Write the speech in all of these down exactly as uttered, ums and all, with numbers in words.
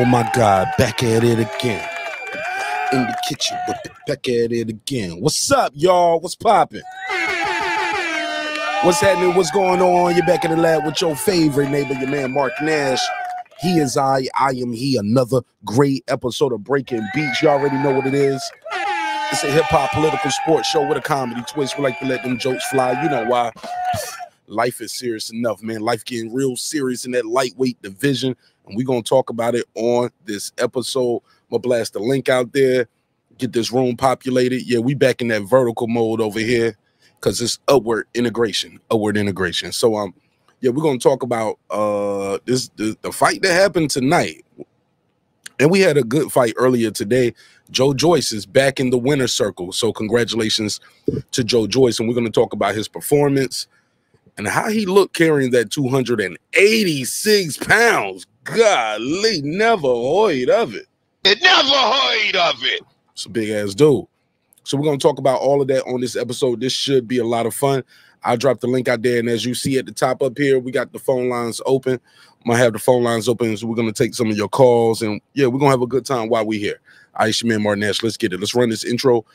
Oh my God, back at it again. In the kitchen, with the back at it again. What's up, y'all? What's poppin'? What's happening? What's going on? You're back in the lab with your favorite neighbor, your man Mark Nash. He is I, I am he. Another great episode of Breaking Beats. You already know what it is. It's a hip-hop political sports show with a comedy twist. We like to let them jokes fly. You know why. Life is serious enough, man. Life getting real serious in that lightweight division. And we're going to talk about it on this episode. I'm going to blast the link out there. Get this room populated. Yeah, we back in that vertical mode over here because it's upward integration. Upward integration. So, um, yeah, we're going to talk about uh this the, the fight that happened tonight. And we had a good fight earlier today. Joe Joyce is back in the winner's circle. So congratulations to Joe Joyce. And we're going to talk about his performance and how he looked carrying that two hundred eighty-six pounds. Golly, never heard of it. It never heard of it. It's a big-ass dude. So we're going to talk about all of that on this episode. This should be a lot of fun. I'll drop the link out there, and as you see at the top up here, we got the phone lines open. I'm going to have the phone lines open, so we're going to take some of your calls, and, yeah, we're going to have a good time while we're here. All right, your man, Martin Nash. Let's get it. Let's run this intro,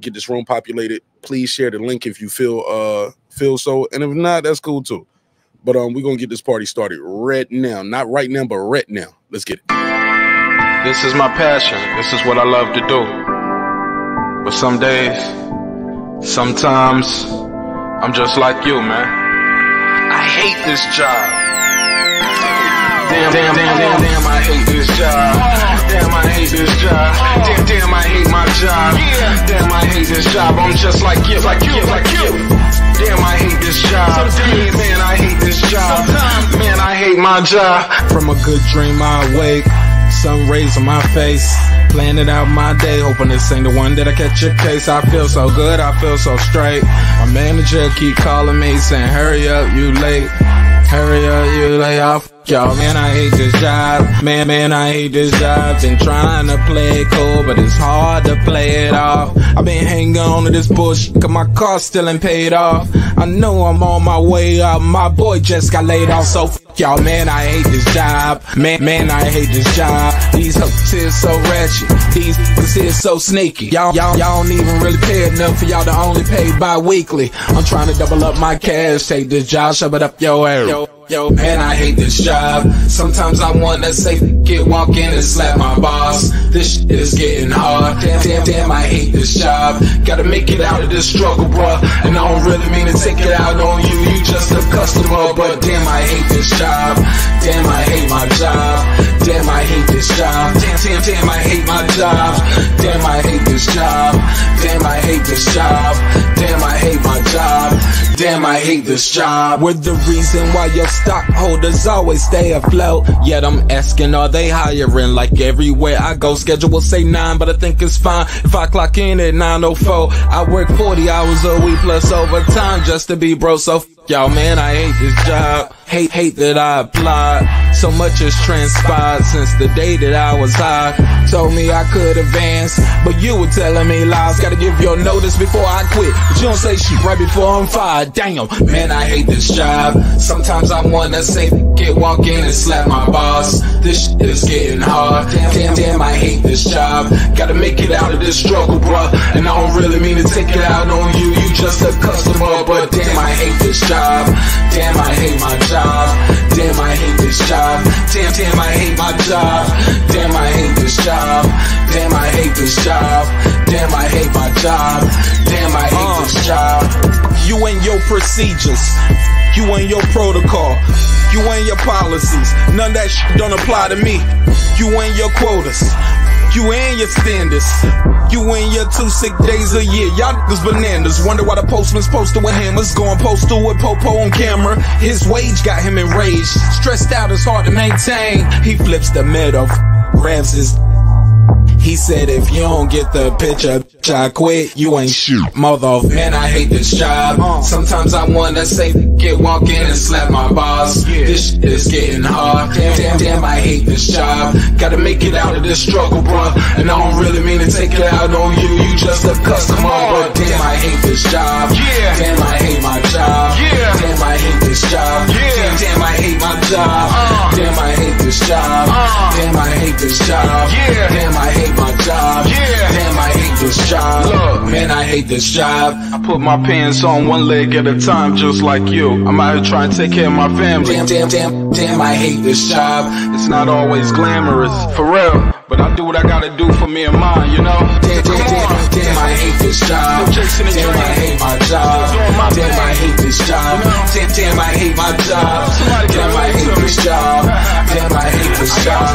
get this room populated. Please share the link if you feel uh feel so, and if not, that's cool, too. But um, we're going to get this party started right now. Not right now, but right now. Let's get it. This is my passion. This is what I love to do. But some days, sometimes, I'm just like you, man. I hate this job. Damn, damn, damn, damn, damn, I hate this job. Damn, I hate this job. Damn, damn, I hate my job. Damn, I hate this job. I'm just like you, like you, like you. Damn, I hate this job. Damn, man, I hate this job. Man, I hate my job. From a good dream I awake. Sun rays on my face. Planning out my day, hoping this ain't the one that I catch a case. I feel so good, I feel so straight. My manager keep calling me, saying, hurry up, you late. Hurry up, you lay off. Y'all, man, I hate this job. Man, man, I hate this job. Been trying to play it cool, but it's hard to play it off. I've been hanging on to this bullshit, cause my car still ain't paid off. I know I'm on my way up, my boy just got laid off. So fuck y'all, man, I hate this job. Man, man, I hate this job. These hooks here so ratchet. These hooks here so sneaky. Y'all, y'all, y'all don't even really pay enough for y'all to only pay bi-weekly. I'm trying to double up my cash, take this job, shove it up your ass. Yo, man, I hate this job. Sometimes I wanna say, get walk in and slap my boss. This shit is getting hard. Damn, damn, damn, I hate this job. Gotta make it out of this struggle, bruh. And I don't really mean to take it out on you. You just a customer, but damn, I hate this job. Damn, I hate my job. Damn, I hate this job. Damn, damn, damn, I hate my job. Damn, I hate this job. Damn, I hate this job. Damn, I hate my job. Damn, I hate this job. We're the reason why you're stockholders always stay afloat. Yet I'm asking, are they hiring? Like everywhere I go, schedule say nine, but I think it's fine if I clock in at nine oh four. I work forty hours a week plus overtime just to be bro. So y'all, man, I hate this job. Hate, hate that I applied. So much has transpired since the day that I was high. Told me I could advance, but you were telling me lies. Gotta give your notice before I quit, but you don't say shit right before I'm fired. Damn, man, I hate this job. Sometimes I wanna say, get walk in and slap my boss. This shit is getting hard. Damn, damn, damn, I hate this job. Gotta make it out of this struggle, bruh. And I don't really mean to take it out on you. You just a customer, but damn, I hate this job. Damn, I hate my job. Damn, I hate this job. Damn, damn, I hate my job. Damn, I hate this job. Damn, I hate this job. Damn, I hate my job. Damn, I hate uh, this job. You and your procedures. You and your protocol. You and your policies. None of that shit don't apply to me. You and your quotas. You and your standards. You and your two sick days a year. Y'all niggas bananas. Wonder why the postman's posted with hammers. Going postal with Popo on camera. His wage got him enraged. Stressed out, it's hard to maintain. He flips the middle, grabs his. He said, if you don't get the picture, bitch, I quit. You ain't shoot, mother. Man, I hate this job. Sometimes I wanna say, get walk in and slap my boss. This shit is getting hard. Damn, damn, damn, I hate this job. Gotta make it out of this struggle, bruh. And I don't really mean to take it out on you. You just a customer, but damn, I hate this job. Damn, I hate my job. Damn, I hate this job. Damn, damn, I hate my job. Damn, I hate this job. Uh, Damn, I hate this job. Yeah. Damn, I hate my job. Yeah. Damn, I hate this job. Look, man, I hate this job. I put my pants on one leg at a time, just like you. I'm out here trying to take care of my family. Damn, damn, damn, damn, I hate this job. It's not always glamorous, for real. But I do what I gotta do for me and mine, you know? Damn, damn, damn, damn, I hate this job. Damn, I hate my job. Damn, I hate this job. Damn, damn, I hate my job. Damn, I hate this job. Damn, I hate this job.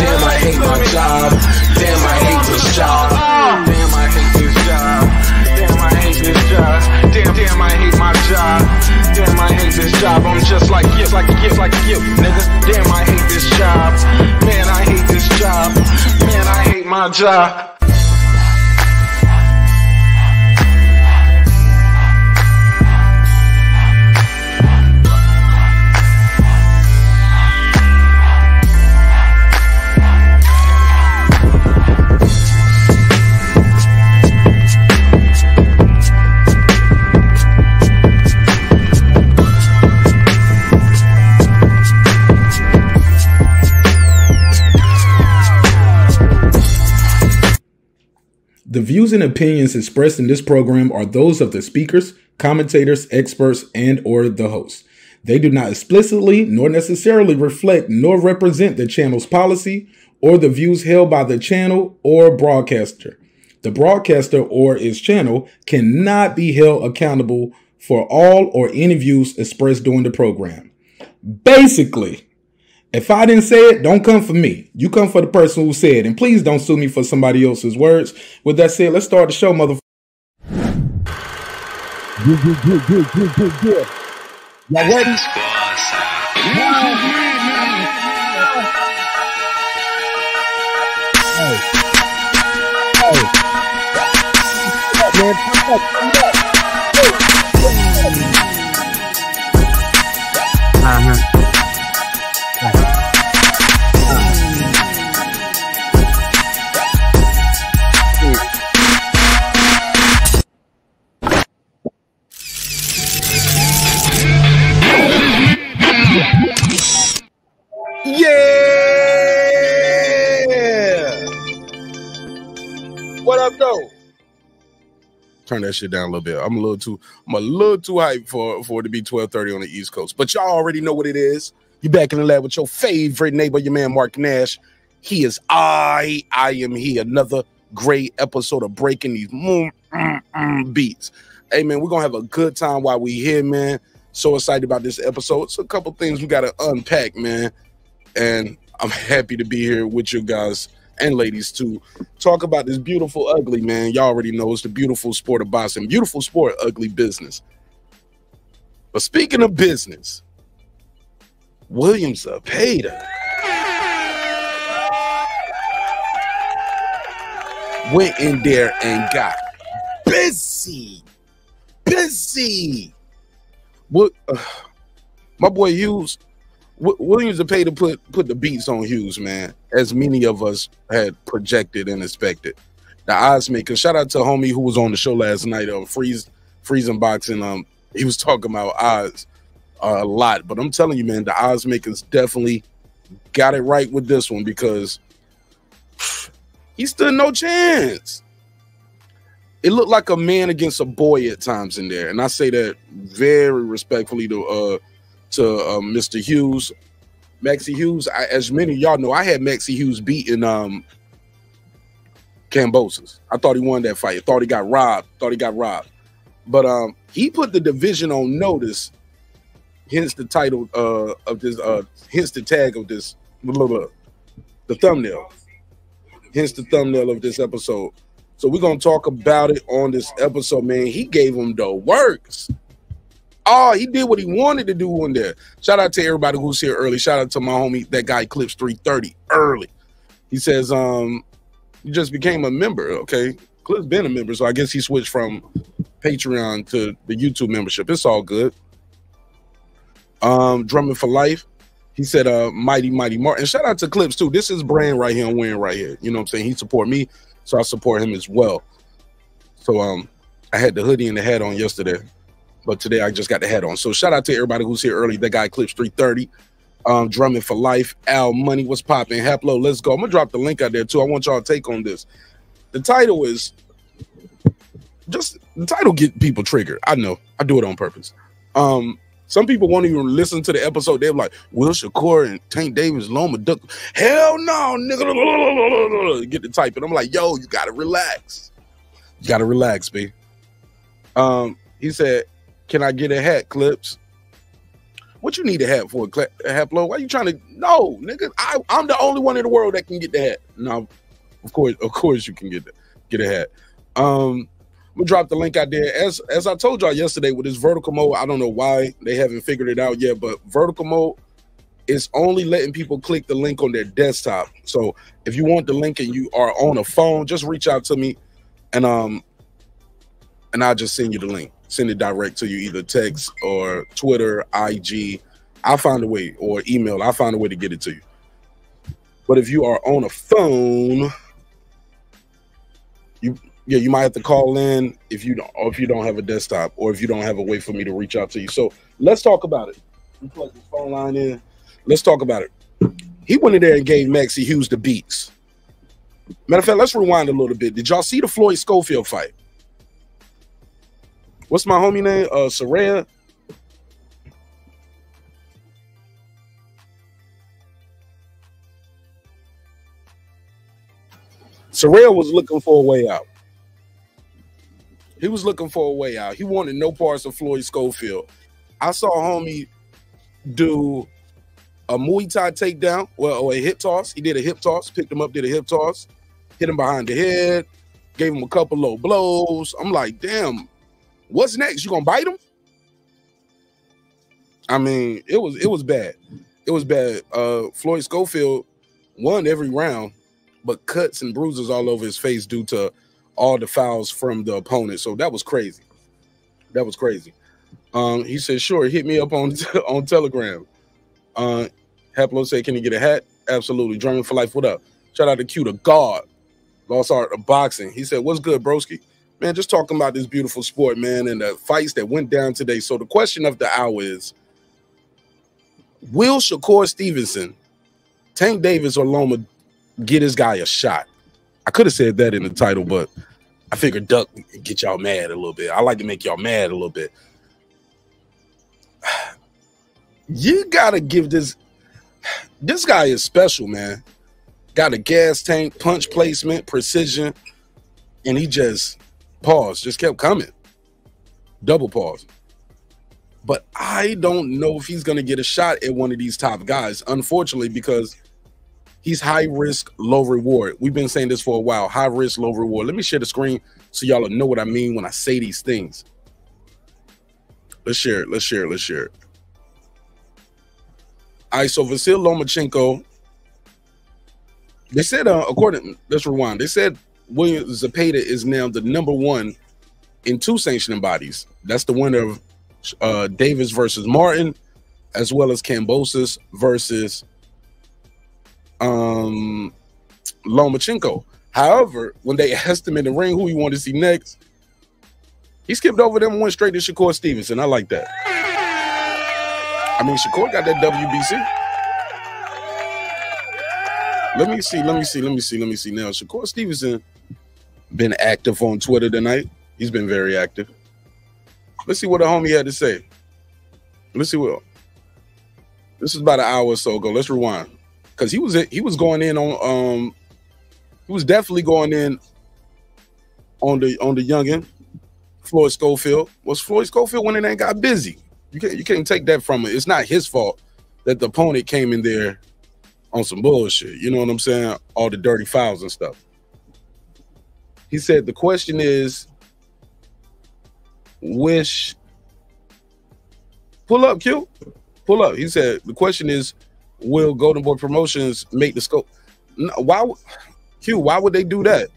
Damn, I hate my job. Damn, I hate this job. Damn, I hate this job. Damn, I hate this job. Damn, damn, I hate my job. Damn, I hate this job. I'm just like you, like you, like you, nigga. Damn, I hate this job. Man, I hate this job. Man, I hate my job. The views and opinions expressed in this program are those of the speakers, commentators, experts, and/or the host. They do not explicitly nor necessarily reflect nor represent the channel's policy or the views held by the channel or broadcaster. The broadcaster or its channel cannot be held accountable for all or any views expressed during the program. Basically, if I didn't say it, don't come for me. You come for the person who said it. And please don't sue me for somebody else's words. With that said, let's start the show, motherfucker. Yeah, yeah, yeah, yeah, yeah, yeah, yeah. Y'all ready? Hey. Hey. Come up, man. Come up, come up. Uh-huh. Turn that shit down a little bit. I'm a little too, I'm a little too hyped for, for it to be twelve thirty on the East Coast. But y'all already know what it is. You back in the lab with your favorite neighbor, your man Mark Nash. He is I. I am he. Another great episode of breaking these mm, mm, mm beats. Hey man, we're gonna have a good time while we here, man. So excited about this episode. It's a couple things we gotta unpack, man. And I'm happy to be here with you guys. And ladies too, talk about this beautiful ugly, man. Y'all already know it's the beautiful sport of boxing. Beautiful sport, ugly business. But speaking of business, William Zepeda went in there and got busy. Busy. What uh, my boy Hughes. William Zepeda put put the beats on Hughes, man, as many of us had projected and expected. The odds maker, shout out to homie who was on the show last night, um, Freeze, Freezing Boxing. Um, he was talking about odds uh, a lot, but I'm telling you, man, the odds makers definitely got it right with this one because he stood no chance. It looked like a man against a boy at times in there, and I say that very respectfully to. Uh, to uh, Mister Hughes, Maxi Hughes. I, as many of y'all know, I had Maxi Hughes beating um, Kambosos. I thought he won that fight. I thought he got robbed. Thought he got robbed. But um, he put the division on notice. Hence the title uh, of this. Uh, hence the tag of this. Blah, blah, the thumbnail. Hence the thumbnail of this episode. So we're gonna talk about it on this episode, man. He gave him the works. Oh, he did what he wanted to do in there. Shout out to everybody who's here early. Shout out to my homie, that guy Clips three thirty early. He says, um, you just became a member, okay? Clips been a member, so I guess he switched from Patreon to the YouTube membership. It's all good. Um, Drumming for Life. He said, uh, Mighty, Mighty Martin. Shout out to Clips, too. This is brand right here. I'm wearing right here. You know what I'm saying? He support me, so I support him as well. So um, I had the hoodie and the hat on yesterday. But today I just got the head on. So shout out to everybody who's here early. That guy Clips three thirty. um, Drummond for Life, Al Money, what's popping? Heplo, let's go. I'm gonna drop the link out there too. I want y'all to take on this. The title is just the title get people triggered. I know I do it on purpose. Um, some people won't even listen to the episode. They're like, "Will Shakur and Tank Davis Loma Duck?" Hell no, nigga. Get the type, and I'm like, "Yo, you gotta relax. You gotta relax, B." Um, he said, "Can I get a hat, Clips?" What you need a hat for, a hat blow? Why you trying to? No, nigga. I, I'm the only one in the world that can get the hat. No, of course, of course you can get the, get a hat. Um, I'm gonna drop the link out there. As as I told y'all yesterday, with this vertical mode, I don't know why they haven't figured it out yet, but vertical mode is only letting people click the link on their desktop. So if you want the link and you are on a phone, just reach out to me, and um, and I'll just send you the link. Send it direct to you, either text or Twitter, I G. I find a way, or email. I find a way to get it to you. But if you are on a phone, you yeah, you might have to call in if you don't, or if you don't have a desktop, or if you don't have a way for me to reach out to you. So let's talk about it. You plug the phone line in. Let's talk about it. He went in there and gave Maxi Hughes the beats. Matter of fact, let's rewind a little bit. Did y'all see the Floyd Schofield fight? What's my homie name? Uh, Saraya. Saraya was looking for a way out. He was looking for a way out. He wanted no parts of Floyd Schofield. I saw homie do a Muay Thai takedown, well, or a hip toss. He did a hip toss, picked him up, did a hip toss, hit him behind the head, gave him a couple low blows. I'm like, damn. What's next? You gonna bite him? I mean, it was it was bad. It was bad. Uh, Floyd Schofield won every round, but cuts and bruises all over his face due to all the fouls from the opponent. So that was crazy. That was crazy. Um, he said, "Sure, hit me up on on Telegram." Uh, Heplo said, "Can you get a hat?" Absolutely. Drumming for Life. What up? Shout out to Q, the God, Lost Art of Boxing. He said, "What's good, broski?" Man, just talking about this beautiful sport, man, and the fights that went down today. So the question of the hour is, will Shakur Stevenson, Tank Davis, or Loma get his guy a shot? I could have said that in the title, but I figured duck get y'all mad a little bit. I like to make y'all mad a little bit. You got to give this – this guy is special, man. Got a gas tank, punch placement, precision, and he just – pause, just kept coming. Double pause. But I don't know if he's going to get a shot at one of these top guys, unfortunately, because he's high risk, low reward. We've been saying this for a while. High risk, low reward. Let me share the screen so y'all know what I mean when I say these things. Let's share it. Let's share it. Let's share it. All right, so Vasyl Lomachenko, they said, uh, according, let's rewind. They said William Zepeda is now the number one in two sanctioning bodies. That's the winner of uh, Davis versus Martin, as well as Kambosos versus um, Lomachenko. However, when they asked him in the ring who he wanted to see next, he skipped over them and went straight to Shakur Stevenson. I like that. I mean, Shakur got that W B C. Let me see, let me see, let me see, let me see now. Shakur Stevenson been active on Twitter tonight. He's been very active. Let's see what the homie had to say. Let's see what. This is about an hour or so ago. Let's rewind, because he was he was going in on um he was definitely going in on the on the youngin Floyd Schofield. Was Floyd Schofield when it ain't got busy? You can't you can't take that from it. It's not his fault that the opponent came in there on some bullshit, you know what I'm saying? All the dirty fouls and stuff. He said, the question is, wish, pull up, Q, pull up. He said, the question is, will Golden Boy Promotions make the scope? No, why, Q, why would they do that?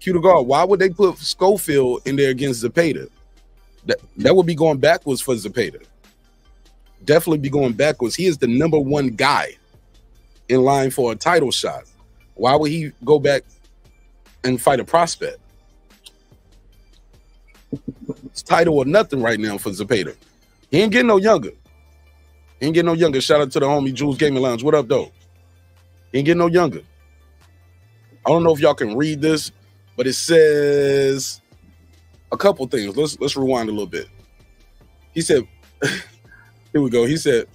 Q to guard, why would they put Schofield in there against Zepeda? That, that would be going backwards for Zepeda. Definitely be going backwards. He is the number one guy in line for a title shot. Why would he go back and fight a prospect? It's title or nothing right now for Zepeda. He ain't getting no younger. Ain't getting no younger. Shout out to the homie Jules Gaming Lounge. What up, though? Ain't getting no younger. I don't know if y'all can read this, but it says a couple things. Let's let's rewind a little bit. He said, here we go. He said,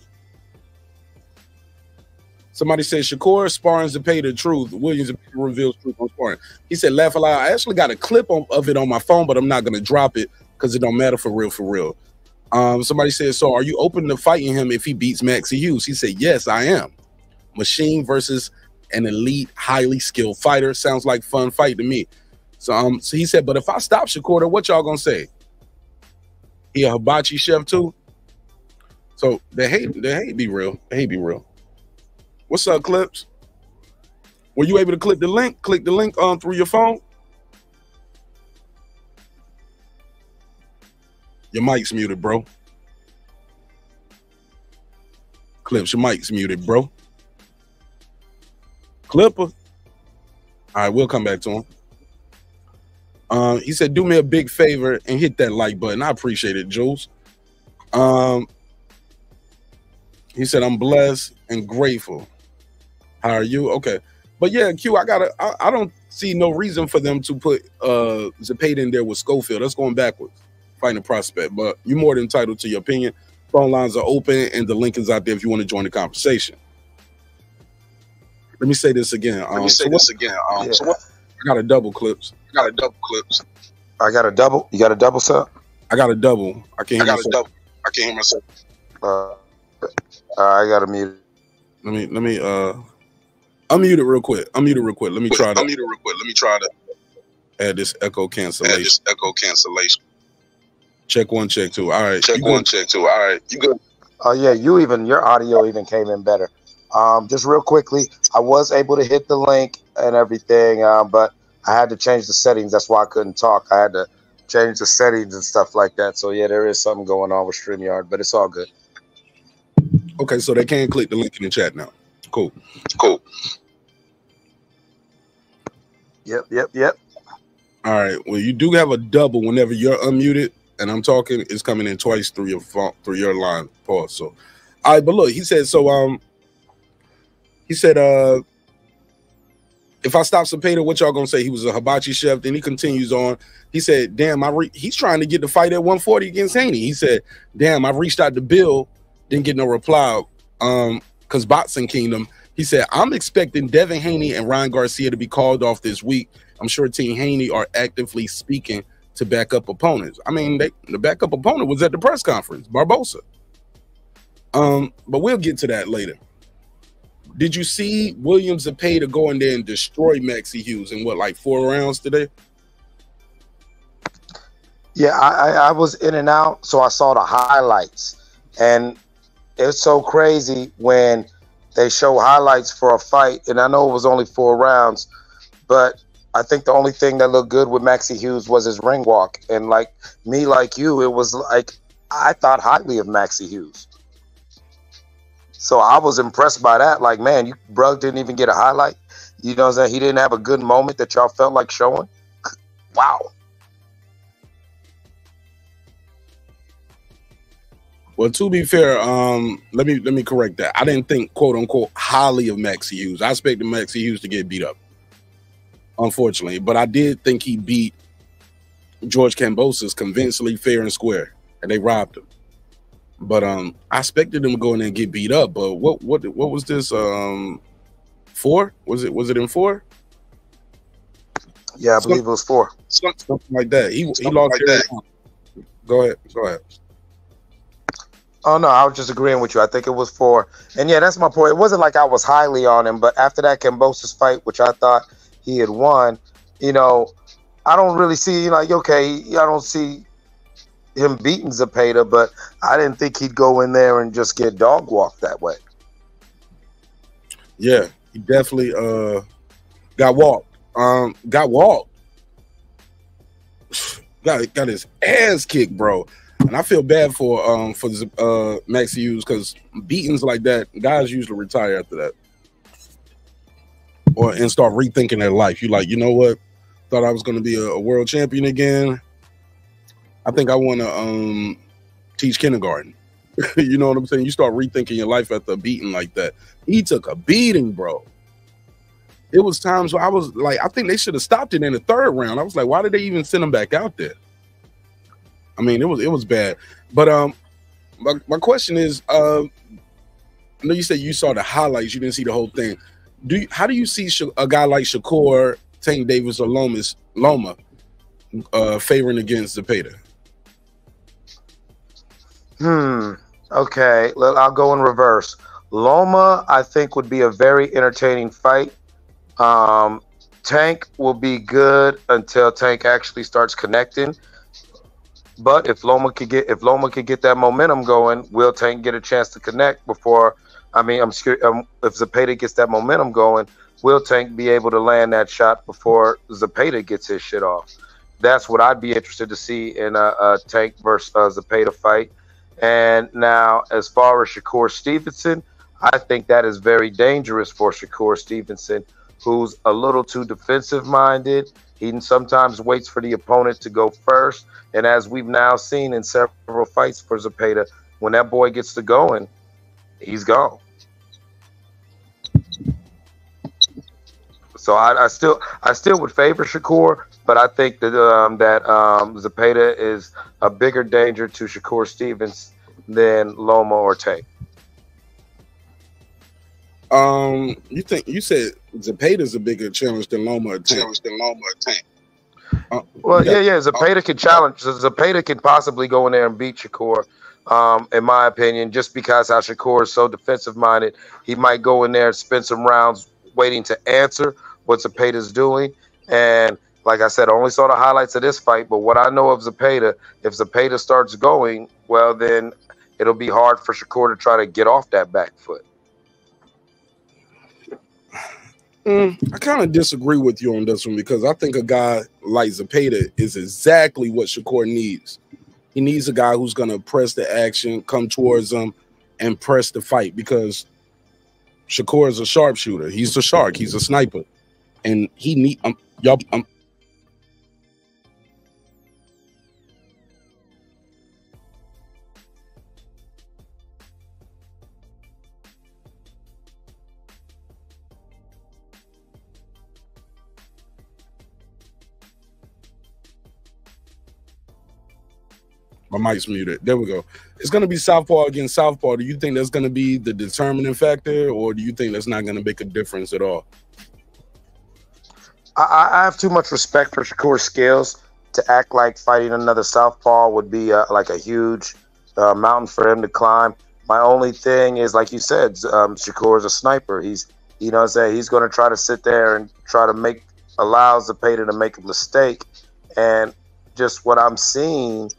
somebody said, Shakur sparring to pay the truth. Williams reveals truth on sparring. He said, laugh aloud. I actually got a clip on, of it on my phone, but I'm not going to drop it because it don't matter for real, for real. Um, somebody said, so are you open to fighting him if he beats Maxi Hughes? He said, yes, I am. Machine versus an elite, highly skilled fighter. Sounds like fun fight to me. So, um, so he said, but if I stop Shakur, what y'all going to say? He a hibachi chef too? So the hate, the hate be real. The hate be real. What's up, Clips? Were you able to click the link? Click the link um, through your phone? Your mic's muted, bro. Clips, your mic's muted, bro. Clipper. All right, we'll come back to him. Uh, he said, do me a big favor and hit that like button. I appreciate it, Jules. Um, he said, I'm blessed and grateful. How are you? Okay. But yeah, Q, I gotta, I, I don't see no reason for them to put uh, Zepeda in there with Schofield. That's going backwards. Fighting a prospect, but you're more than entitled to your opinion. Phone lines are open and the link is out there if you want to join the conversation. Let me say this again. Um, Let me say so this what, again. Um, yeah. so what, I got a double clips. I got a double clips. I got a double. You got a double sub? I got a double. I can't I hear myself. Double. I can't hear myself. Uh, I got to mute. Let me, let me, uh, unmute it real quick. Unmute it real quick. Let me Wait, try to. Unmute it real quick. Let me try to. Add this echo cancellation. Add this echo cancellation. Check one, check two. All right. Check one, check two. All right. You good? Oh, uh, yeah. You even, your audio even came in better. Um, just real quickly, I was able to hit the link and everything, uh, but I had to change the settings. That's why I couldn't talk. I had to change the settings and stuff like that. So, yeah, there is something going on with StreamYard, but it's all good. Okay. So they can click the link in the chat now. Cool. Cool. Yep, yep, yep. All right. Well, you do have a double whenever you're unmuted. And I'm talking, it's coming in twice through your phone, through your line, pause. So, all right, but look, he said, so, um, he said, uh, if I stop Zepeda, what y'all gonna say? He was a hibachi chef. Then he continues on. He said, damn, I re he's trying to get the fight at one forty against Haney. He said, damn, I reached out to Bill, didn't get no reply, um, because Boxing Kingdom. He said, I'm expecting Devin Haney and Ryan Garcia to be called off this week. I'm sure Team Haney are actively speaking to backup opponents. I mean, they, the backup opponent was at the press conference, Barbosa. Um, but we'll get to that later. Did you see William Zepeda go in there and destroy Maxi Hughes in what, like four rounds today? Yeah, I, I, I was in and out, so I saw the highlights. And it's so crazy when they show highlights for a fight, and I know it was only four rounds, but I think the only thing that looked good with Maxi Hughes was his ring walk. And like me, like you, it was like I thought highly of Maxi Hughes. So I was impressed by that. Like, man, you bruh didn't even get a highlight. You know what I'm saying? He didn't have a good moment that y'all felt like showing. Wow. Well, to be fair, um, let me let me correct that. I didn't think, quote unquote, highly of Maxi Hughes. I expected Maxi Hughes to get beat up, unfortunately, but I did think he beat George Kambosos convincingly, fair and square, and they robbed him. But um, I expected him to go in there and get beat up. But what what what was this? Um, four? Was it was it in four? Yeah, I something, believe it was four. Something like that. He something he lost like that. Go ahead. Go ahead. Oh no, I was just agreeing with you. I think it was four. And yeah, that's my point. It wasn't like I was highly on him, but after that Kambosos fight, which I thought he had won, you know, I don't really see, like, okay, I don't see him beating Zepeda, but I didn't think he'd go in there and just get dog walked that way. Yeah, he definitely uh, got walked. Um, got walked. Got got his ass kicked, bro. And I feel bad for um for uh, Maxi Hughes, because beatings like that, guys usually retire after that. Or and start rethinking their life. You like, you know what? Thought I was going to be a, a world champion again. I think I want to um, teach kindergarten. You know what I'm saying? You start rethinking your life after a beating like that. He took a beating, bro. It was times where I was like, I think they should have stopped it in the third round. I was like, why did they even send him back out there? I mean, it was it was bad. But um, my, my question is, uh, I know you said you saw the highlights, you didn't see the whole thing. Do you, how do you see a guy like Shakur, Tank Davis, or Lomas, Loma uh, favoring against Zepeda? Hmm. Okay, well, I'll go in reverse. Loma, I think, would be a very entertaining fight. Um, Tank will be good until Tank actually starts connecting. But if Loma could get if Loma could get that momentum going, will Tank get a chance to connect before? I mean, I'm scared. Um, if Zepeda gets that momentum going, will Tank be able to land that shot before Zepeda gets his shit off? That's what I'd be interested to see in a, a Tank versus uh, Zepeda fight. And now, as far as Shakur Stevenson, I think that is very dangerous for Shakur Stevenson, who's a little too defensive-minded. He sometimes waits for the opponent to go first. And as we've now seen in several fights for Zepeda, when that boy gets to going, he's gone. So I, I still, I still would favor Shakur, but I think that um, that um, Zepeda is a bigger danger to Shakur Stevens than Loma or Tate. Um, you think you said Zepeda's a bigger challenge than Loma or Tate? Than Loma or Tate. Uh, well, yeah, yeah. Zepeda can challenge. Zepeda can possibly go in there and beat Shakur. Um, in my opinion, just because how Shakur is so defensive-minded, he might go in there and spend some rounds waiting to answer what Zepeda's doing. And like I said, I only saw the highlights of this fight, but what I know of Zepeda, if Zepeda starts going, well, then it'll be hard for Shakur to try to get off that back foot. Mm, I kind of disagree with you on this one because I think a guy like Zepeda is exactly what Shakur needs. He needs a guy who's going to press the action, come towards him, and press the fight because Shakur is a sharpshooter. He's a shark. He's a sniper, and he need um, y'all. Um, my mic's muted. There we go. It's going to be Southpaw against Southpaw. Do you think that's going to be the determining factor, or do you think that's not going to make a difference at all? I, I have too much respect for Shakur's skills to act like fighting another Southpaw would be uh, like a huge uh, mountain for him to climb. My only thing is, like you said, um, Shakur is a sniper. He's, you know what I'm saying, he's going to try to sit there and try to make, allow Zepeda to make a mistake. And just what I'm seeing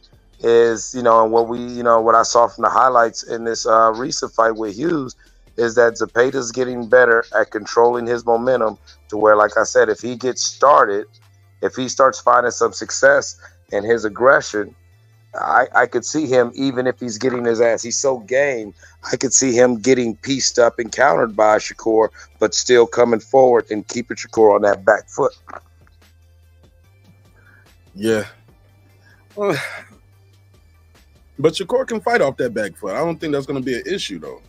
is, you know, and what we, you know, what I saw from the highlights in this uh, recent fight with Hughes is that Zepeda's getting better at controlling his momentum to where, like I said, if he gets started, if he starts finding some success in his aggression, I, I could see him, even if he's getting his ass, he's so game, I could see him getting pieced up and countered by Shakur, but still coming forward and keeping Shakur on that back foot. Yeah. Well, but Shakur can fight off that back foot. I don't think that's going to be an issue, though.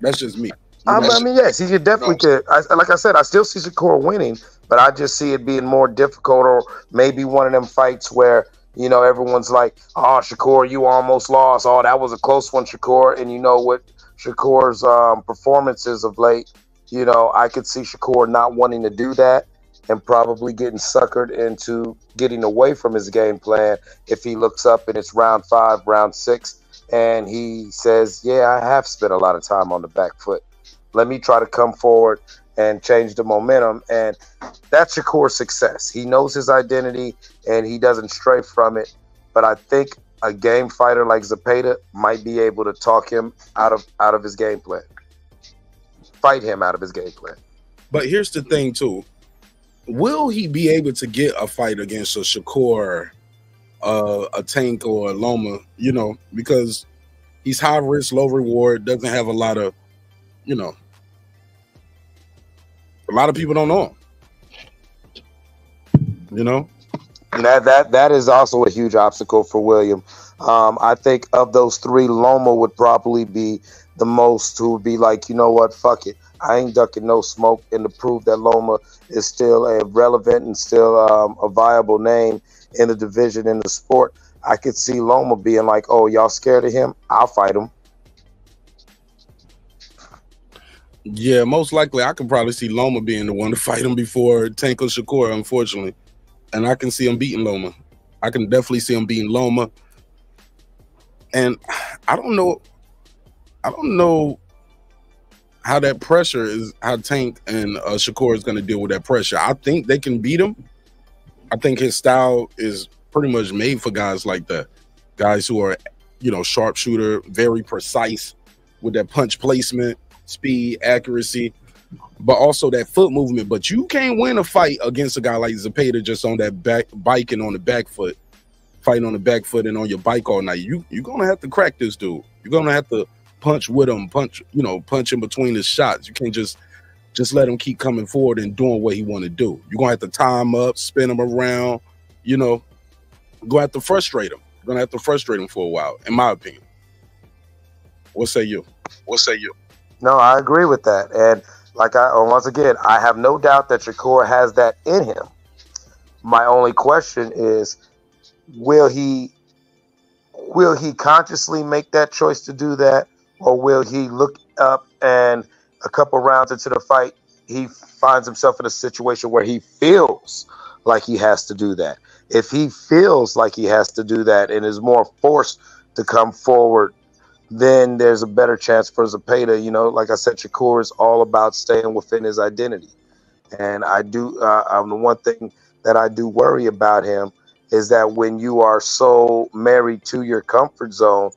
That's just me. I mean, I mean yes, he could definitely no. could. I, like I said, I still see Shakur winning, but I just see it being more difficult, or maybe one of them fights where, you know, everyone's like, oh, Shakur, you almost lost. Oh, that was a close one, Shakur. And you know what Shakur's um, performances of late, you know, I could see Shakur not wanting to do that and probably getting suckered into getting away from his game plan if he looks up and it's round five, round six, and he says, yeah, I have spent a lot of time on the back foot. Let me try to come forward and change the momentum. And that's Shakur's success. He knows his identity, and he doesn't stray from it. But I think a game fighter like Zepeda might be able to talk him out of, out of his game plan, fight him out of his game plan. But here's the thing, too. Will he be able to get a fight against a Shakur, uh, a Tank, or a Loma? You know, because he's high risk, low reward, doesn't have a lot of, you know, a lot of people don't know him. You know? And that, that, that is also a huge obstacle for William. Um, I think of those three, Loma would probably be the most who would be like, you know what, fuck it. I ain't ducking no smoke, and to prove that Loma is still a relevant and still um, a viable name in the division, in the sport, I could see Loma being like, oh, y'all scared of him? I'll fight him. Yeah, most likely I can probably see Loma being the one to fight him before Tank or Shakur, unfortunately. And I can see him beating Loma. I can definitely see him beating Loma. And I don't know, I don't know how that pressure is, how Tank and uh, Shakur is going to deal with that pressure. I think they can beat him. I think his style is pretty much made for guys like that. Guys who are, you know, sharpshooter, very precise with that punch placement, speed, accuracy, but also that foot movement. But you can't win a fight against a guy like Zepeda just on that back bike and on the back foot, fighting on the back foot and on your bike all night. You, you're going to have to crack this dude. You're going to have to punch with him, punch, you know, punch in between his shots. You can't just just let him keep coming forward and doing what he want to do. You're going to have to tie him up, spin him around, you know. You're going to have to frustrate him. You're going to have to frustrate him for a while, in my opinion. What say you? What say you? No, I agree with that. And like I, once again, I have no doubt that Shakur has that in him. My only question is, will he, will he consciously make that choice to do that? Or will he look up and a couple rounds into the fight, he finds himself in a situation where he feels like he has to do that? If he feels like he has to do that and is more forced to come forward, then there's a better chance for Zepeda. You know, like I said, Shakur is all about staying within his identity. And I do, uh, I'm the one thing that I do worry about him is that when you are so married to your comfort zone,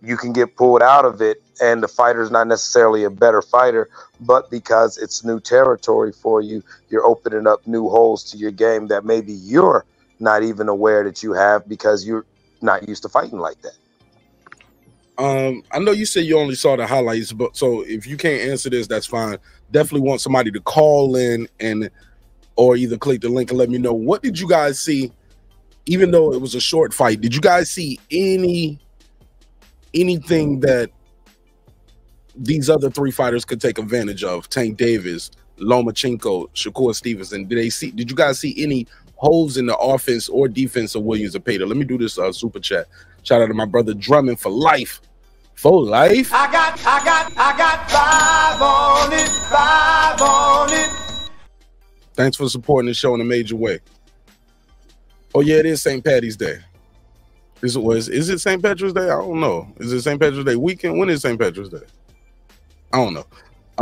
you can get pulled out of it, and the fighter's not necessarily a better fighter, but because it's new territory for you, you're opening up new holes to your game that maybe you're not even aware that you have because you're not used to fighting like that. Um, I know you said you only saw the highlights, but so if you can't answer this, that's fine. Definitely want somebody to call in and or either click the link and let me know. What did you guys see? Even though it was a short fight, did you guys see any anything that these other three fighters could take advantage of? Tank Davis, Lomachenko, Shakur Stevenson. Did they see? Did you guys see any holes in the offense or defense of William Zepeda? Let me do this uh, super chat. Shout out to my brother Drummond for life. For life. I got, I got, I got five on it, five on it. Thanks for supporting the show in a major way. Oh, yeah, it is Saint Patty's Day. Is it, was, is it Saint Patrick's Day? I don't know. Is it Saint Patrick's Day weekend? When is Saint Patrick's Day? I don't know.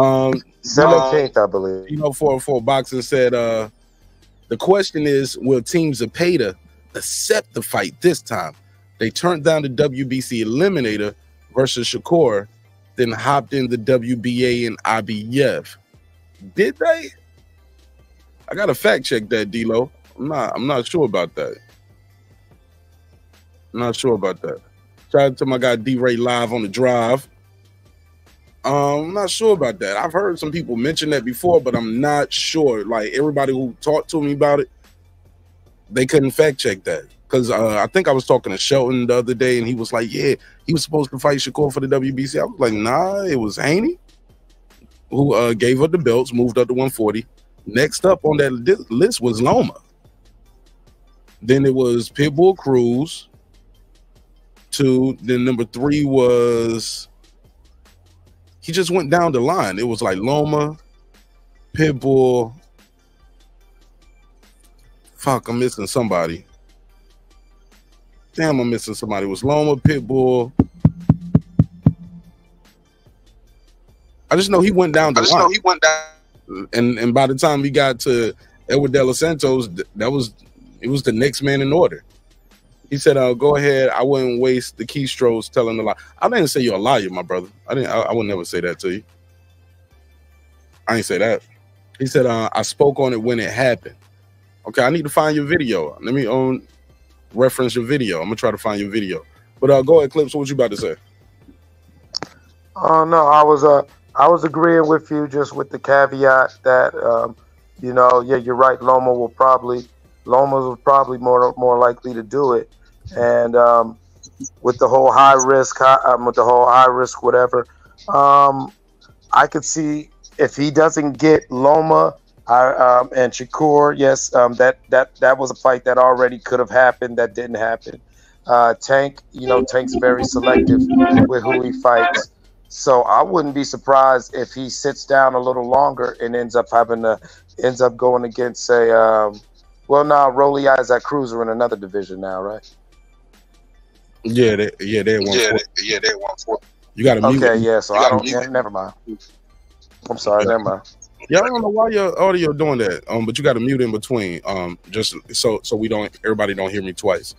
Um, seventeenth, I believe. You know, four oh four Boxing said, uh, the question is, will Team Zepeda accept the fight this time? They turned down the W B C Eliminator versus Shakur, then hopped in the W B A and I B F. Did they? I got to fact check that, D-Lo. I'm not, I'm not sure about that. I'm not sure about that. Shout out to my guy D-Ray live on the drive. Um, I'm not sure about that. I've heard some people mention that before, but I'm not sure. Like, everybody who talked to me about it, they couldn't fact check that. Because uh, I think I was talking to Shelton the other day, and he was like, yeah, he was supposed to fight Shakur for the W B C. I was like, nah, it was Haney who uh, gave up the belts, moved up to one forty. Next up on that list was Loma. Then it was Pitbull Cruz. Two. Then number three was, he just went down the line. It was like Loma, Pitbull. Fuck, I'm missing somebody. Damn, I'm missing somebody. It was Loma, Pitbull. I just know he went down the I just line. Know he went down. And and by the time he got to Edward De Los Santos, that was it was the next man in order. He said, "Uh, go ahead. I wouldn't waste the keystrokes telling a lie." I didn't say you're a liar, my brother. I didn't. I, I would never say that to you. I ain't say that. He said, uh, "I spoke on it when it happened." Okay, I need to find your video. Let me own. Reference your video. I'm gonna try to find your video, but uh, go ahead, Clips. What was you about to say? Oh uh, no, I was uh, I was agreeing with you, just with the caveat that um, you know, yeah, you're right. Loma will probably, Loma was probably more more likely to do it, and um, with the whole high risk, high, um, with the whole high risk, whatever. Um, I could see if he doesn't get Loma I, um, and Shakur, yes, um, that that that was a fight that already could have happened that didn't happen. Uh, Tank, you know, Tank's very selective with who he fights. So I wouldn't be surprised if he sits down a little longer and ends up having to ends up going against a um, well, now nah, Roly Isaac Cruz are in another division now, right? Yeah, they, yeah, they one yeah, they, yeah, they one four. You got to mute. Okay, yeah. So I don't. Yeah, never mind. I'm sorry. Never mind. Yeah, I don't know why your audio doing that. Um, but you got to mute in between. Um, just so so we don't everybody don't hear me twice.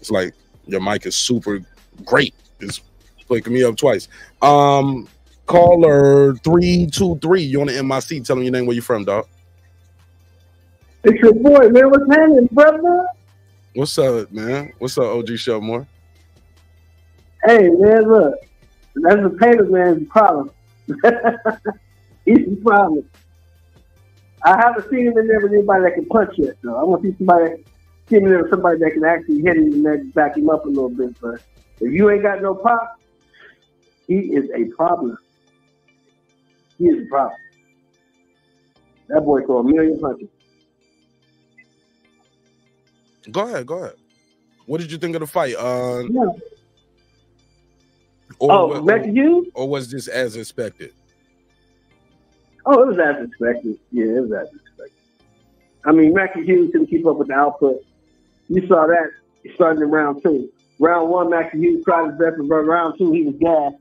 It's like your mic is super great. It's waking me up twice. Um, caller three two three. You on the M I C? Tell them your name. Where you from, dog? It's your boy, man. What's happening, brother? What's up, man? What's up, O G Shelmore? Hey, man, look. That's a Payton man's problem. He's the problem. I haven't seen him in there with anybody that can punch yet, though. I want to see somebody, see him in there with somebody that can actually hit him and back him up a little bit. But if you ain't got no pop, he is a problem. He is a problem. That boy called a million punches. Go ahead, go ahead. What did you think of the fight? Uh, yeah. Or, oh, Maxi Hughes? Or was this as expected? Oh, it was as expected. Yeah, it was as expected. I mean, Maxi Hughes couldn't keep up with the output. You saw that starting in round two. Round one, Maxi Hughes tried his best, but round two, he was gassed.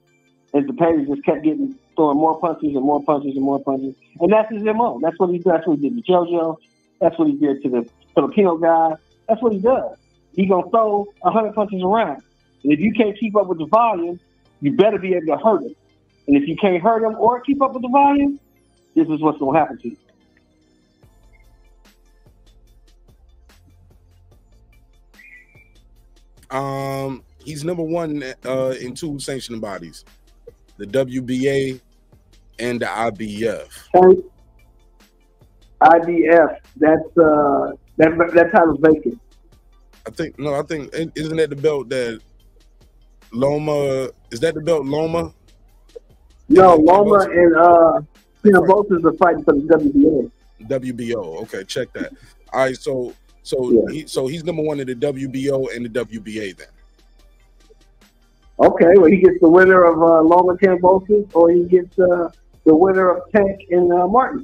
And Zepeda just kept getting throwing more punches and more punches and more punches. And that's his M O. That's what he that's what he did to JoJo. That's what he did to the Filipino guy. That's what he does. He gonna throw a hundred punches around. And if you can't keep up with the volume, you better be able to hurt him. And if you can't hurt him or keep up with the volume, this is what's gonna happen to you. Um, he's number one uh, in two sanctioning bodies, the W B A and the I B F. And I B F. That's uh, that that title's vacant. I think no. I think isn't that the belt that Loma? Is that the belt Loma? No, Loma and uh. You know, both of them are fighting for the W B O. W B O, okay, check that. All right, so so yeah. he, so he's number one in the W B O and the W B A then. Okay, well, he gets the winner of uh, Loma Kambosos, or he gets uh, the winner of Tank and uh, Martin.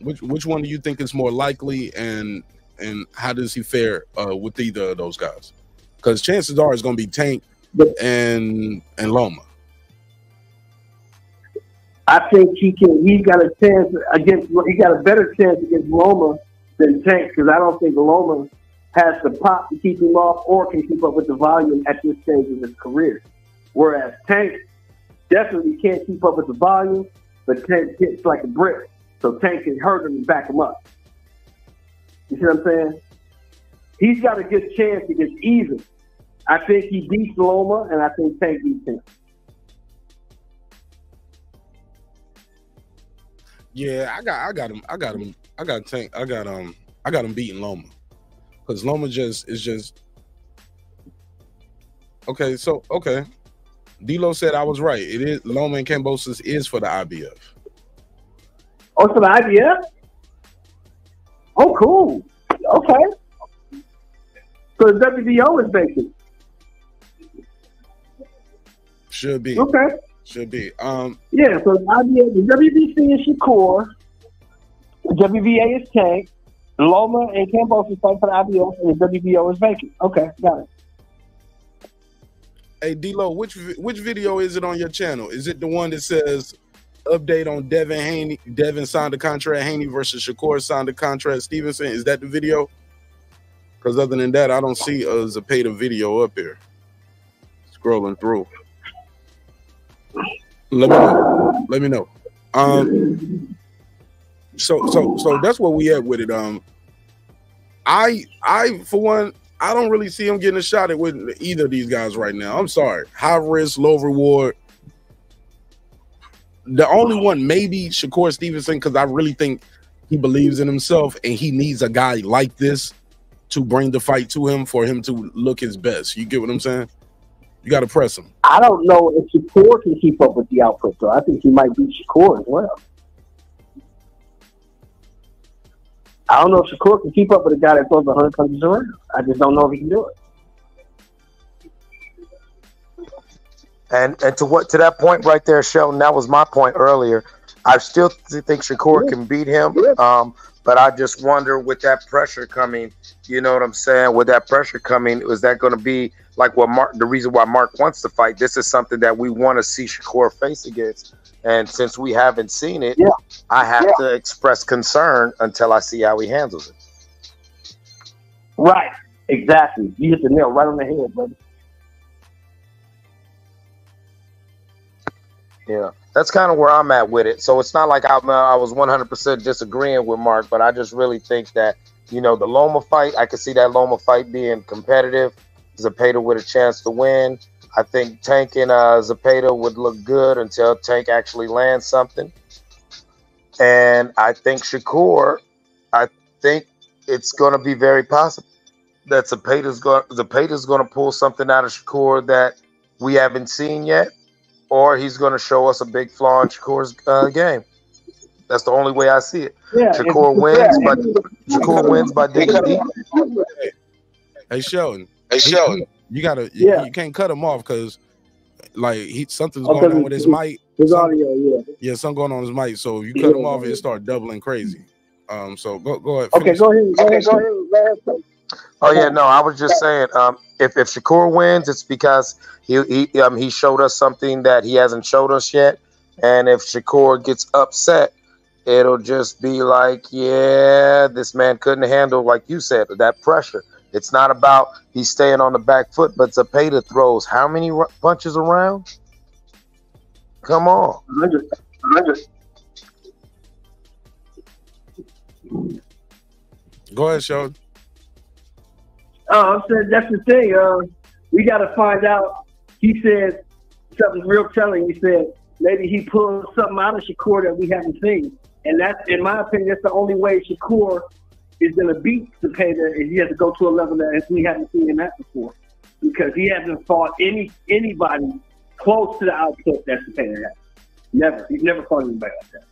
Which which one do you think is more likely, and and how does he fare uh, with either of those guys? Because chances are it's going to be Tank and and Loma. I think he can. He's got a chance against. He got a better chance against Loma than Tank, because I don't think Loma has the pop to keep him off or can keep up with the volume at this stage of his career. Whereas Tank definitely can't keep up with the volume, but Tank hits like a brick, so Tank can hurt him and back him up. You see what I'm saying? He's got a good chance against either. I think he beats Loma, and I think Tank beats him. Yeah, I got, I got him, I got him, I got Tank, I got um, I got him beating Loma, because Loma just is just okay. So okay, D-Lo said I was right. It is Loma and Kambosos is for the I B F. Oh, for the I B F? Oh, cool. Okay. So the W B O is vacant. Should be. Okay. Should be. Um, yeah, so the, I B A, the W B C is Shakur, the W B A is Tank, Loma and Campos is fighting for the I B O, and the W B O is vacant. Okay, got it. Hey, D-Lo, which which video is it on your channel? Is it the one that says update on Devin Haney? Devin signed a contract, Haney versus Shakur signed a contract, Stevenson. Is that the video? Because other than that, I don't see a Zepeda video up here. Scrolling through. Let me know. Let me know. Um, so, so, so that's where we at with it. Um, I, I, for one, I don't really see him getting a shot at with either of these guys right now. I'm sorry. High risk, low reward. The only one, maybe Shakur Stevenson, because I really think he believes in himself and he needs a guy like this to bring the fight to him for him to look his best. You get what I'm saying? You got to press him. I don't know if Shakur can keep up with the output, though. I think he might beat Shakur as well. I don't know if Shakur can keep up with a guy that throws one hundred punches around. I just don't know if he can do it. And and to what to that point right there, Shelton, that was my point earlier. I still think Shakur can beat him, um, but I just wonder with that pressure coming, you know what I'm saying? With that pressure coming, is that going to be like what Mark? The reason why Mark wants to fight? This is something that we want to see Shakur face against, and since we haven't seen it, yeah. I have yeah. to express concern until I see how he handles it. Right, exactly. You hit the nail right on the head, brother. Yeah, that's kind of where I'm at with it. So it's not like I'm, uh, I was one hundred percent disagreeing with Mark, but I just really think that, you know, the Loma fight, I could see that Loma fight being competitive. Zepeda with a chance to win. I think Tank and uh, Zepeda would look good until Tank actually lands something. And I think Shakur, I think it's going to be very possible that Zepeda's going Zepeda's going to pull something out of Shakur that we haven't seen yet. Or he's going to show us a big flaw in Shakur's uh, game. That's the only way I see it. Yeah, Shakur wins, yeah. but Shakur wins by D D T. Hey, hey Sheldon. Hey Sheldon. You gotta. Yeah. You, you can't cut him off because, like, he something's okay, going on with his mic. His audio, yeah. Yeah, something going on with his mic. So if you cut yeah. him off, it'll start doubling crazy. Um. So go go ahead. Okay, go ahead. Go ahead. Go ahead. Oh yeah, no, I was just saying. Um, if if Shakur wins, it's because he he um he showed us something that he hasn't showed us yet. And if Shakur gets upset, it'll just be like, yeah, this man couldn't handle, like you said, that pressure. It's not about he's staying on the back foot, but Zepeda throws how many r punches around? Come on, one hundred, one hundred. Go ahead, Sean. Oh, I'm saying that's the thing. Uh, we got to find out. He said something real telling. He said maybe he pulled something out of Shakur that we haven't seen. And that's, in my opinion, that's the only way Shakur is going to beat Zepeda is he has to go to a level that we haven't seen him at before. Because he hasn't fought any anybody close to the output that Zepeda has. Never. He's never fought anybody like that.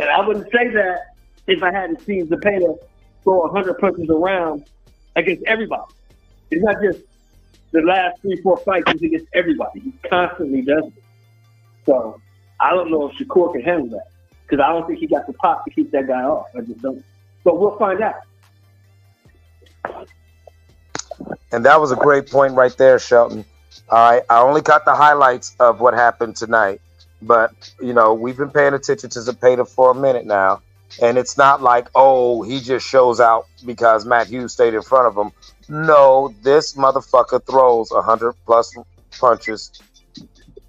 And I wouldn't say that if I hadn't seen Zepeda throw one hundred punches around against everybody. It's not just the last three, four fights. He's against everybody. He constantly does it. So I don't know if Shakur can handle that because I don't think he got the pop to keep that guy off. I just don't. But we'll find out. And that was a great point right there, Shelton. All right, I only caught the highlights of what happened tonight. But, you know, we've been paying attention to Zepeda for a minute now. And it's not like, oh, he just shows out because Matt Hughes stayed in front of him. No, this motherfucker throws one hundred plus punches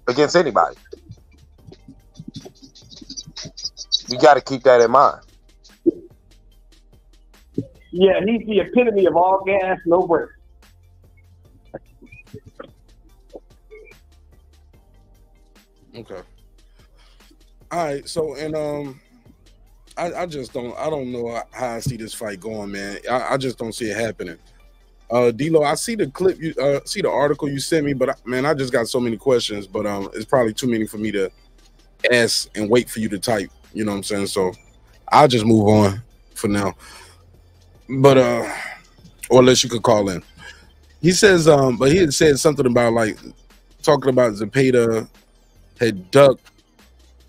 against anybody. You got to keep that in mind. Yeah, he's the epitome of all gas, no brakes. Okay. All right, so and um, I, I just don't I don't know how I see this fight going, man. I, I just don't see it happening. Uh, D-Lo, I see the clip, you uh, see the article you sent me, but I, man, I just got so many questions. But um, it's probably too many for me to ask and wait for you to type. You know what I'm saying? So I'll just move on for now. But uh, or unless you could call in, he says um, but he had said something about like talking about Zepeda had ducked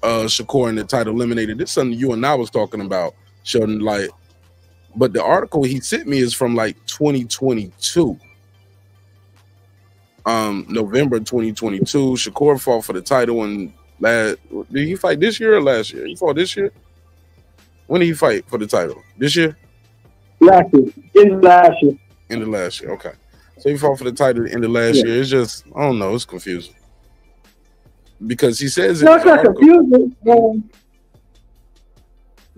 Uh, Shakur in the title eliminated. This is something you and I was talking about, Sheldon. Like, but the article he sent me is from like twenty twenty-two, um, November twenty twenty-two. Shakur fought for the title and last. Did he fight this year or last year? He fought this year. When did he fight for the title? This year? Last year. In the last year. In the last year. Okay. So he fought for the title in the last yeah. year. It's just I don't know. It's confusing. Because he says no, it's not confusing. Um,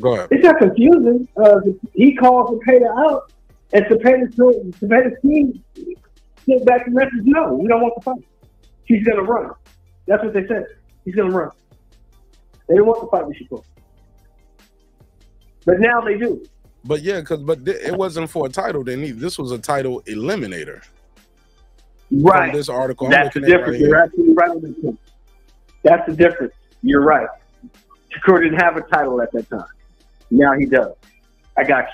Go ahead. It's not confusing. Uh, he calls Zepeda out, and Zepeda's Zepeda's team sit back and message, "No, we don't want the fight. He's gonna run." That's what they said. He's gonna run. They didn't want the fight with Shakur, but now they do. But yeah, because but it wasn't for a title. They need this was a title eliminator. Right. From this article. That's the difference. Right You're absolutely right. That's the difference. You're right. Shakur didn't have a title at that time. Now he does. I got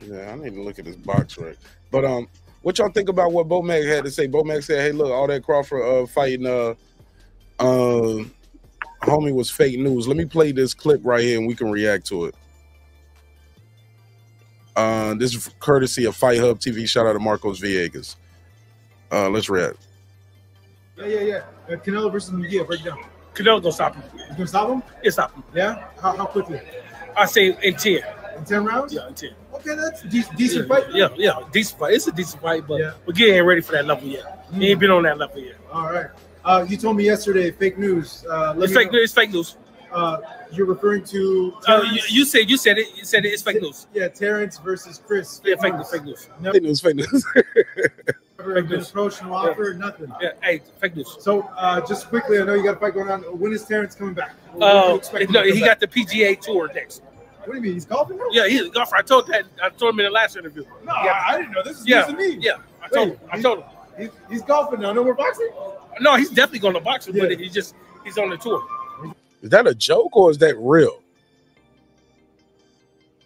you. Yeah, I need to look at this box right. But um, what y'all think about what Bo Mack had to say? Bo Mack said, "Hey, look, all that Crawford uh, fighting uh, uh, homie was fake news." Let me play this clip right here, and we can react to it. Uh, this is courtesy of Fight Hub T V. Shout out to Marcos Villegas. Uh, let's react. Yeah, yeah, yeah. Uh, Canelo versus McGee. Break down. Canelo gonna stop him. You gonna stop him? Yeah, stop him. Yeah. How, how quickly? I say in ten. In ten rounds? Yeah, in ten. Okay, that's a de decent yeah, fight. Yeah, yeah, decent fight. It's a decent fight, but yeah. McGee ain't ready for that level yet. Mm. He ain't been on that level yet. All right. Uh, you told me yesterday, fake news. Uh, it's, fake, it's fake news. Uh, you're referring to. Uh, you, you said you said it. You said it. It's fake news. Yeah, Terrence versus Chris. Fake yeah, fake news. Fake news. Fake news. Fake news. Never fake been news. Approached, no offer, yeah. nothing. Yeah, hey, fake news. So, uh, just quickly, I know you got a fight going on. When is Terrence coming back? Uh, no, he back? Got the P G A tour next. What do you mean? He's golfing now? Yeah, he's a golfer. I told that. I told him in the last interview. No, yeah. I, I didn't know. This is yeah. news to me. Yeah, I told Wait, him. I told him. He's, he's golfing now. No more boxing. No, he's definitely going to boxing, yeah. but he's just he's on the tour. Is that a joke or is that real?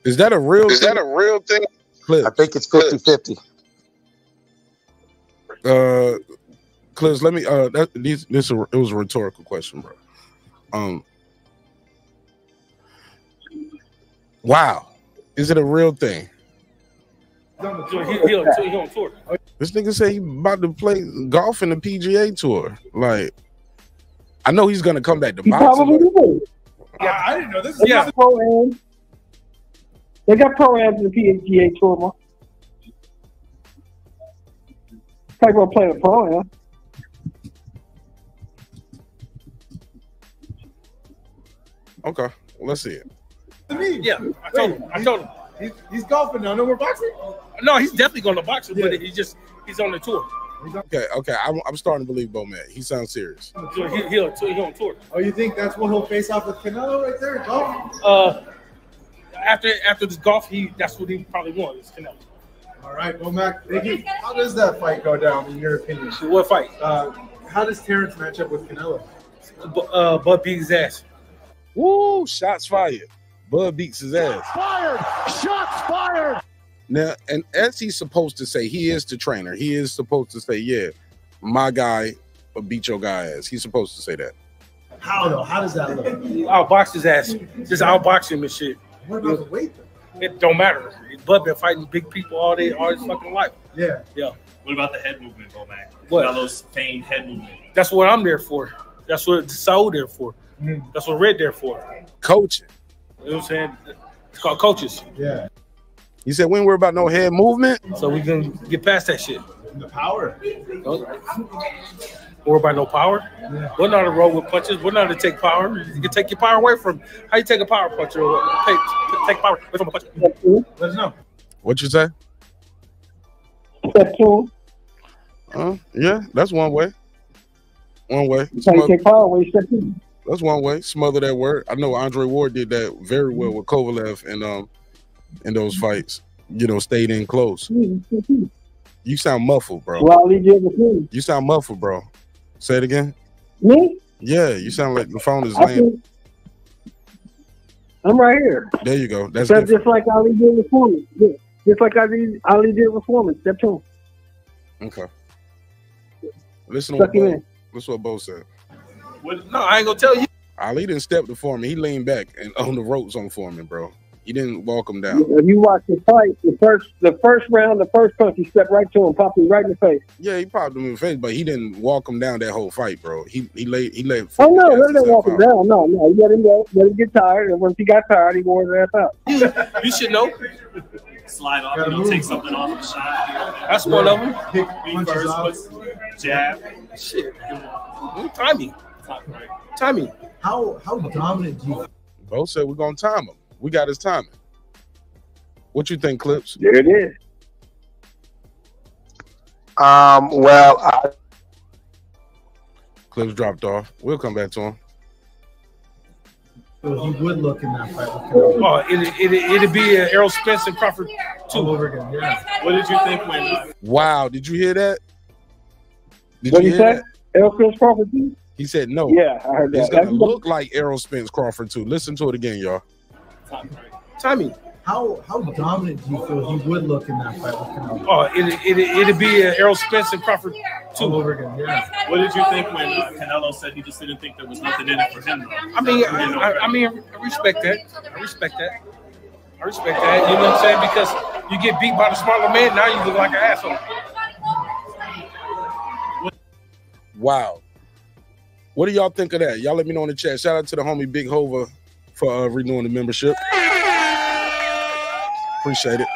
Is that a real Is thing? that a real thing? Clips. I think it's fifty fifty. Uh, Clips, let me uh that these this it was a rhetorical question, bro. Um Wow. Is it a real thing? This nigga said he about to play golf in the P G A tour. Like, I know he's gonna come back to boxing. Yeah, I didn't know this. They yeah. got pro am. They got pro am in the P G A tour, man. Probably gonna play with pro am. Okay, well, let's see it. Yeah, I told him. I told him. He's, he's golfing now. No more boxing. No, he's definitely going to boxing, yeah. but he's just he's on the tour. Okay, okay, I'm, I'm starting to believe Bo Matt. He sounds serious. He'll, he'll, he'll, he'll on tour. Oh, you think that's when he'll face off with Canelo right there? Golf. Uh, after after this golf, he that's what he probably won is Canelo. All right, Bo Mac. How does that fight go down in your opinion? What fight? Uh, how does Terrence match up with Canelo? Uh, Bud beats his ass. Woo! Shots fired. Bud beats his ass. Shots fired! Shots fired! Now, and as he's supposed to say, he is the trainer. He is supposed to say, yeah, my guy will beat your guy ass. He's supposed to say that. How though? How does that look? I'll box his ass. Just I'll box him and shit. What about the weight though? It don't matter. Bud been fighting big people all day, all his fucking life. Yeah. Yeah. What about the head movement, Bo Mac? What? All those famed head movement. That's what I'm there for. That's what Saul there for. Mm. That's what Red there for. Coaching. You know what I'm saying? It's called coaches. Yeah. You said we don't worry about no head movement. So we can get past that shit. The power. Don't worry about no power. Yeah. We're not to roll with punches. We're not to take power. You can take your power away from how you take a power punch or take, take power away from a punch. Let us know. What you say? Step two. Uh, yeah, that's one way. One way. You can't take power away, step two. That's one way. Smother that word. I know Andre Ward did that very well with Kovalev and um in those fights. You know, stayed in close. You sound muffled, bro. You sound muffled, bro. Say it again. Me? Yeah, you sound like the phone is laying. I'm right here. There you go. That's so just like Ali did with Foreman. Yeah. Just like Ali Ali did with Foreman. Step two. Okay. Listen to what Bo, listen what Bo said. What? No, I ain't gonna tell you. Ali didn't step to Foreman. He leaned back and on the ropes on Foreman, bro. He didn't walk him down. If you watch the fight, the first the first round, the first punch, he stepped right to him, popped him right in the face. Yeah, he popped him in the face, but he didn't walk him down that whole fight, bro. He he laid he let. Oh no, he didn't walk him down. No, no, he let him go, let him get tired, and once he got tired, he wore his ass out. You should know. Slide off, you know, take something off the shot. That's yeah. one of them. Big first, jab, shit, timing. Timing. How how dominant do you? Bo said we're gonna time him. We got his timing. What you think, Clips? There it is. Um. Well, I... Clips dropped off. We'll come back to him. So he would look in that fight. Oh, it, it, it'd be uh, Errol Spence and Crawford two over again. Yeah. What did you think when? Wow, did you hear that? Did what you hear that? Errol Spence Crawford two? He said no. Yeah, I heard that. It's going to look like Errol Spence Crawford two. Listen to it again, y'all. Tommy, how how dominant do you feel he would look in that fight with Canelo? Oh, it, it, it'd be uh, Errol Spence and Crawford two over again. Yeah. What did you think when uh, Canelo said he just didn't think there was nothing in it for him? I mean, I, I, I mean, I respect that. I respect that. I respect that. You know what I'm saying? Because you get beat by the smaller man, now you look like an asshole. Wow. What do y'all think of that? Y'all let me know in the chat. Shout out to the homie Big Hova for uh, renewing the membership. Appreciate it.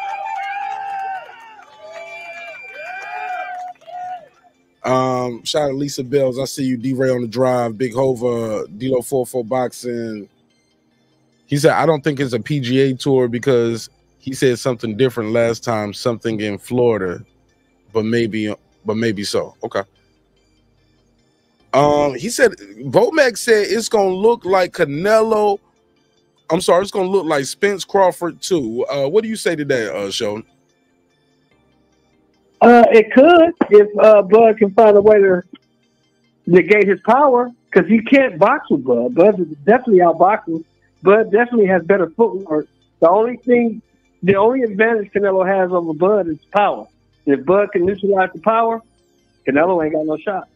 Um, shout out to Lisa Bells. I see you, D-Ray on the drive. Big Hova, D-Lo four four Boxing. He said, I don't think it's a P G A tour because he said something different last time, something in Florida, but maybe, but maybe so. Okay. Um, he said, Vomac said it's gonna look like Canelo. I'm sorry, it's gonna look like Spence Crawford too. Uh, what do you say to that, uh, Sheldon? Uh, it could if uh, Bud can find a way to negate his power, because you can't box with Bud. Bud is definitely outboxing. Bud definitely has better footwork. The only thing, the only advantage Canelo has over Bud is power. And if Bud can neutralize the power, Canelo ain't got no shot.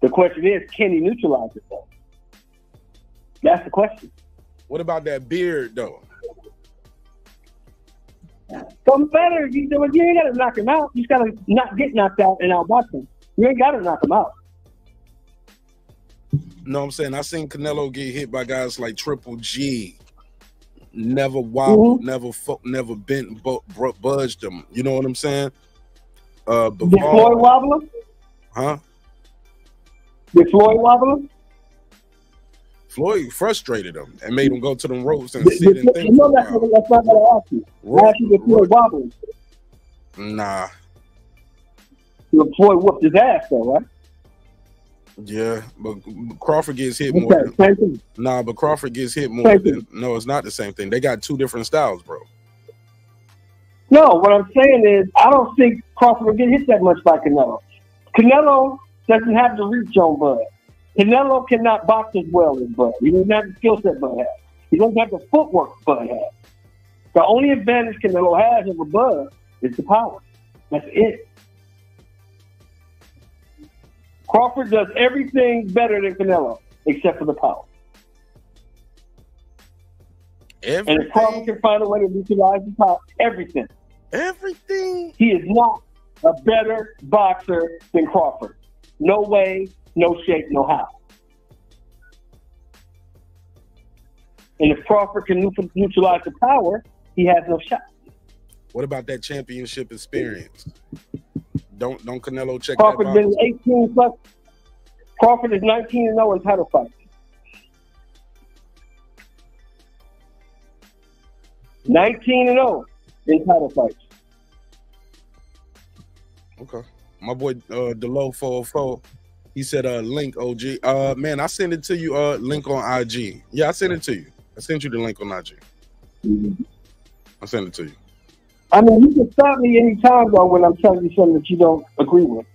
The question is, can he neutralize it, though? That's the question. What about that beard, though? Something better. You, you ain't got to knock him out. You just got to not get knocked out and outbox him. You ain't got to knock him out. No, I'm saying I seen Canelo get hit by guys like Triple G. Never wobbled, mm-hmm. never fuck, never bent, bu bu budged him. You know what I'm saying? Uh, Did Floyd wobble him? Huh? Did Floyd wobble him? Floyd frustrated him and made him go to them ropes and did, sit did, and think. You know that's not what I asked you. I asked you did Floyd wobble him? Nah. Floyd whooped his ass though, right? Yeah, but Crawford gets hit more. Okay, than, same thing. Nah, but Crawford gets hit more. Same than, no, it's not the same thing. They got two different styles, bro. No, what I'm saying is I don't think Crawford will get hit that much by Canelo. Canelo doesn't have the reach on Bud. Canelo cannot box as well as Bud. He doesn't have the skill set Bud has. He doesn't have the footwork Bud has. The only advantage Canelo has over Bud is the power. That's it. Crawford does everything better than Canelo except for the power. Everything. And if Crawford can find a way to utilize the power, everything. Everything. He is not a better boxer than Crawford. No way, no shape, no how. And if Crawford can neutralize the power, he has no shot. What about that championship experience? Don't don't Canelo check Crawford that box? Been eighteen plus. Crawford is nineteen and oh in title fights. nineteen and oh in title fights. Okay. My boy uh Delo four oh four, he said uh link O G. Uh man, I sent it to you, uh link on I G. Yeah, I sent it to you. I sent you the link on I G. Mm-hmm. I sent it to you. I mean, you can stop me anytime though when I'm telling you something that you don't agree with.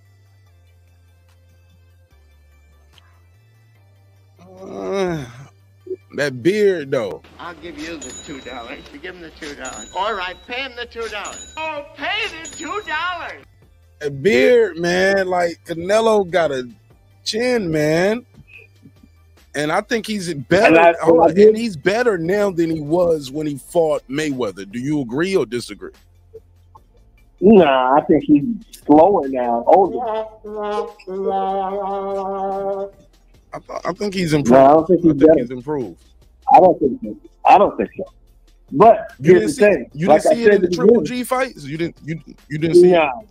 Uh, that beard though. I'll give you the two dollars. You give him the two dollars. All right, pay him the two dollars. Oh, pay the two dollars. A beard, man, like Canelo got a chin, man, and I think he's better. And, I, oh, I and he's better now than he was when he fought Mayweather. Do you agree or disagree? Nah, I think he's slower now, older. I, th I think he's improved. No, I don't think, he's, I think he's improved. I don't think. So. I don't think so. But you didn't see, thing, you like didn't see it in the Triple G fights. You didn't. You you didn't see. Nah. It?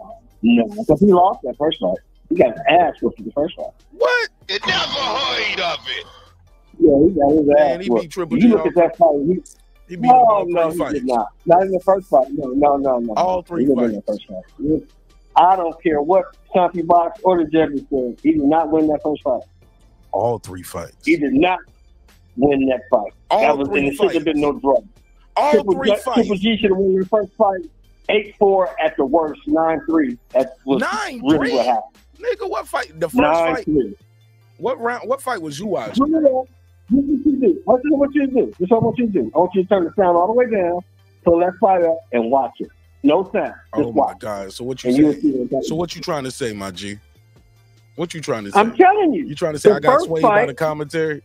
No, because he lost that first fight. He got his ass whooped in the first fight. What? It never heard of it. Yeah, he got his ass. Man, he beat Triple G. You look at that fight. He, he beat all no, three no, fights. Not. not in the first fight. No, no, no, no. All three he fights. The first fight. I don't care what Tommy Box or the judges said. He did not win that first fight. All three fights. He did not win that fight. All that was, three and it should have been no draw. All Triple three G, fights. Triple G should have won the first fight. eight four at the worst, nine three. That's what nine, really three? What happened. Nigga, what fight? The first nine, fight? Three. What round? What fight was you watching? You know, this is what you do. This is what you do. This is what you do. I want you to turn the sound all the way down, pull that fight up, and watch it. No sound. Just oh, watch. My God. So what you saying? So what you trying to say, my G? What you trying to say? I'm telling you. You trying to say I got swayed fight, by the commentary?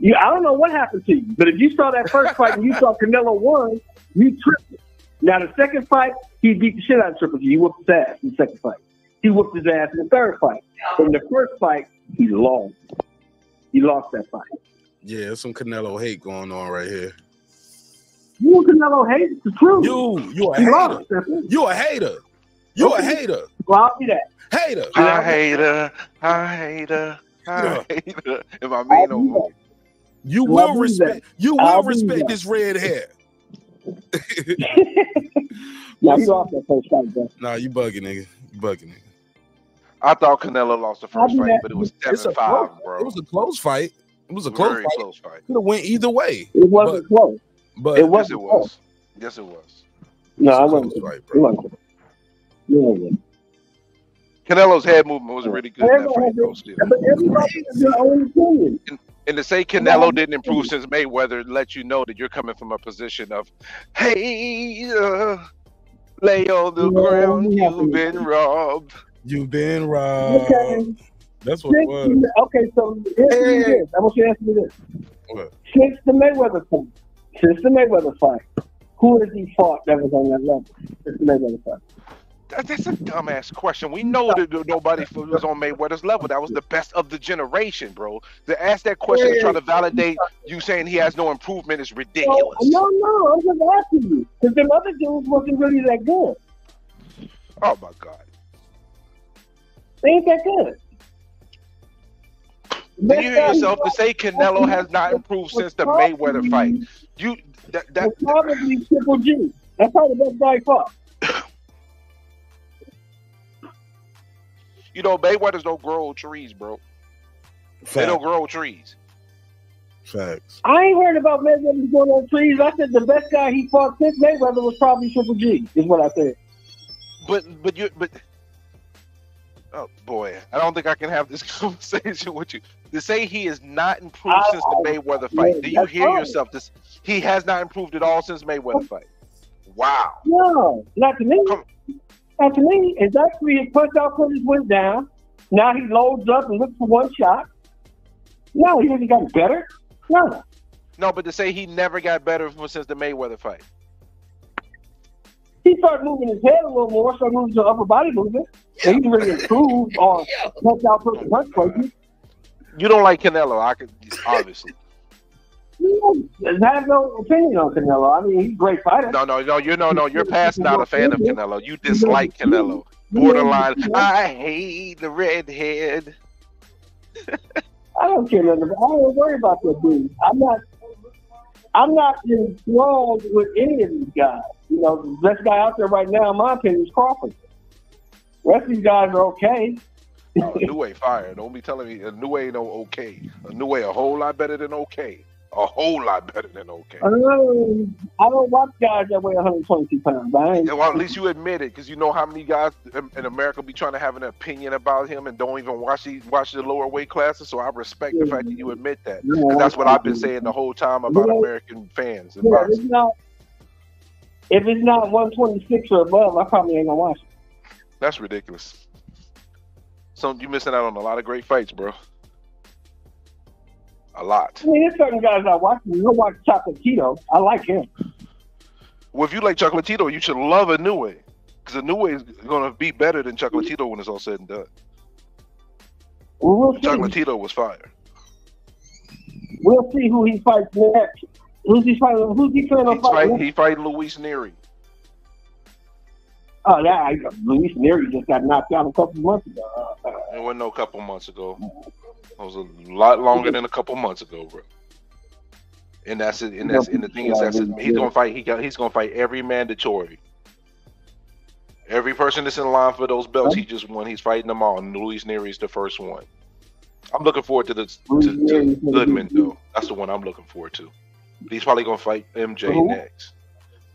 You, I don't know what happened to you, but if you saw that first fight and you saw Canelo won, you tripped it. Now, the second fight, he beat the shit out of Triple G. He whooped his ass in the second fight. He whooped his ass in the third fight. But in the first fight, he lost. He lost that fight. Yeah, there's some Canelo hate going on right here. You Canelo hate? It's the truth. You, you a he hater. Lost. You a hater. You okay. a hater. Well, I'll be that. Hater. I hate her. I hate her. I hate her. If I mean no You will respect. You will respect this red hair. Nah, you off that first fight, bro. Nah, you bugging, nigga. You bugging, nigga. I thought Canelo lost the first fight, but it was seven five, bro. It was a close fight. It was a close Very fight. close fight. Could have went either way. It wasn't but, close. But it was. Yes, it was. Yes, it was. No, I wasn't. Fight, bro. Canelo's head movement was really good in that fight, though, still. But everybody has their own opinion. And, and to say Canelo didn't improve since Mayweather lets you know that you're coming from a position of, hey, uh, lay on the yeah, ground, you've been robbed. You've been robbed. Okay. That's what since, it was. Okay, so here's hey. this. I want you to ask me this. What? Since the Mayweather fight, since the Mayweather fight, who has he fought that was on that level? Since the Mayweather fight. That's a dumbass question. We know that nobody was on Mayweather's level. That was the best of the generation, bro. To ask that question yeah, and try to validate you saying he has no improvement is ridiculous. No, no, I'm just asking you. Because them other dudes wasn't really that good. Oh, my God. They ain't that good. Then you hear yourself to say Canelo has not improved since the Mayweather fight. You, that, that, probably Triple G. That's how the best guy fought. You know, Mayweathers don't grow trees, bro. Facts. They don't grow trees. Facts. I ain't worried about Mayweather going on trees. I said the best guy he fought since Mayweather was probably Triple G, is what I said. But, but you, but, oh boy, I don't think I can have this conversation with you. To say he has not improved I, since the Mayweather fight, yeah, do you hear funny. yourself? This, he has not improved at all since Mayweather fight. Wow. No, not to me. Come, To me, it's actually his punch out footage went down. Now he loads up and looks for one shot. No, he hasn't gotten better. No. No, but to say he never got better since the Mayweather fight. He started moving his head a little more, started moving the upper body movement. Yeah. And he really improved on punch out footage punch places. You don't like Canelo, I could obviously. You know, I have no opinion on Canelo. I mean, he's a great fighter. No, no, no. You no, no. You're past not a fan of Canelo. You dislike Canelo. Borderline. I hate the redhead. I don't care nothing. I don't worry about that dude. I'm not. I'm not enthralled with any of these guys. You know, the best guy out there right now, in my opinion, is Crawford. The rest of these guys are okay. Oh, New Way fire. Don't be telling me a New Way ain't no okay. A New Way a whole lot better than okay. A whole lot better than okay. Um, I don't watch guys that weigh one hundred twenty pounds. I ain't... Well, at least you admit it, because you know how many guys in America be trying to have an opinion about him and don't even watch the, watch the lower weight classes. So I respect the fact that you admit that. Because that's what I've been saying the whole time about yeah. American fans. And yeah, if, it's not, if it's not one twenty-six or above, I probably ain't going to watch it. That's ridiculous. So you're missing out on a lot of great fights, bro. A lot. I mean, there's certain guys I watch. I watch Chocolatito. I like him. Well, if you like Chocolatito, you should love a New Way, because a New Way is going to be better than Chocolatito when it's all said and done. We'll Chocolatito was fire. We'll see who he fights next. Who's he fighting? Who's he trying to fight? Fight he fighting Luis Neri. Oh, that Luis Neri just got knocked out a couple months ago. It wasn't no couple months ago. It was a lot longer than a couple months ago, bro. And that's it. And that's and the thing is, that's it. He's gonna fight. He got. He's gonna fight every mandatory. Every person that's in line for those belts, he just won. He's fighting them all. And Luis Neri is the first one. I'm looking forward to the to, to Goodman though. That's the one I'm looking forward to. He's probably gonna fight M J Who? next.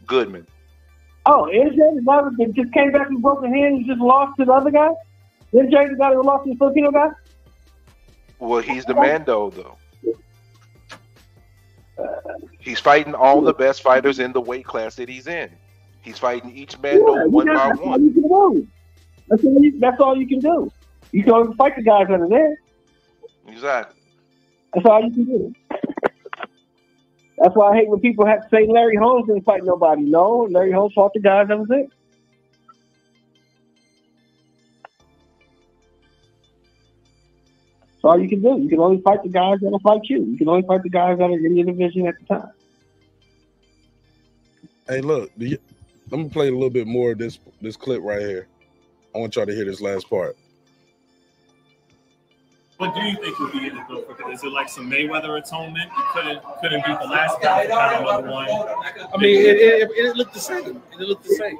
Goodman. Oh, M J, the guy that just came back and broke a hand and just lost to the other guy? M J, the guy that lost to the Filipino guy? Well, he's the Mando, though. He's fighting all the best fighters in the weight class that he's in. He's fighting each Mando yeah, one by that's one. All that's, all you, that's all you can do. You can only fight the guys under there. Exactly. That's all you can do. That's why I hate when people have to say Larry Holmes didn't fight nobody. No, Larry Holmes fought the guys. That was it. That's all you can do. You can only fight the guys that'll fight you. You can only fight the guys that are in your division at the time. Hey, look, do you, I'm gonna play a little bit more of this this clip right here. I want y'all to hear this last part. What do you think would be in the book? Is it like some Mayweather atonement? You couldn't couldn't beat the last guy. I mean, it, it, it looked the same. It looked the same.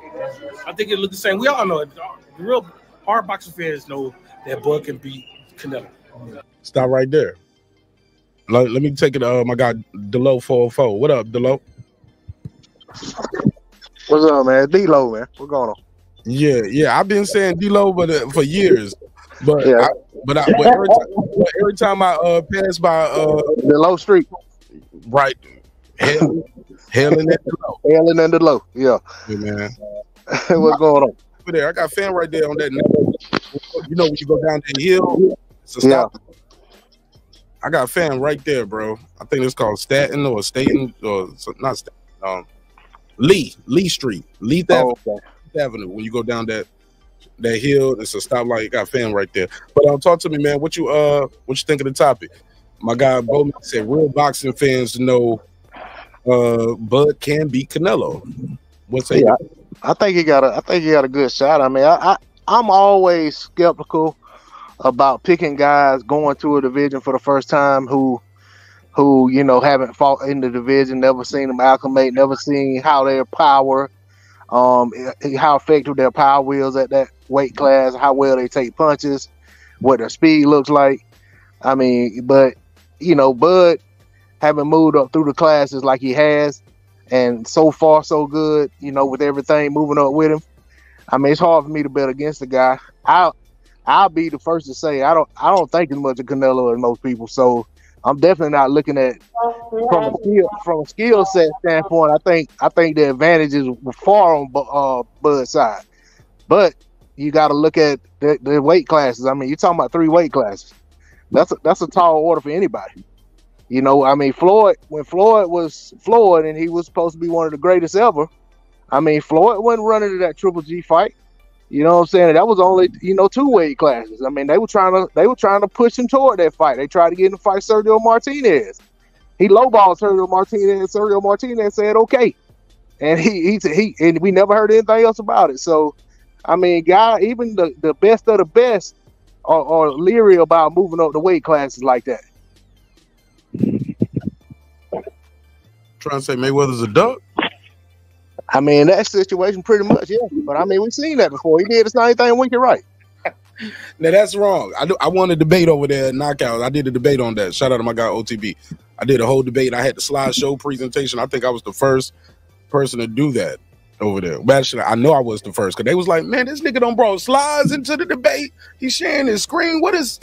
I think it looked the same. We all know it. The real hard boxing fans know that Bud can beat Canelo. Stop right there. Let, let me take it. Uh, my guy, D-Lo four oh four. What up, D-Lo? What's up, man? D-Lo, man. What's going on? Yeah, yeah. I've been saying D-Lo, but uh, for years. But yeah. I, but, I, but, every time, but every time I uh, pass by uh, the low street, right, hell, hell in that low, hell in that low, yeah, hey, man. What's going on? Over there, I got a fan right there on that. You know when you go down that hill, it's a stop. Yeah. I got a fan right there, bro. I think it's called Staten or Staten or not Staten, um, Lee Lee Street, Lee Avenue. Oh, okay. Avenue. When you go down that. That hill, it's a stoplight. You got a fan right there. But um, talk to me, man. What you uh, what you think of the topic? My guy Bowman said, "Real boxing fans know uh, Bud can beat Canelo." What's yeah, that? I think he got a. I think he got a good shot. I mean, I, I I'm always skeptical about picking guys going to a division for the first time who who you know haven't fought in the division, never seen them acclimate, never seen how their power, um, how effective their power is at that weight class, how well they take punches, what their speed looks like. I mean, but you know, Bud having moved up through the classes like he has, and so far so good, you know, with everything moving up with him. I mean, it's hard for me to bet against the guy. I'll I'll be the first to say I don't I don't think as much of Canelo as most people. So I'm definitely not looking at from a skill from a skill set standpoint. I think I think the advantage is far on uh, Bud's side, but you got to look at the, the weight classes. I mean, you're talking about three weight classes. That's a, that's a tall order for anybody. You know, I mean, Floyd, when Floyd was Floyd and he was supposed to be one of the greatest ever, I mean, Floyd wasn't running to that Triple G fight. You know what I'm saying? That was only, you know, two weight classes. I mean, they were trying to they were trying to push him toward that fight. They tried to get him to fight Sergio Martinez. He lowballed Sergio Martinez. Sergio Martinez said, okay. And he, he, he and we never heard anything else about it. So, I mean, guy, even the, the best of the best are, are leery about moving up the weight classes like that. Trying to say Mayweather's a duck? I mean, that situation pretty much, yeah. But, I mean, we've seen that before. He did the same thing Winky Wright. Now, that's wrong. I do, I won a debate over there at Knockout. I did a debate on that. Shout out to my guy, O T B. I did a whole debate. I had the slideshow presentation. I think I was the first person to do that over there. Actually, I know I was the first because they was like, man, this nigga done brought slides into the debate. He's sharing his screen. What is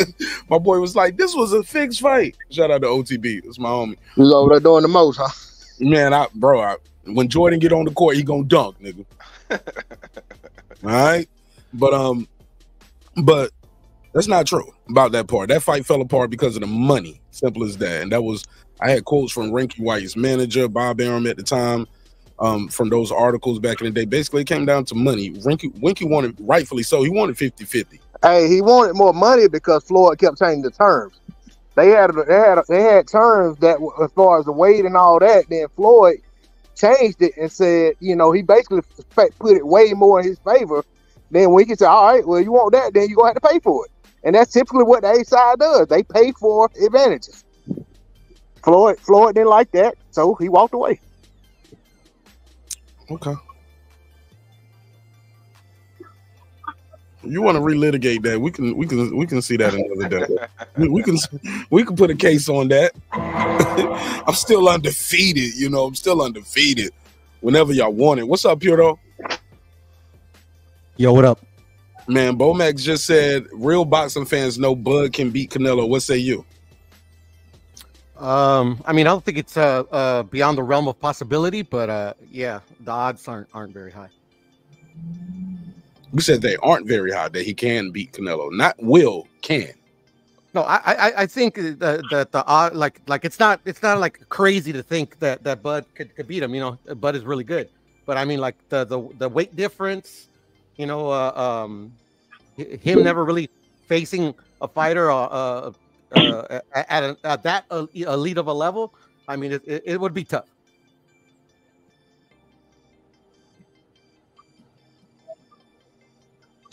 my boy was like, this was a fixed fight. Shout out to O T B. It's my homie. He's over there doing the most, huh? Man, I bro, I, when Jordan get on the court, he gonna dunk, nigga. All right. But um, but that's not true about that part. That fight fell apart because of the money. Simple as that. And that was I had quotes from Rinky White's manager, Bob Arum at the time. Um, from those articles back in the day. Basically, it came down to money. Rinky, Winky wanted, rightfully so, he wanted fifty fifty. Hey, he wanted more money because Floyd kept changing the terms. They had they had, they had terms that, as far as the weight and all that, then Floyd changed it and said, you know, he basically put it way more in his favor. Then Winky said, all right, well, you want that, then you're going to have to pay for it. And that's typically what the A-side does. They pay for advantages. Floyd, Floyd didn't like that, so he walked away. Okay. You want to relitigate that? We can, we can, we can see that another day. we, we can, we can put a case on that. I'm still undefeated, you know. I'm still undefeated. Whenever y'all want it. What's up, Puro? Yo, what up, man? Bomax just said, "Real boxing fans know Bud can beat Canelo." What say you? Um, I mean, I don't think it's uh, uh beyond the realm of possibility, but uh, yeah, the odds aren't aren't very high. You said they aren't very high, that he can beat Canelo, not will, can. No, I I, I think that the, the odd, like like it's not it's not like crazy to think that that Bud could, could beat him. You know, Bud is really good, but I mean, like the the, the weight difference, you know, uh, um, him never really facing a fighter uh, uh, at a, at that elite of a level. I mean, it it would be tough.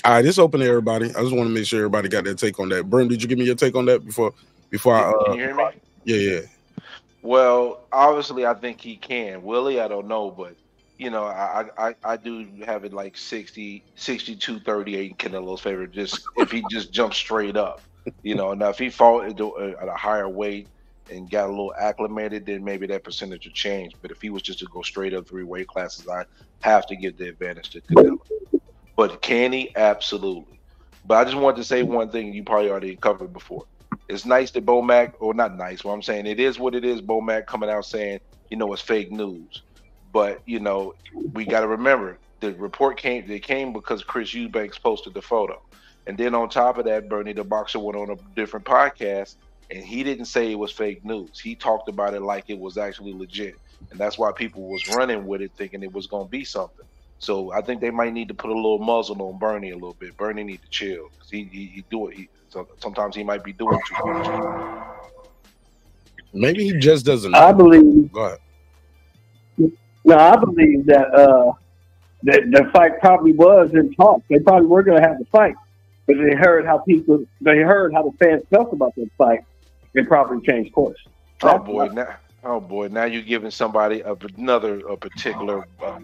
All right, it's open to everybody. I just want to make sure everybody got their take on that. Brim, did you give me your take on that before before I uh, can you hear me? Yeah, yeah. Well, obviously I think he can. Willie, I don't know, but you know, I I, I do have it like sixty, sixty-two, thirty-eight in Canelo's favor, just if he just jumps straight up. You know, now if he fought at a higher weight and got a little acclimated, then maybe that percentage would change. But if he was just to go straight up three weight classes, I have to give the advantage to Canelo. But can he? Absolutely. But I just wanted to say one thing you probably already covered before. It's nice that Bomac, or not nice, what I'm saying, it is what it is, Bomac coming out saying, you know, it's fake news. But, you know, we got to remember, the report came, they came because Chris Eubanks posted the photo. And then on top of that, Bernie the Boxer went on a different podcast, and he didn't say it was fake news. He talked about it like it was actually legit. And that's why people was running with it, thinking it was going to be something. So I think they might need to put a little muzzle on Bernie a little bit. Bernie need to chill. He he, he do it. He, so sometimes he might be doing too much. Maybe he just doesn't. I believe. Go ahead. No, I believe that uh, that the fight probably was in talk. They probably were going to have the fight, but they heard how people they heard how the fans felt about that fight, and probably changed course. Oh That's boy, now oh boy, now you're giving somebody a, another a particular. Uh,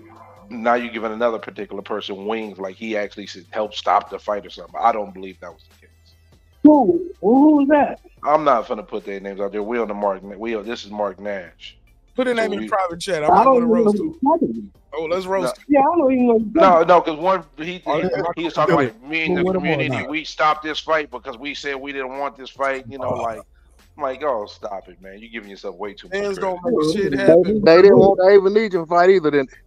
Now you're giving another particular person wings, like he actually helped stop the fight or something. I don't believe that was the case. Who? Who was that? I'm not gonna put their names out there. We on the Mark. We on, this is Mark Nash. Put their so name we, in private chat. I'm I don't even roast know him. Oh, let's roast. No. Him. Yeah, I don't even know. No, no, because one he oh, he, he was talking about me and the community. We stopped this fight because we said we didn't want this fight. You know, oh. like. I'm like, oh, stop it, man. You're giving yourself way too much. Fans don't make shit happen. They, they didn't want the Ava Legion fight either, didn't they?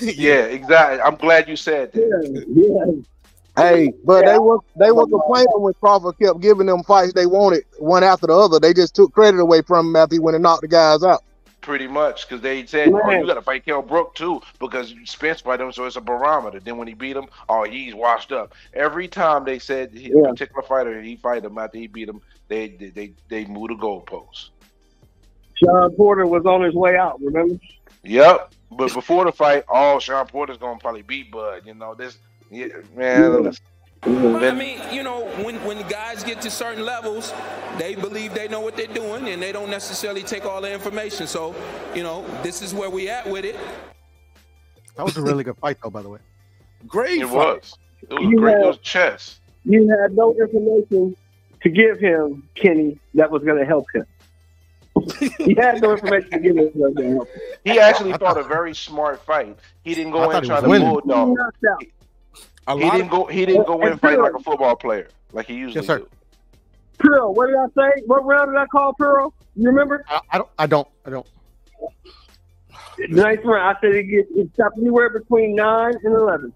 Yeah, exactly. I'm glad you said that. Yeah, yeah. Hey, but yeah. they were they were complaining when Crawford kept giving them fights they wanted one after the other. They just took credit away from him after he went and knocked the guys out. Pretty much, because they said, oh, you got to fight Kell Brook too, because Spence fight him, so it's a barometer. Then when he beat him, oh, he's washed up. Every time they said he, yeah. a particular fighter, he fight him after he beat him, they they they, they moved the goalposts. Sean Porter was on his way out, remember? Yep. But before the fight, oh, Sean Porter's gonna probably beat Bud. You know this, yeah, man. Well, I mean, you know, when when guys get to certain levels, they believe they know what they're doing, and they don't necessarily take all the information. So, you know, this is where we at with it. That was a really good fight, though. By the way, great. It fight. was. It was you great. Had, it was chess. You had no information to give him, Kenny. That was gonna help him. He had no information to give us. He actually fought a very smart fight. He didn't go in trying to bulldog. He didn't go. He didn't go in fighting like a football player, like he usually do. Puro, what did I say? What round did I call Puro? You remember? I, I don't. I don't. I don't. Ninth round. I said it gets it stopped anywhere between nine and eleven.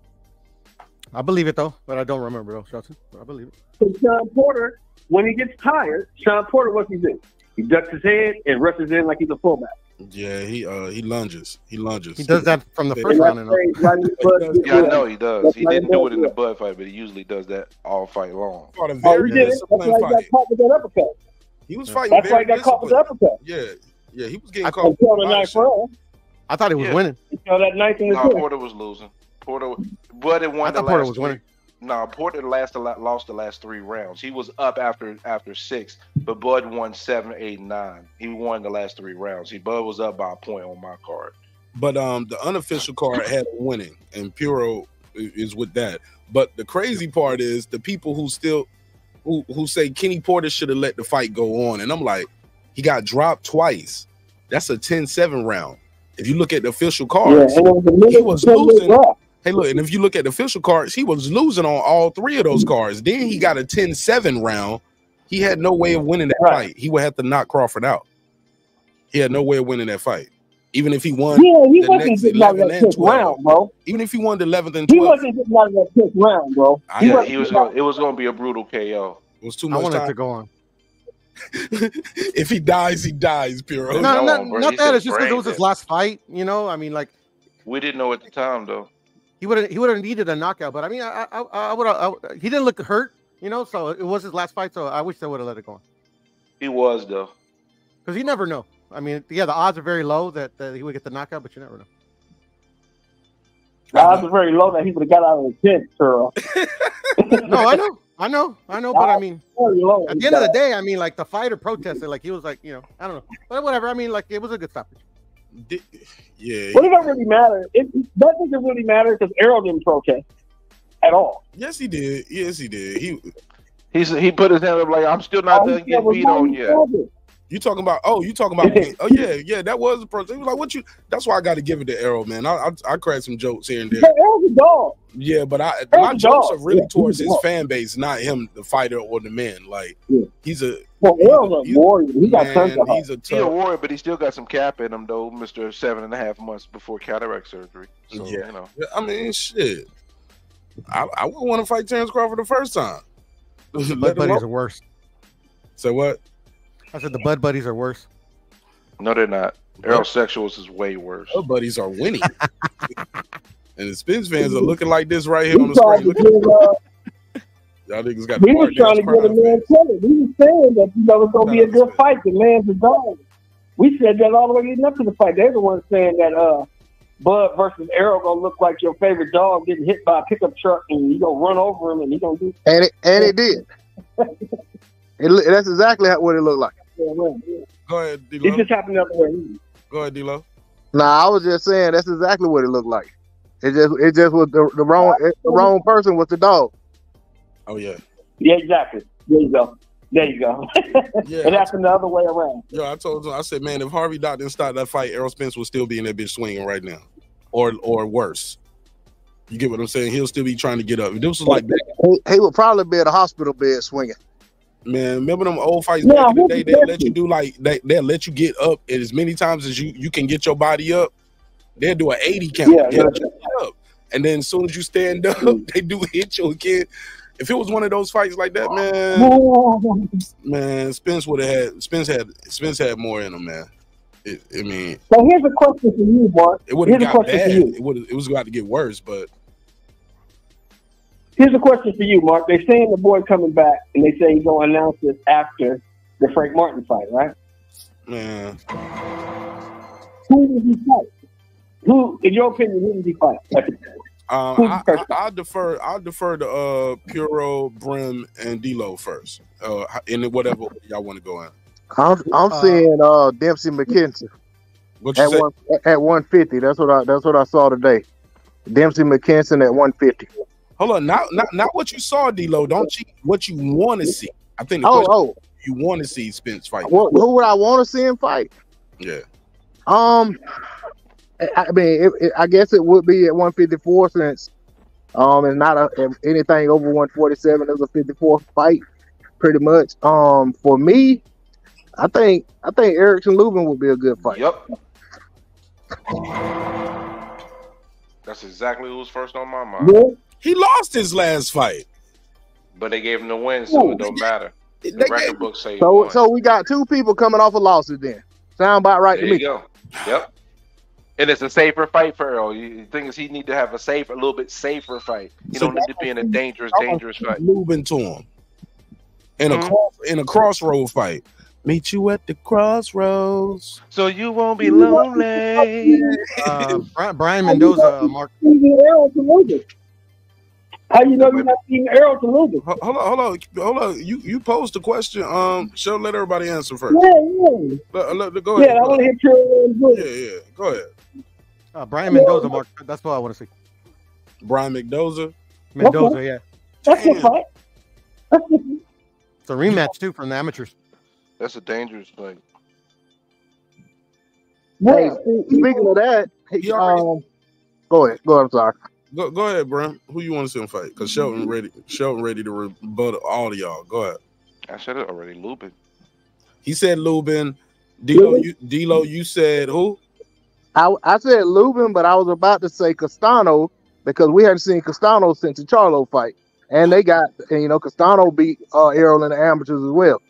I believe it though, but I don't remember though, Shelton. I believe it. So Sean Porter, when he gets tired, Sean Porter, what he do? He ducks his head and rushes in like he's a fullback. Yeah, he uh he lunges. He lunges. He does that from the first round. Yeah, I know he does. He didn't do it in the Bud fight, but he usually does that all fight long. He fought a very disciplined fight. That's why he got caught with that uppercut. He was fighting. That's why he got caught with that uppercut. Yeah, yeah, he was getting caught with that uppercut. I thought he was winning. No, that ninth in the no, Porter was losing. Porter, but it won the last. I thought Porter was winning. No, Porter last lost the last three rounds. He was up after after six, but Bud won seven, eight, nine. He won the last three rounds. He Bud was up by a point on my card. But um, the unofficial card had a winning, and Puro is with that. But the crazy part is the people who still who who say Kenny Porter should have let the fight go on. And I'm like, he got dropped twice. That's a ten seven round. If you look at the official cards, yeah, he was losing. Hey, look, and if you look at the official cards, he was losing on all three of those cards. Then he got a ten seven round. He had no way of winning that right. fight. He would have to knock Crawford out. He had no way of winning that fight. Even if he won, yeah, he the wasn't getting out of that fifth round, bro. Even if he won the eleventh and twelfth, he wasn't getting out of that fifth round, bro. He yeah, he was. Gonna, it was going to be a brutal K O. It was too much. I wanted time. to go on. If he dies, he dies, Puro. No, no, not, on, not that. It's just because it was his last fight. You know, I mean, like we didn't know at the time, though. He would have. He would have needed a knockout, but I mean, I, I, I would. I, he didn't look hurt, you know. So it was his last fight. So I wish they would have let it go on. He was though, because you never know. I mean, yeah, the odds are very low that, that he would get the knockout, but you never know. The odds are very low that he would have got out of the tent, girl. No, I know, I know, I know, but I mean, at the end of the day, I mean, like the fighter protested, like he was like, you know, I don't know, but whatever. I mean, like it was a good stoppage. Did, yeah. What does that really matter? It that doesn't really matter because Errol didn't protest at all. Yes, he did. Yes, he did. He he's he put his hand up like I'm still not done getting beat on yet. You talking about? Oh, you talking about? Oh yeah, yeah. That was the protest. He was like, "What you?" That's why I got to give it to Errol, man. I I, I cracked some jokes here and there. Hey, Errol's a dog. Yeah, but I Errol's my jokes dog. are really yeah, towards his dog. fan base, not him, the fighter or the man. Like yeah. he's a well, Errol's a warrior. He got man, he's a tough. He's a warrior, but he still got some cap in him though, Mister Seven and a half months before cataract surgery. So, yeah, you know. I mean, shit. I I wouldn't want to fight Terence Crawford the first time. My buddies are worse. So what? I said the Bud Buddies are worse. No, they're not. Errol Sexuals is way worse. Bud Buddies are winning. And the Spins fans are looking like this right here we on the screen. Uh, Y'all niggas got we was trying to get a man credit. We were saying that you know it's gonna be a good fight. The man's a dog. We said that all the way leading up to the fight. They're the ones saying that uh Bud versus Errol gonna look like your favorite dog getting hit by a pickup truck and you gonna run over him and he gonna do and it and it did. It, that's exactly what it looked like. Go ahead, D-Lo. It just happened the other way. Go ahead, D-Lo. Nah, I was just saying that's exactly what it looked like. It just, it just was the, the wrong, it, the wrong person was the dog. Oh yeah. Yeah, exactly. There you go. There you go. Yeah, it happened the other way around. Yeah, I told him. I said, man, if Harvey Dock didn't start that fight, Errol Spence would still be in that bitch swinging right now, or or worse. You get what I'm saying? He'll still be trying to get up. This was like he, he would probably be at a hospital bed swinging. Man, remember them old fights yeah, back in the day? They'll let you do like they, they'll let you get up as many times as you you can get your body up. They'll do an eighty count, yeah, yeah. Up. And then as soon as you stand up, they do hit you again. If it was one of those fights like that, man, man, Spence would have had Spence had Spence had more in him, man. It, I mean, so here's a question for you, Mark. It would have got bad. It would it was about to get worse, but. Here's a question for you, Mark. They're saying the boy coming back, and they say he's going to announce this after the Frank Martin fight, right? Yeah. Who did he fight? Who, in your opinion, who did he fight? Um, I, I, I'll defer. I'll defer to uh, Puro, Brim, and D-Lo first, uh, in whatever y'all want to go in. I'm, I'm uh, seeing uh, Dempsey McKenzie at one, at one fifty. That's what I. That's what I saw today. Dempsey McKenzie at one fifty. Hold on, not, not not what you saw, D-Lo. Don't you what you want to see? I think the oh, oh. you want to see Spence fight. Well, who would I want to see him fight? Yeah. Um, I mean, it, it, I guess it would be at one fifty-four since um, it's not a, anything over one forty-seven. It was a fifty-four fight, pretty much. Um, for me, I think I think Erickson Lubin would be a good fight. Yep. That's exactly who was first on my mind. Yeah. He lost his last fight, but they gave him the win, so Ooh, it don't matter. The record book says so. So we got two people coming off of losses. Then sound about right there to you me. Go. Yep. And it's a safer fight for Errol. The thing is, he need to have a safe, a little bit safer fight. You so don't need to be in a dangerous, dangerous fight. Moving to him in mm-hmm. a cross, in a crossroad fight. Meet you at the crossroads, so you won't be lonely. uh, Brian, Brian Mendoza, Mark. How you know you're not seeing Errol to lose it? Hold on, hold on, hold on. You you posed the question. Um, so let everybody answer first. Yeah, yeah. Let, let, go ahead. Yeah, I want to hear Errol. Yeah, yeah. Go ahead. Uh, Brian Mendoza, Mark. That's what I want to see. Brian Mendoza. Mendoza, okay. Yeah. That's your fight. It's a rematch, too, from the amateurs. That's a dangerous thing. Hey, speaking of that, hey, um, go ahead. Go ahead, I'm sorry. Go, go ahead, bro. Who you want to see him fight? Because Shelton ready, Shelton ready to rebut all of y'all. Go ahead. I said it already. Lubin. He said Lubin. D-Lo, you, D-Lo, you said who? I, I said Lubin, but I was about to say Castano because we hadn't seen Castano since the Charlo fight. And they got, and, you know, Castano beat uh, Errol in the amateurs as well.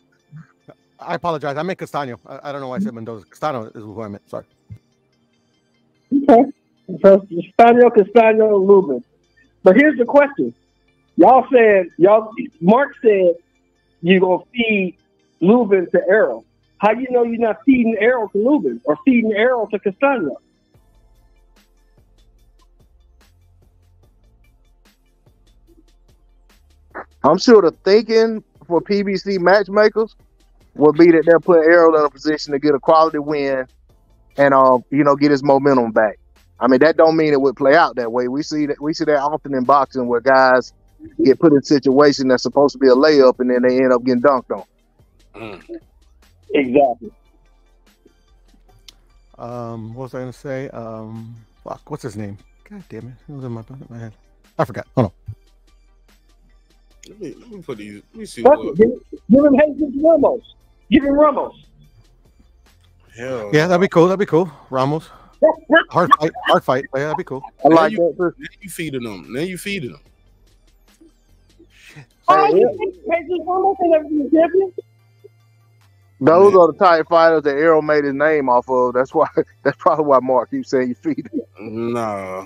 I apologize. I meant Castano. I, I don't know why I said Mendoza. Castano is who I meant. Sorry. Okay. So Castano, Castano, Lubin. But here's the question. Y'all said, y'all, Mark said you're going to feed Lubin to Errol. How do you know you're not feeding Errol to Lubin or feeding Errol to Castano? I'm sure the thinking for P B C matchmakers would be that they'll put Errol in a position to get a quality win and uh, you know, get his momentum back. I mean, that don't mean it would play out that way. We see that we see that often in boxing where guys get put in a situation that's supposed to be a layup and then they end up getting dunked on. Mm. Exactly. Um, what was I gonna say? Um, fuck, what's his name? God damn it! It was in my, in my head. I forgot. Hold on. Let me, let me put these. Let me see. What, give, give him Jesus Ramos. Give him Ramos. Hell yeah, that'd be cool. That'd be cool. Ramos. Hard fight. Hard fight. Yeah, that'd be cool. I now like you, that. Now you feeding them. Now you feeding them. Shit. Oh, hey, you think Jesus Ramos ain't ever been champion? Those man. Are the type fighters that Errol made his name off of. That's why. That's probably why Mark keeps saying you feed him. No.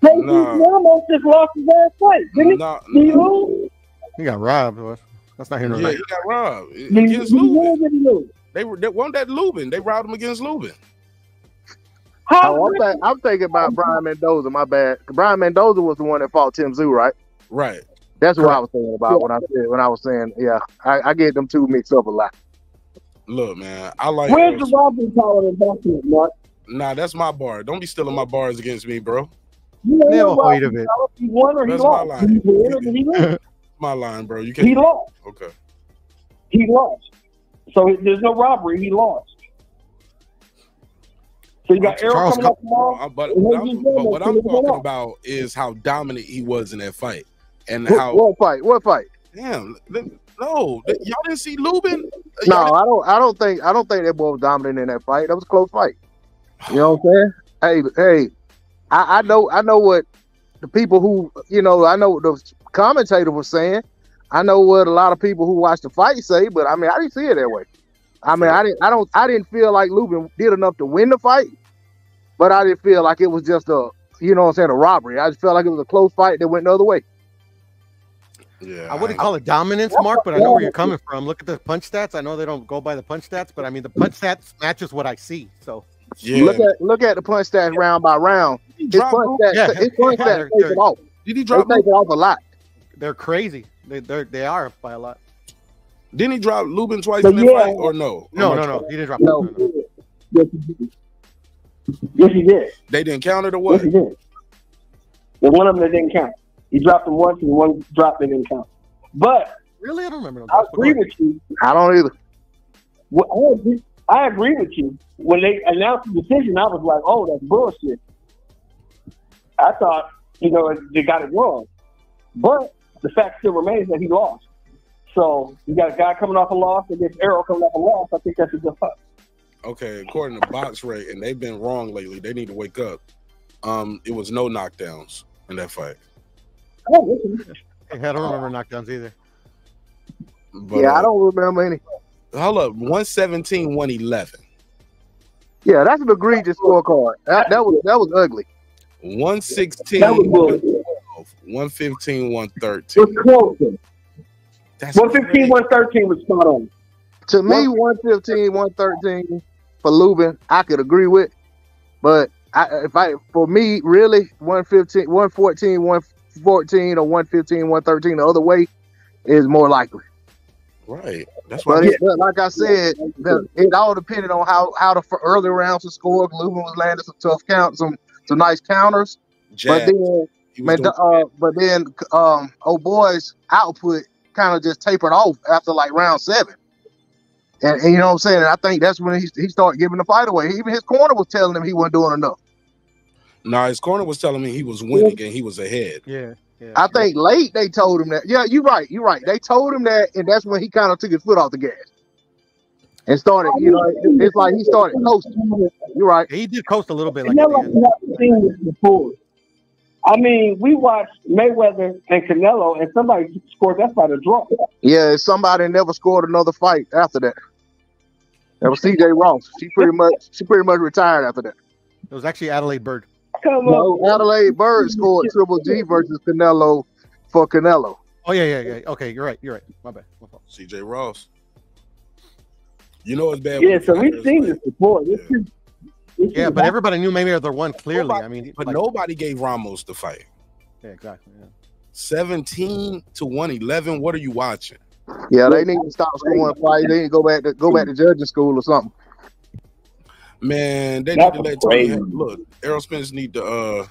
Hey, no. He almost just lost his last fight. Didn't no, he? No. He lose? He got robbed. Boy. That's not him. Yeah, right. He got robbed he, against he Lubin. They were they won that Lubin. They robbed him against Lubin. Oh, I'm, th I'm thinking about Brian Mendoza. My bad. Brian Mendoza was the one that fought Tim Tszyu, right? Right. That's what Correct. I was thinking about yeah. when I said when I was saying. Yeah, I, I get them two mixed up a lot. Look, man, I like. Where's those. The robbery tolerance, Mark? Nah, that's my bar. Don't be stealing my bars against me, bro. You know, never heard of it. He won or he that's lost. My line. He won or he lost. My line, bro. You can't. He lost. Okay. He lost. So there's no robbery. He lost. So you got Errol Charles coming up tomorrow. But, but, I'm, but what I'm talking about is how dominant he was in that fight, and what, how what fight? What fight? Damn. No, y'all didn't see Lubin. No, I don't. I don't think. I don't think that boy was dominant in that fight. That was a close fight. You know what I'm saying? Hey, hey, I, I know. I know what the people who you know. I know what the commentator was saying. I know what a lot of people who watched the fight say. But I mean, I didn't see it that way. I mean, I didn't. I don't. I didn't feel like Lubin did enough to win the fight. But I didn't feel like it was just a you know what I'm saying a robbery. I just felt like it was a close fight that went the other way. Yeah, I wouldn't I, call it dominance, Mark, but I know where you're coming from. Look at the punch stats. I know they don't go by the punch stats, but I mean the punch stats matches what I see. So yeah. look at look at the punch stats round by round. His punch stats, yeah. his punch yeah. stats take it off. Did he drop? They take it off a lot. They're crazy. They they they are by a lot. Didn't he drop Lubin twice but in yeah. that fight or no? No, no, no, no. He didn't drop. No. Lubin, no. Yes, he did. They didn't count it or what? Yes, he did. The one of them that didn't count. He dropped him once, and one drop didn't count. But really, I don't remember. I agree with you. I don't either. Well, I, agree, I agree with you. When they announced the decision, I was like, "Oh, that's bullshit." I thought, you know, they got it wrong. But the fact still remains that he lost. So you got a guy coming off a loss, and this Errol coming off a loss. I think that's a good fight. Okay, according to Box Rate, and they've been wrong lately. They need to wake up. Um, it was no knockdowns in that fight. Oh, I don't remember knockdowns either. But, yeah, I don't remember any. Hold up, one seventeen, one eleven. Yeah, that's an egregious scorecard. That, that was that was ugly. one sixteen, that was one twelve, one fifteen, one thirteen. It was closer. That's one fifteen, one thirteen was spot on. To me, one fifteen, one thirteen for Lubin, I could agree with. But I, if I, for me, really, one fifteen, one fourteen, one fourteen or one fifteen, one thirteen the other way is more likely. Right. That's why. But like I said, the, it all depended on how how the early rounds were scored. Lubin was landing some tough counts, some some nice counters. Jab. But then Man, uh, but then um, old boy's output kind of just tapered off after like round seven. And, and you know what I'm saying? And I think that's when he, he started giving the fight away. Even his corner was telling him he wasn't doing enough. No, nah, his corner was telling me he was winning and he was ahead. Yeah, yeah. I think late they told him that. Yeah, you're right. You're right. They told him that, and that's when he kind of took his foot off the gas and started, you know, it's like he started coasting. You're right. He did coast a little bit. Like never, never seen this before. I mean, we watched Mayweather and Canelo, and somebody scored that fight a draw. Yeah, somebody never scored another fight after that. That was C J Ross. She pretty much she pretty much retired after that. It was actually Adelaide Byrd. Come no, on. Adelaide Byrd scored Triple G versus Canelo for Canelo. Oh yeah, yeah, yeah. Okay, you're right. You're right. My bad. My fault. C J Ross. You know it's bad. Yeah, so we've seen this before. This yeah. is Yeah, but everybody knew Mayweather won clearly. Nobody, I mean, but like, nobody gave Ramos the fight. Yeah, exactly. Yeah. seventeen to one eleven. What are you watching? Yeah, they need to stop scoring fights. They need to go back to go back to judging school or something. Man, they That's need to let Tommy look. Errol Spence need to. Uh,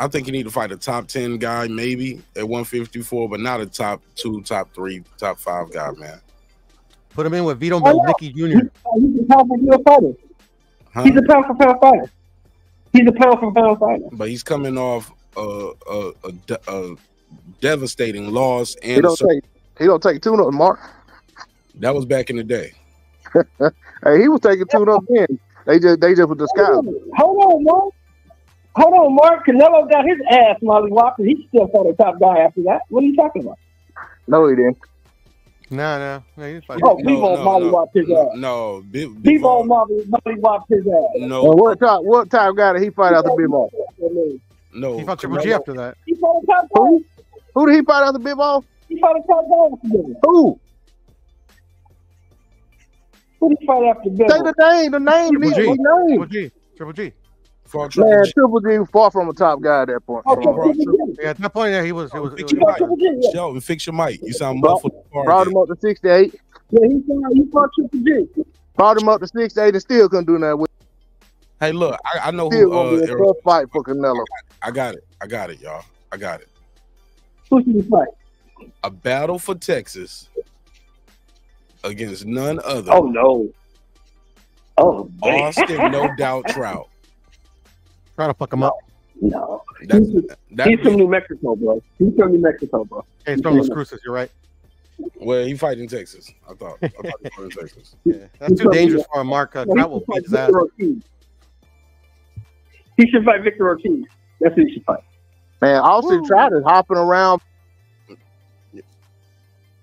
I think he need to fight a top ten guy, maybe at one fifty-four, but not a top two, top three, top five guy, man. Put him in with Vito Belnicki Junior He's a pound for pound fighter. Huh? He's a pound for pound fighter. He's a pound for pound fighter. But he's coming off a, a, a, a devastating loss. And he don't take he don't take two nothing, Mark. That was back in the day. Hey, he was taking two nothing then. They just they just were disguised. Hold on, Mark. Hold on, Mark. Canelo got his ass mollywopped, and he still fought a top guy after that. What are you talking about? No, he didn't. No, no, no, he's fine. Oh, Bebo no, mollywopped no, his ass. No, Bebo mollywopped his ass. No, well, what time? What time guy did he fight after Bebo? No, he fought Triple G after that. He fought a top dog. Who did he fight after Bebo? He fought a top dog. Who? Who did he fight after Bebo? Say the name. The name. Triple G. The name. Triple G. Triple G. Triple G. Man, Triple G was far from a top guy at that point. Oh, bro, yeah, at that point, yeah, he was. He was. Fix your mic, Shelton. Fix your mic. You sound muffled. Brought him up to sixty-eight. Yeah, he found, he fought Triple G. Brought him up to sixty-eight and still couldn't do nothing with him. Hey, look, I, I know still who. Uh, be a tough fight for Canelo. I got it. I got it, y'all. I got it. Who should he fight? A battle for Texas against none other. Oh no. Oh, man. Austin, no doubt, Trout. Try to fuck him no, up. No, that's, he's, that's he's from New Mexico, bro. He's from New Mexico, bro. Hey, it's from Las Cruces. You're right. Well, he fight in Texas. I thought. I thought he fought in Texas. Yeah, that's too dangerous for him, Mark. Uh, Trout will beat his ass. He should fight Victor Ortiz. That's who he should fight. Man, Austin Trout is hopping around.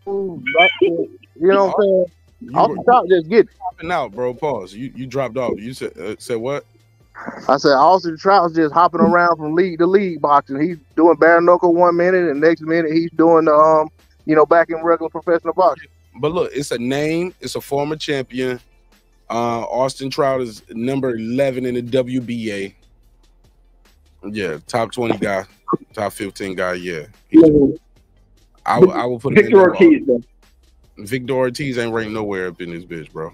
Ooh, you know what I'm saying? You Austin Trout just get hopping out, bro. Pause. You you dropped off. You said uh, said what? I said Austin Trout's just hopping around from league to league boxing. He's doing bare knuckle one minute, and next minute he's doing the um. You know, back in regular professional boxing. But look, it's a name. It's a former champion. Uh, Austin Trout is number eleven in the W B A. Yeah, top twenty guy, top fifteen guy. Yeah, I will. I will put Victor Ortiz. Bro. Victor Ortiz ain't ranked nowhere up in this bitch, bro.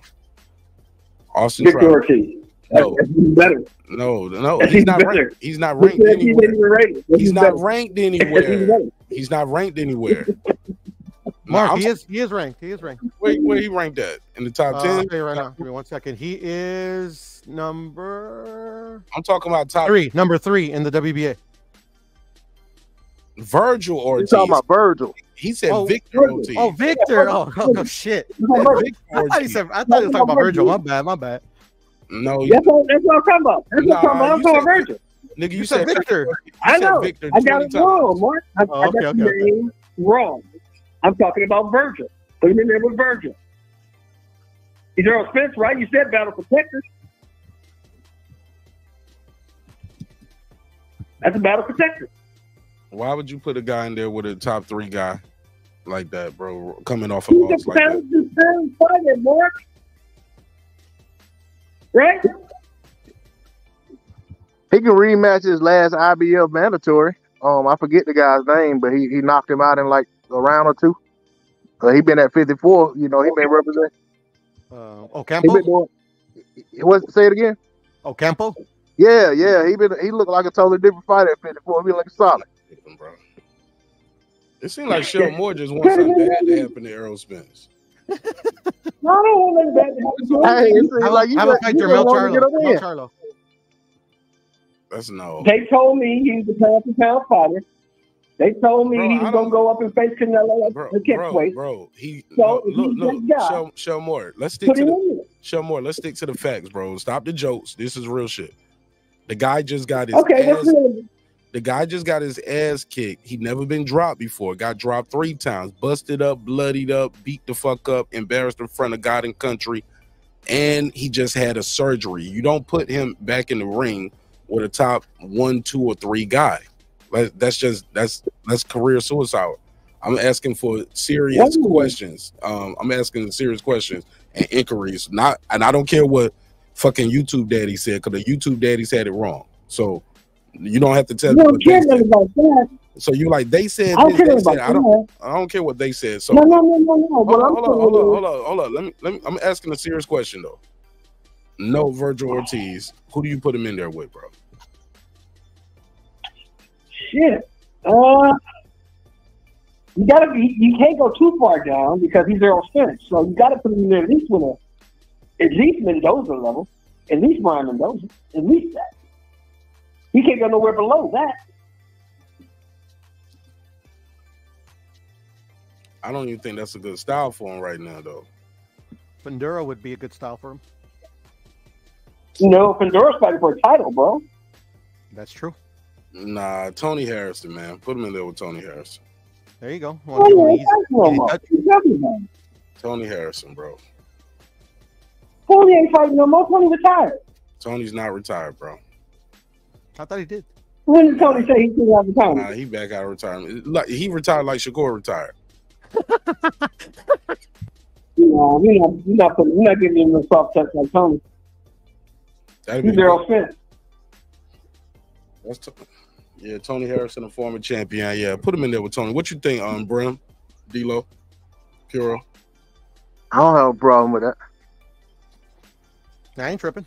Austin Victor Trout. Ortiz. No, better. No, no, he's, he's not better. ranked. He's not ranked he's anywhere. Ranked. He's, he's not ranked anywhere. He's not ranked anywhere. Mark, no, he is he is ranked. He is ranked. Wait, where he ranked at? In the top ten? Uh, I'll tell you right now. Give me one second. He is number I'm talking about top three, number three in the W B A. Virgil Ortiz. You're talking about Virgil. He said oh, Victor Virgil. Ortiz. Oh, Victor. Oh, oh, oh shit. Victor I thought he said I thought he was talking about Virgil. My bad, my bad. No, that's what, that's what I'm talking about. That's nah, what I'm talking about. I'm talking Virgil. Nigga, you, you said Victor. You I know. Said Victor I got it wrong, Mark. I, oh, I okay, got okay, the okay. name wrong. I'm talking about Virgil. Put him in there with Virgil. He's Errol Spence, right? You said battle for Texas. That's a battle for Texas. Why would you put a guy in there with a top three guy like that, bro? Coming off a loss like that. He's a talented fighter, Mark. Right? He can rematch his last I B F mandatory. Um, I forget the guy's name, but he, he knocked him out in like a round or two. Uh, he been at fifty-four. You know, he been representing. Uh, Ocampo? He been doing, it was, say it again. Ocampo? Yeah, yeah. He been he looked like a totally different fighter at fifty-four. He looked solid. Bro. It seemed like Sheldon Moore just wants something bad to happen to Errol Spence. No, I don't want that to happen. I don't like your Mel Charlo. That's no. They told me he's a pound for pound fighter. They told me bro, he was gonna go up and face Canelo at the catchweight. Bro, he so no, look, look, look show, show more. Let's stick Put to the, show more. Let's stick to the facts, bro. Stop the jokes. This is real shit. The guy just got his okay, ass. The guy just got his ass kicked. He'd never been dropped before. Got dropped three times, busted up, bloodied up, beat the fuck up, embarrassed in front of God and country, and he just had a surgery. You don't put him back in the ring with a top one, two, or three guy. That's just that's that's career suicide. I'm asking for serious Ooh. questions. Um, I'm asking serious questions and inquiries. Not and I don't care what fucking YouTube daddy said, because the YouTube daddies had it wrong. So you don't have to tell me. So you like they said. I don't, this, they said I, don't I don't care what they said. So no, no, no, no, no. Hold, on, hold, on, hold on, hold on, hold on. Let me let me. I'm asking a serious question though. No Virgil Ortiz. Who do you put him in there with, bro? Shit, uh, you gotta be. You can't go too far down because he's Errol Spence. So you gotta put him in there at least with a, at least Mendoza level, at least Brian Mendoza, at least that. He can't go nowhere below that. I don't even think that's a good style for him right now, though. Pandora would be a good style for him. You know, Pandora's fighting for a title, bro. That's true. Nah, Tony Harrison, man. Put him in there with Tony Harrison. There you go. Well, oh, yeah, he's, he's he's Tony Harrison, bro. Tony ain't fighting no more. Tony retired. Tony's not retired, bro. I thought he did. When did Tony say he did out of retirement? Nah, he back out of retirement. He retired like Shakur retired. You know, we're not, we're not, putting, we're not giving him a soft touch like Tony. That'd he's Errol Spence. That's t yeah, Tony Harrison, a former champion. Yeah, put him in there with Tony. What you think, um, Brim, D-Lo, Puro? I don't have a problem with that. I ain't tripping.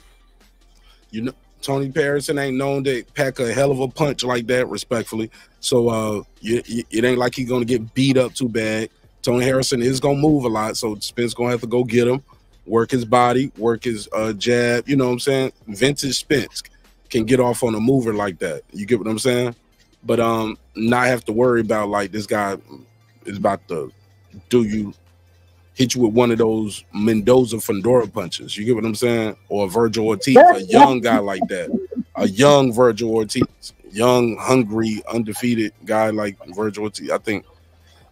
You know, Tony Harrison ain't known to pack a hell of a punch like that, respectfully. So uh, you, you, it ain't like he's gonna get beat up too bad. Tony Harrison is gonna move a lot, so Spence gonna have to go get him, work his body, work his uh, jab. You know what I'm saying? Vintage Spence can get off on a mover like that. You get what I'm saying? But um, not have to worry about like this guy is about to do you hit you with one of those Mendoza Fandora punches. You get what I'm saying? Or Virgil Ortiz, a young guy like that. A young Virgil Ortiz, young, hungry, undefeated guy like Virgil Ortiz. I think,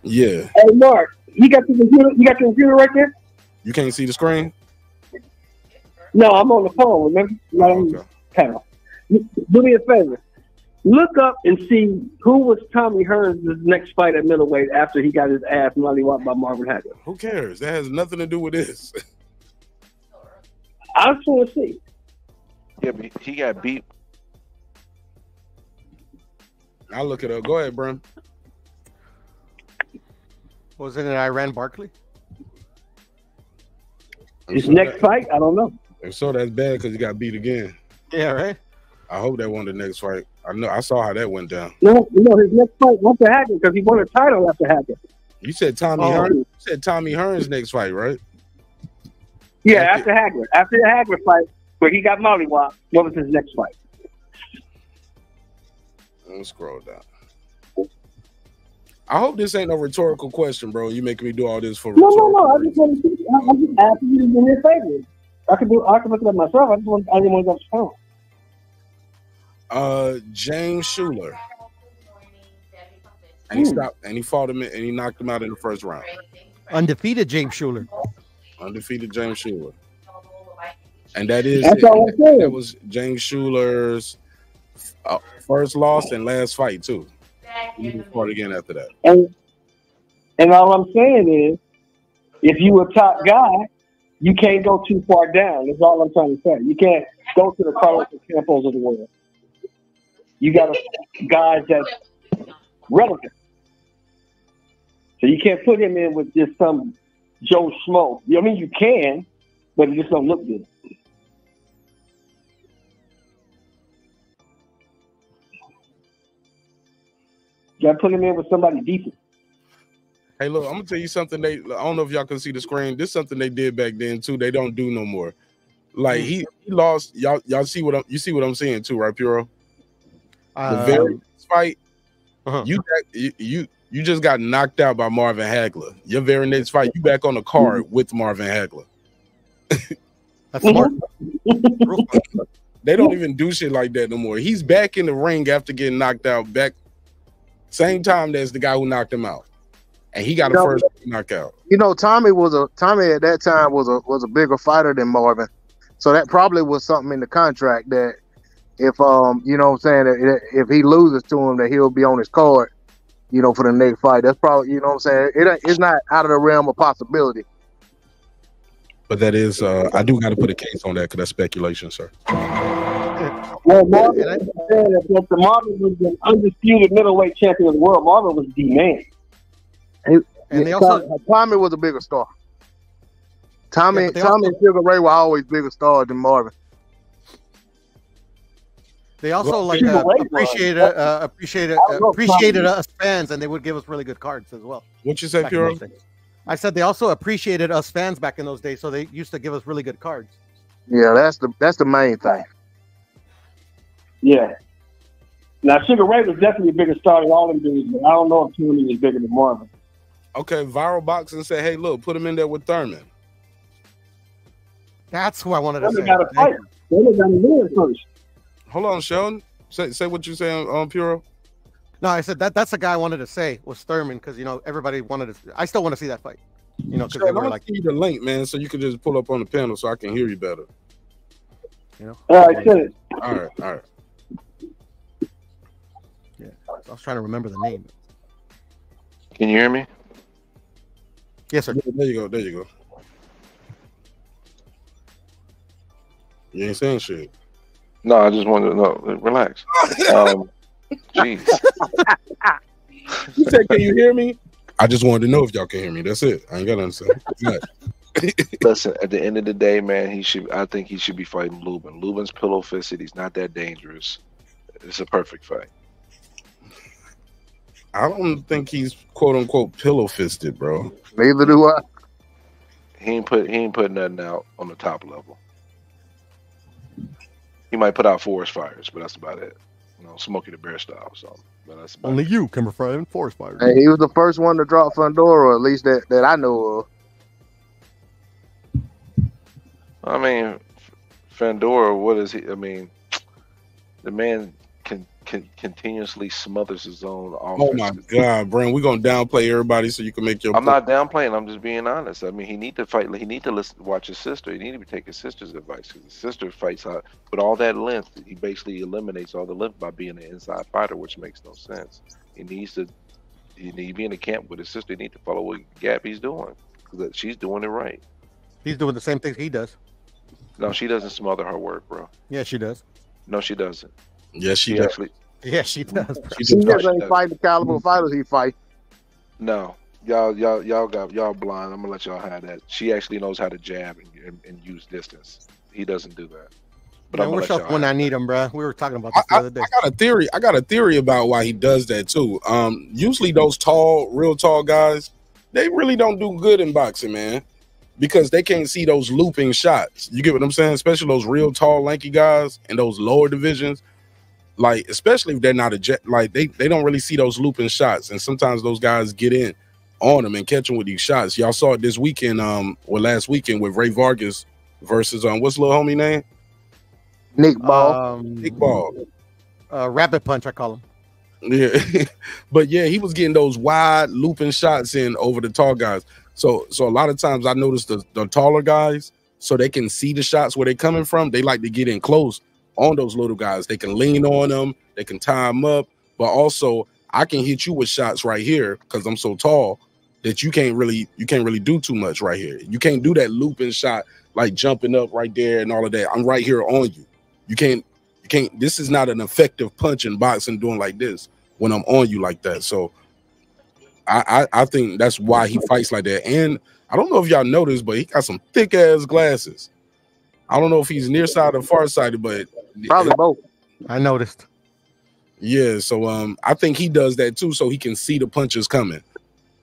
yeah. Hey Mark, you got the computer, you got the computer right there? You can't see the screen? No, I'm on the phone, remember? Not on the panel. Do me a favor. Look up and see who was Tommy Hearns' next fight at middleweight after he got his ass mollywopped by Marvin Hagler. Who cares? That has nothing to do with this. I just want to see. Yeah, but he got beat. I'll look it up. Go ahead, Brim. Wasn't it Iran Barkley? His next fight? I don't know. If so, that's bad because he got beat again. Yeah, right? I hope that won the next fight. I know I saw how that went down. No, no, his next fight won't happen because he won a title after Hackett. You said Tommy oh. Hearns. You said Tommy Hearns next fight, right? Yeah, after Hagler. After the Hagler fight, where he got mollywopped, what was his next fight? Let me scroll down. I hope this ain't no rhetorical question, bro. You making me do all this for no, no, no. I just want to. I'm just asking you to do me a favor. I can do. I can look it up myself. I just want. I didn't want to go to the phone. Uh, James Shuler, and he stopped, and he fought him, and he knocked him out in the first round. Undefeated James Shuler. Undefeated James Shuler. And that is That's it. All I'm saying. That was James Shuler's uh, first loss and last fight too. He fought again after that. And, and all I'm saying is, if you a top guy, you can't go too far down. That's all I'm trying to say. You can't go to the Carlos Ocampos of the world. You got a guy that's relevant. So you can't put him in with just some Joe Schmo. I mean, you can, but it just don't look good. You got to put him in with somebody decent. Hey, look, I'm going to tell you something. They, I don't know if y'all can see the screen. This is something they did back then, too. They don't do no more. Like, he, he lost. Y'all y'all see what I'm, you see what I'm saying, too, right, Puro? Uh, the very next fight, uh-huh. you, you you you just got knocked out by Marvin Hagler. Your very next fight, you back on the card mm-hmm. with Marvin Hagler. That's smart. They don't even do shit like that no more. He's back in the ring after getting knocked out, back same time as the guy who knocked him out. And he got you a know, first knockout. You know, Tommy was a Tommy at that time was a was a bigger fighter than Marvin. So that probably was something in the contract that if um you know what I'm saying, that if he loses to him that he'll be on his card, you know, for the next fight. That's probably, you know what I'm saying, it it's not out of the realm of possibility. But that is uh I do gotta put a case on that because that's speculation, sir. Well, Marvin, I said that Marvin was an undisputed middleweight champion of the world. Marvin was the man. And, and they also, Tommy was a bigger star. Tommy, yeah, Tommy also, and Sugar Ray were always bigger stars than Marvin. They also well, like uh, appreciated uh, appreciated uh, appreciated us fans, and they would give us really good cards as well. What you say, Puro? I said they also appreciated us fans back in those days, so they used to give us really good cards. Yeah, that's the that's the main thing. Yeah. Now Sugar Ray was definitely a bigger star than all them dudes, but I don't know if Tommy was bigger than Marvin. Okay, Viral Boxing said, hey, look, put him in there with Thurman. That's who I wanted to say. Gotta fight. They gotta win first. Hold on, Sheldon. Say, say what you're saying, um, Puro. No, I said that that's the guy I wanted to say was Thurman because, you know, everybody wanted to. I still want to see that fight. You know, because they were like. I need the link, man, so you can just pull up on the panel so I can hear you better. You know? All right, all right, all right. All right. Yeah, I was trying to remember the name. Can you hear me? Yes, sir. There you go. There you go. You ain't saying shit. No, I just wanted to know. Relax. Um, jeez. You said, can you hear me? I just wanted to know if y'all can hear me. That's it. I ain't got nothing to say. Listen, at the end of the day, man, he should. I think he should be fighting Lubin. Lubin's pillow fisted. He's not that dangerous. It's a perfect fight. I don't think he's quote unquote pillow fisted, bro. Neither do I. He ain't put he ain't put nothing out on the top level. He might put out forest fires, but that's about it. You know, Smokey the Bear style. So, but that's only it. You can refer to forest fires. Hey, he was the first one to drop Fundora, at least that that I know of. I mean, Fundora. What is he? I mean, the man can. Con continuously smothers his own offense. Oh my God, Brim, we're gonna downplay everybody so you can make your. I'm point. Not downplaying. I'm just being honest. I mean, he need to fight. He need to listen, watch his sister. He need to take his sister's advice because his sister fights out with all that length. He basically eliminates all the length by being an inside fighter, which makes no sense. He needs to. He need to be in the camp with his sister. He need to follow what Gap he's doing because she's doing it right. He's doing the same thing he does. No, she doesn't smother her work, bro. Yeah, she does. No, she doesn't. Yes, she, she does. Actually, yeah, she does. She, she does ain't fight the caliber of fighters he fight. No, y'all, y'all, y'all got y'all blind. I'm gonna let y'all have that. She actually knows how to jab and, and, and use distance. He doesn't do that. But man, I'm gonna let when I need him, bro. We were talking about this I, the other day. I got a theory. I got a theory about why he does that too. Um, usually those tall, real tall guys, they really don't do good in boxing, man, because they can't see those looping shots. You get what I'm saying? Especially those real tall, lanky guys in those lower divisions. Like, especially if they're not a jet, like they, they don't really see those looping shots. And sometimes those guys get in on them and catch them with these shots. Y'all saw it this weekend, um, or last weekend with Ray Vargas versus um what's little homie name? Nick Ball. Um, Nick Ball. Uh Rapid Punch, I call him. Yeah. But yeah, he was getting those wide looping shots in over the tall guys. So so a lot of times I noticed the, the taller guys, so they can see the shots where they're coming from, they like to get in close on those little guys. They can lean on them, they can tie them up, but also I can hit you with shots right here because I'm so tall that you can't really you can't really do too much right here. You can't do that looping shot like jumping up right there and all of that. I'm right here on you. You can't you can't this is not an effective punch in boxing doing like this when I'm on you like that. So I I, I think that's why he fights like that. And I don't know if y'all noticed, but he got some thick ass glasses. I don't know if he's nearsighted or farsighted, but probably both. I noticed. Yeah, so um, I think he does that too, so he can see the punches coming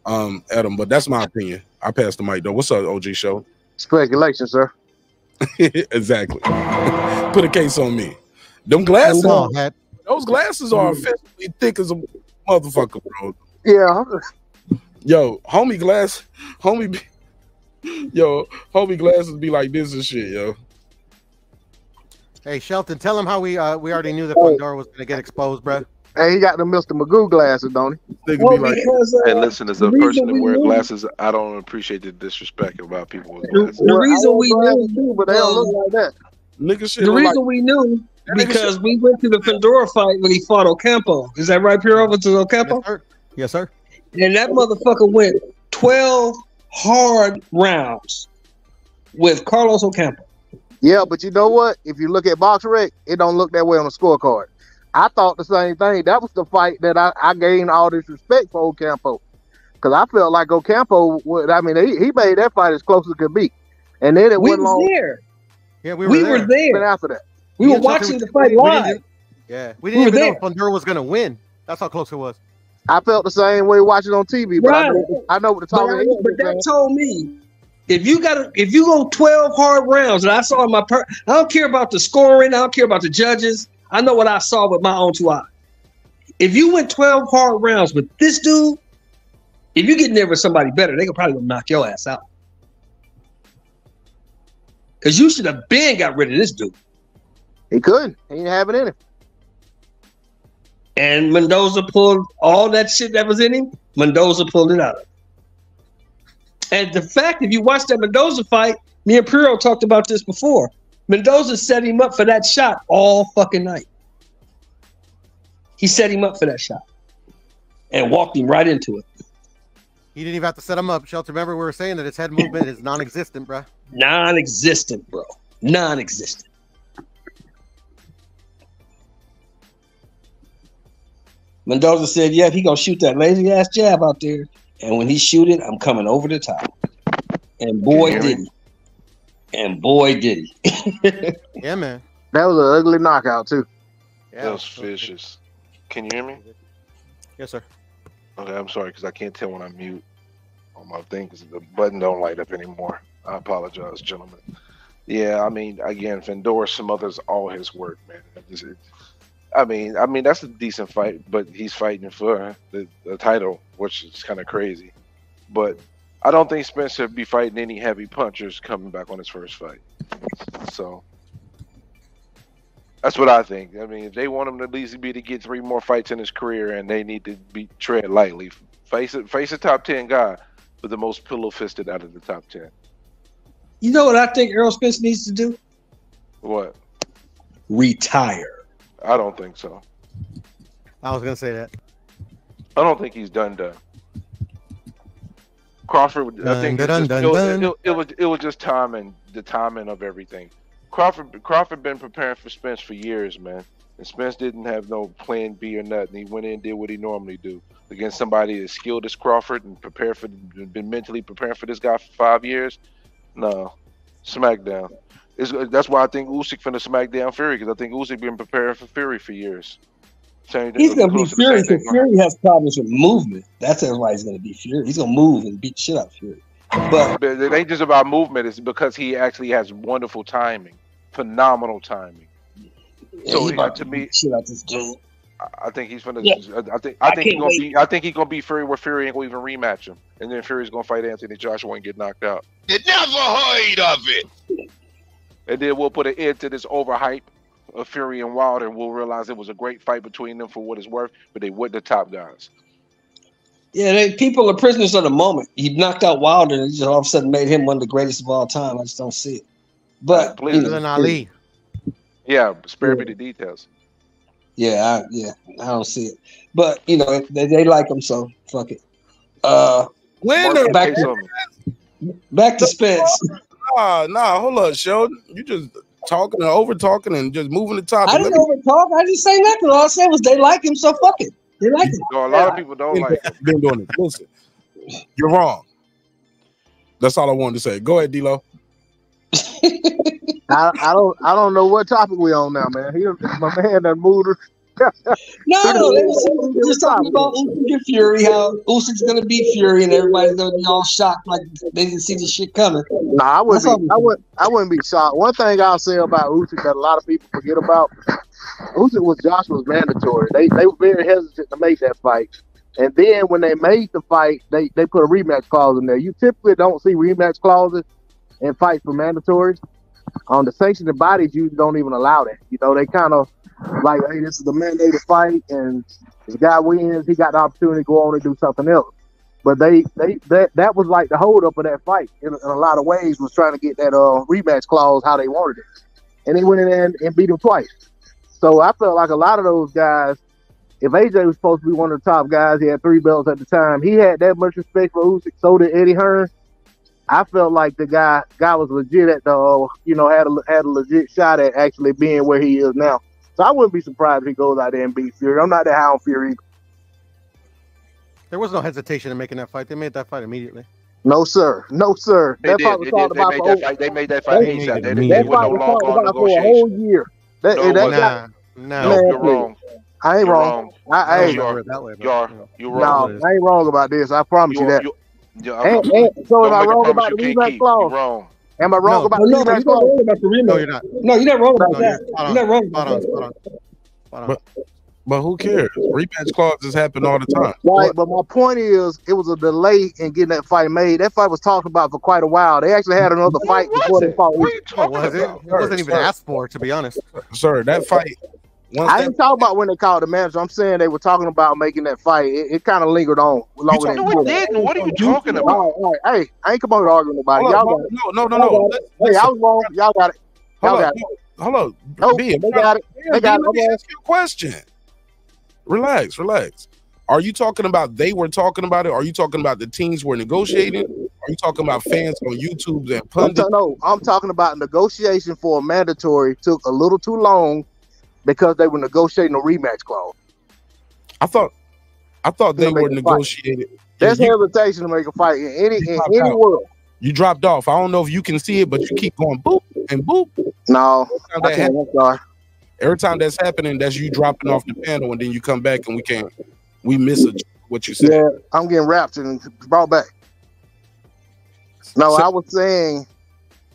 um, at him. But that's my opinion. I pass the mic, though. What's up, O G Show? Speculation, sir. Exactly. Put a case on me. Them glasses, on, on, those glasses are officially thick as a motherfucker, bro. Yeah. Yo, homie glass, homie, be, yo, homie glasses be like this and shit, yo. Hey, Shelton, tell him how we uh, we already knew that Condor was gonna get exposed, bro. Hey, he got the Mister Magoo glasses, don't he? Well, be like, because, uh, hey, listen, as a person that wears glasses, I don't appreciate the disrespect about people with glasses. The reason we knew, but they don't look like that. Nigga shit. The reason we knew because we went to the Pandora fight when he fought Ocampo. Is that right, Puro? Went to Ocampo? Yes, sir. And that motherfucker went twelve hard rounds with Carlos Ocampo. Yeah, but you know what? If you look at BoxRec, it don't look that way on the scorecard. I thought the same thing. That was the fight that I, I gained all this respect for Ocampo. Because I felt like Ocampo, would, I mean, he, he made that fight as close as it could be. And then it we went long. There. Yeah, we were we there. Were there. After that. We yeah, were watching the fight we, live. We didn't, yeah, we didn't we even there. know if Honduras was going to win. That's how close it was. I felt the same way watching on T V, but right. I, know, I know what the talking is. But that told me, if you got, if you go twelve hard rounds, and I saw my, per I don't care about the scoring, I don't care about the judges. I know what I saw with my own two eyes. If you went twelve hard rounds with this dude, if you get in there with somebody better, they could probably knock your ass out. Because you should have been got rid of this dude. He couldn't. He didn't have it in him. And Mendoza pulled all that shit that was in him. Mendoza pulled it out of him. And the fact, if you watch that Mendoza fight, me and Puro talked about this before. Mendoza set him up for that shot all fucking night. He set him up for that shot and walked him right into it. He didn't even have to set him up. Shelter, remember we were saying that his head movement is non-existent, bro. Non-existent, bro. Non-existent. Mendoza said, yeah, he gonna shoot that lazy ass jab out there. And when he shoot it, I'm coming over the top. And boy did he. And boy did he. Yeah, man. That was an ugly knockout too. Yeah, that was vicious. Can you hear me? Yes, sir. Okay, I'm sorry, because I can't tell when I mute on my thing because the button don't light up anymore. I apologize, gentlemen. Yeah, I mean, again, Fandora smothers all his work, man. It's, it's, I mean, I mean that's a decent fight, but he's fighting for the, the title, which is kind of crazy. But I don't think Spence should be fighting any heavy punchers coming back on his first fight. So that's what I think. I mean, if they want him to at least be to get three more fights in his career, and they need to be tread lightly, face it, face a top ten guy, with the most pillow fisted out of the top ten. You know what I think Errol Spence needs to do? What? Retire. I don't think so. I was gonna say that. I don't think he's done done. Crawford, dun, I think dun, dun, just, dun, it, was, it, it was it was just timing, the timing of everything. Crawford Crawford been preparing for Spence for years, man, and Spence didn't have no plan B or nothing. He went in and did what he normally do against somebody as skilled as Crawford and prepared for been mentally preparing for this guy for five years. No, smackdown. It's, that's why I think Usyk finna smack down Fury, because I think Usyk been preparing for Fury for years. Same, he's gonna be Fury because Fury has problems with movement. That's why he's gonna be Fury. He's gonna move and beat shit up Fury. But, but it ain't just about movement. It's because he actually has wonderful timing, phenomenal timing. Yeah, so he, to me, shit out this dude. I, I think he's finna. Yeah. I think I think he's gonna be. I think he's gonna be Fury where Fury ain't gonna even rematch him, and then Fury's gonna fight Anthony Joshua and get knocked out. You never heard of it. And then we'll put an end to this overhype of Fury and Wilder, and we'll realize it was a great fight between them for what it's worth, but they weren't the top guys. Yeah, they, people are prisoners of the moment. He knocked out Wilder and just all of a sudden made him one of the greatest of all time. I just don't see it. But please, than Ali. Yeah, spare me the details. Yeah, I, yeah, I don't see it. But you know, they, they like him, so fuck it. Uh, when Mark, back, to, back to Spence. Nah, nah, hold up, Sheldon. You just talking and over talking and just moving the topic. I didn't over talk. I didn't say nothing. All I said was they like him, so fuck it. They like him. No, a lot of people don't like him. Been doing it. Listen, you're wrong. That's all I wanted to say. Go ahead, D-Lo. I, I don't. I don't know what topic we on now, man. He, my man, done moved No, no, they were just talking about Usyk and Fury, how Usyk's gonna beat Fury, and everybody's gonna be all shocked like they didn't see the shit coming. Nah, I wouldn't. Be, I would. I wouldn't be shocked. One thing I'll say about Usyk that a lot of people forget about: Usyk was Joshua's mandatory. They they were very hesitant to make that fight, and then when they made the fight, they they put a rematch clause in there. You typically don't see rematch clauses in fights for mandatories. On um, the sanctioned bodies, you don't even allow that. You know, they kind of like, hey, this is the mandated fight, and this guy wins, he got the opportunity to go on and do something else. But they, they that that was like the holdup of that fight in, in a lot of ways, was trying to get that uh, rematch clause how they wanted it. And they went in and, and beat him twice. So I felt like a lot of those guys, if A J was supposed to be one of the top guys, he had three belts at the time, he had that much respect for Usyk, so did Eddie Hearn. I felt like the guy guy was legit at the, you know, had a, had a legit shot at actually being where he is now. So I wouldn't be surprised if he goes out there and beats Fury. I'm not that high on Fury. There was no hesitation in making that fight. They made that fight immediately. No, sir. No, sir. They that did. Fight was they talked about for over. They made that fight. They made that, that fight, that fight was no talked about for a whole year. That, no, that nah, nah. No, you're wrong. I ain't you're wrong. wrong. I, I ain't you are, that way, you are, you're wrong. No, I ain't wrong about this. I promise you, you that. You, Yeah, and, and, so am I wrong about the rematch clause? Wrong. Am I wrong no, about, no, the no, about the rematch clause? No, you're not. No, you're not wrong about no, that. You're, you're not wrong about on, that. On, but, but who cares? Rematch clauses happen all the time. Right, but my point is, it was a delay in getting that fight made. That fight was talked about for quite a while. They actually had another what fight before it? They fought. What are you was it? It wasn't even sir. asked for, to be honest. Sir, that fight... Once I didn't talk about when they called the manager. I'm saying they were talking about making that fight. It, it kind of lingered on longer than it did. What are you talking about? All right, all right. Hey, I ain't come on to arguing about it. Y'all got it. No, no, no, no. Hey, I was wrong. Y'all got it. Y'all got it. Hold on. Oh, they got it. They got it. Let me ask you a question. Relax, relax. Are you talking about they were talking about it? Are you talking about the teams were negotiating? Are you talking about fans on YouTube and pundits? No, I'm talking about negotiation for a mandatory took a little too long, because they were negotiating a rematch clause. I thought, I thought they were negotiating. There's hesitation to make a fight in any in any world. You dropped off. I don't know if you can see it, but you keep going boop and boop. No, I can't, I'm sorry. Every time that's happening, that's you dropping off the panel, and then you come back and we can't. We miss a, what you said. Yeah, I'm getting raptured and brought back. No, so, I was saying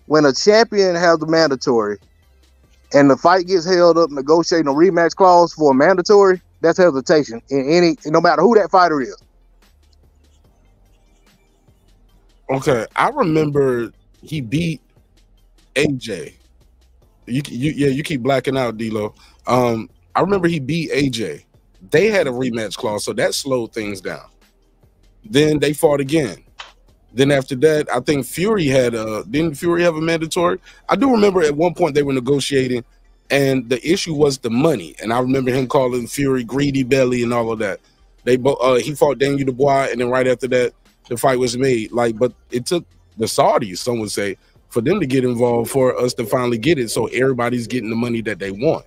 when a champion has a mandatory, and the fight gets held up negotiating a rematch clause for a mandatory, that's hesitation in any, no matter who that fighter is. Okay, I remember he beat A J. You, you yeah, you keep blacking out, D-Lo. Um, I remember he beat A J. They had a rematch clause, so that slowed things down. Then they fought again. Then after that, I think Fury had a didn't Fury have a mandatory? I do remember at one point they were negotiating, and the issue was the money. And I remember him calling Fury greedy belly and all of that. They both uh, he fought Daniel Dubois, and then right after that, the fight was made. Like, but it took the Saudis, some would say, for them to get involved for us to finally get it. So everybody's getting the money that they want.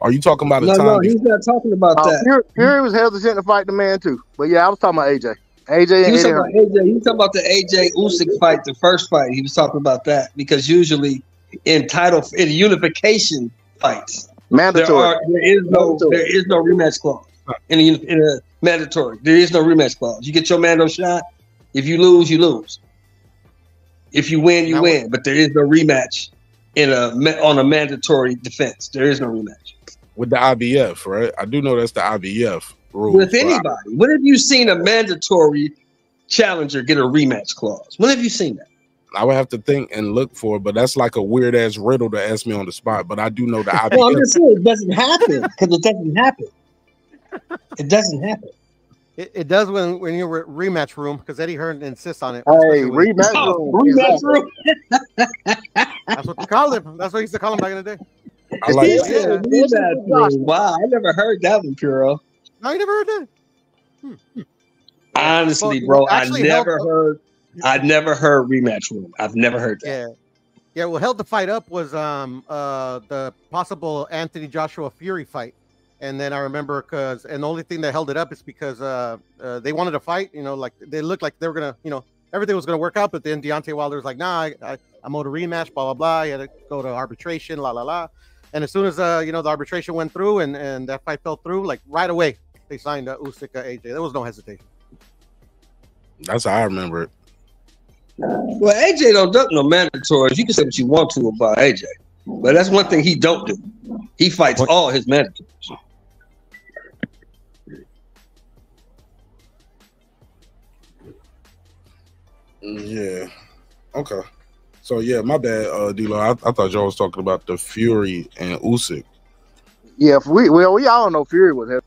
Are you talking about a no, time? No, he's not talking about uh, that. Fury, Fury was hesitant to fight the man too, but yeah, I was talking about A J. A J, he was talking about A J. He was talking about the A J Usyk fight, the first fight. He was talking about that because usually in title in unification fights, mandatory, there, are, there is no mandatory. there is no rematch clause in a, in a mandatory. There is no rematch clause. You get your mando shot. If you lose, you lose. If you win, you win. But there is no rematch in a on a mandatory defense. There is no rematch with the I B F, right? I do know that's the I B F. Rules. With anybody. When have you seen a mandatory challenger get a rematch clause? When have you seen that? I would have to think and look for it, but that's like a weird ass riddle to ask me on the spot. But I do know the I B F. Well, I'm just saying it doesn't happen because it doesn't happen. It doesn't happen. It, it does when, when you're at rematch room because Eddie Hearn insists on it. Hey, rematch room. Rematch room. That's what they call him. That's what he used to call him back in the day. I like that. Rematch room. Wow, I never heard that one, Puro. No, you never heard that. Hmm. Honestly, well, bro, I never helped. heard. I never heard rematch room. I've never heard that. Yeah, yeah. What held the fight up was um uh the possible Anthony Joshua Fury fight, and then I remember because and the only thing that held it up is because uh, uh they wanted to fight. You know, like they looked like they were gonna, you know, everything was gonna work out, but then Deontay Wilder was like, nah, I, I I'm owed a rematch, blah blah blah. I had to go to arbitration, la la la. And as soon as uh, you know, the arbitration went through and and that fight fell through, like right away they signed uh, Usyk, uh, A J. There was no hesitation. That's how I remember it. Well, A J don't dump no mandatories. You can say what you want to about A J, but that's one thing he don't do. He fights all his mandatories. Yeah. Okay. So yeah, my bad, uh, D-Lo. I, I thought y'all was talking about the Fury and Usyk. Yeah, if we well, we all know Fury was heavy.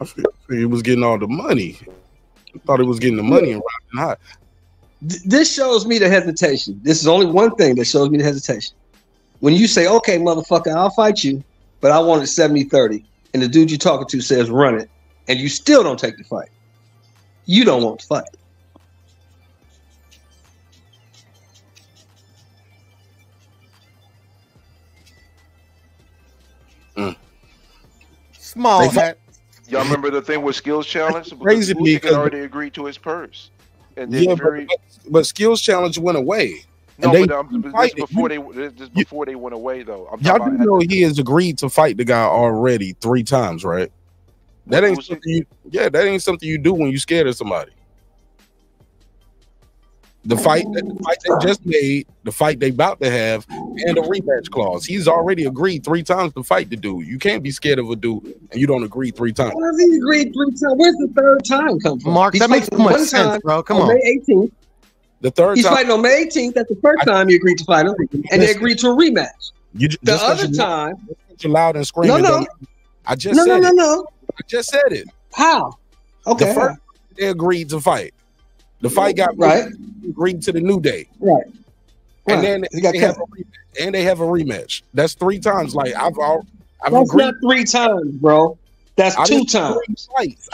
I figured he was getting all the money. I thought he was getting the money and riding hot. This shows me the hesitation. This is only one thing that shows me the hesitation. When you say, "Okay, motherfucker, I'll fight you," but I want it seventy thirty, and the dude you're talking to says, "Run it," and you still don't take the fight. You don't want to fight. Mm. Small hat. Y'all remember the thing with skills challenge? Because crazy Usyk had already agreed to his purse, and then yeah, Fury, but, but, but skills challenge went away. No, and they but, um, this before you, they this before you, they went away though. Y'all do know he has agreed to fight the guy already three times, right? That ain't something you, yeah, that ain't something you do when you're scared of somebody. The fight, the fight they just made, the fight they about to have, and the rematch clause. He's already agreed three times to fight the dude. You can't be scared of a dude and you don't agree three times. Why does he agree three times? Where's the third time come from? Mark, that makes so much sense, bro. Come on. May eighteenth. The third He's time. Fighting on May eighteenth. That's the first time he agreed to fight him, and they agreed to a rematch. You, the other you, time. You're loud and screaming. No, no. I just no, said no, no, it. No, no, no. I just said it. How? Okay. The first they agreed to fight. The fight got right. Agreed to the new day. Right. And right. then they, got they have a rematch. And they have a rematch. That's three times. Like I've already I've That's agreed. Not three times, bro. That's I two times.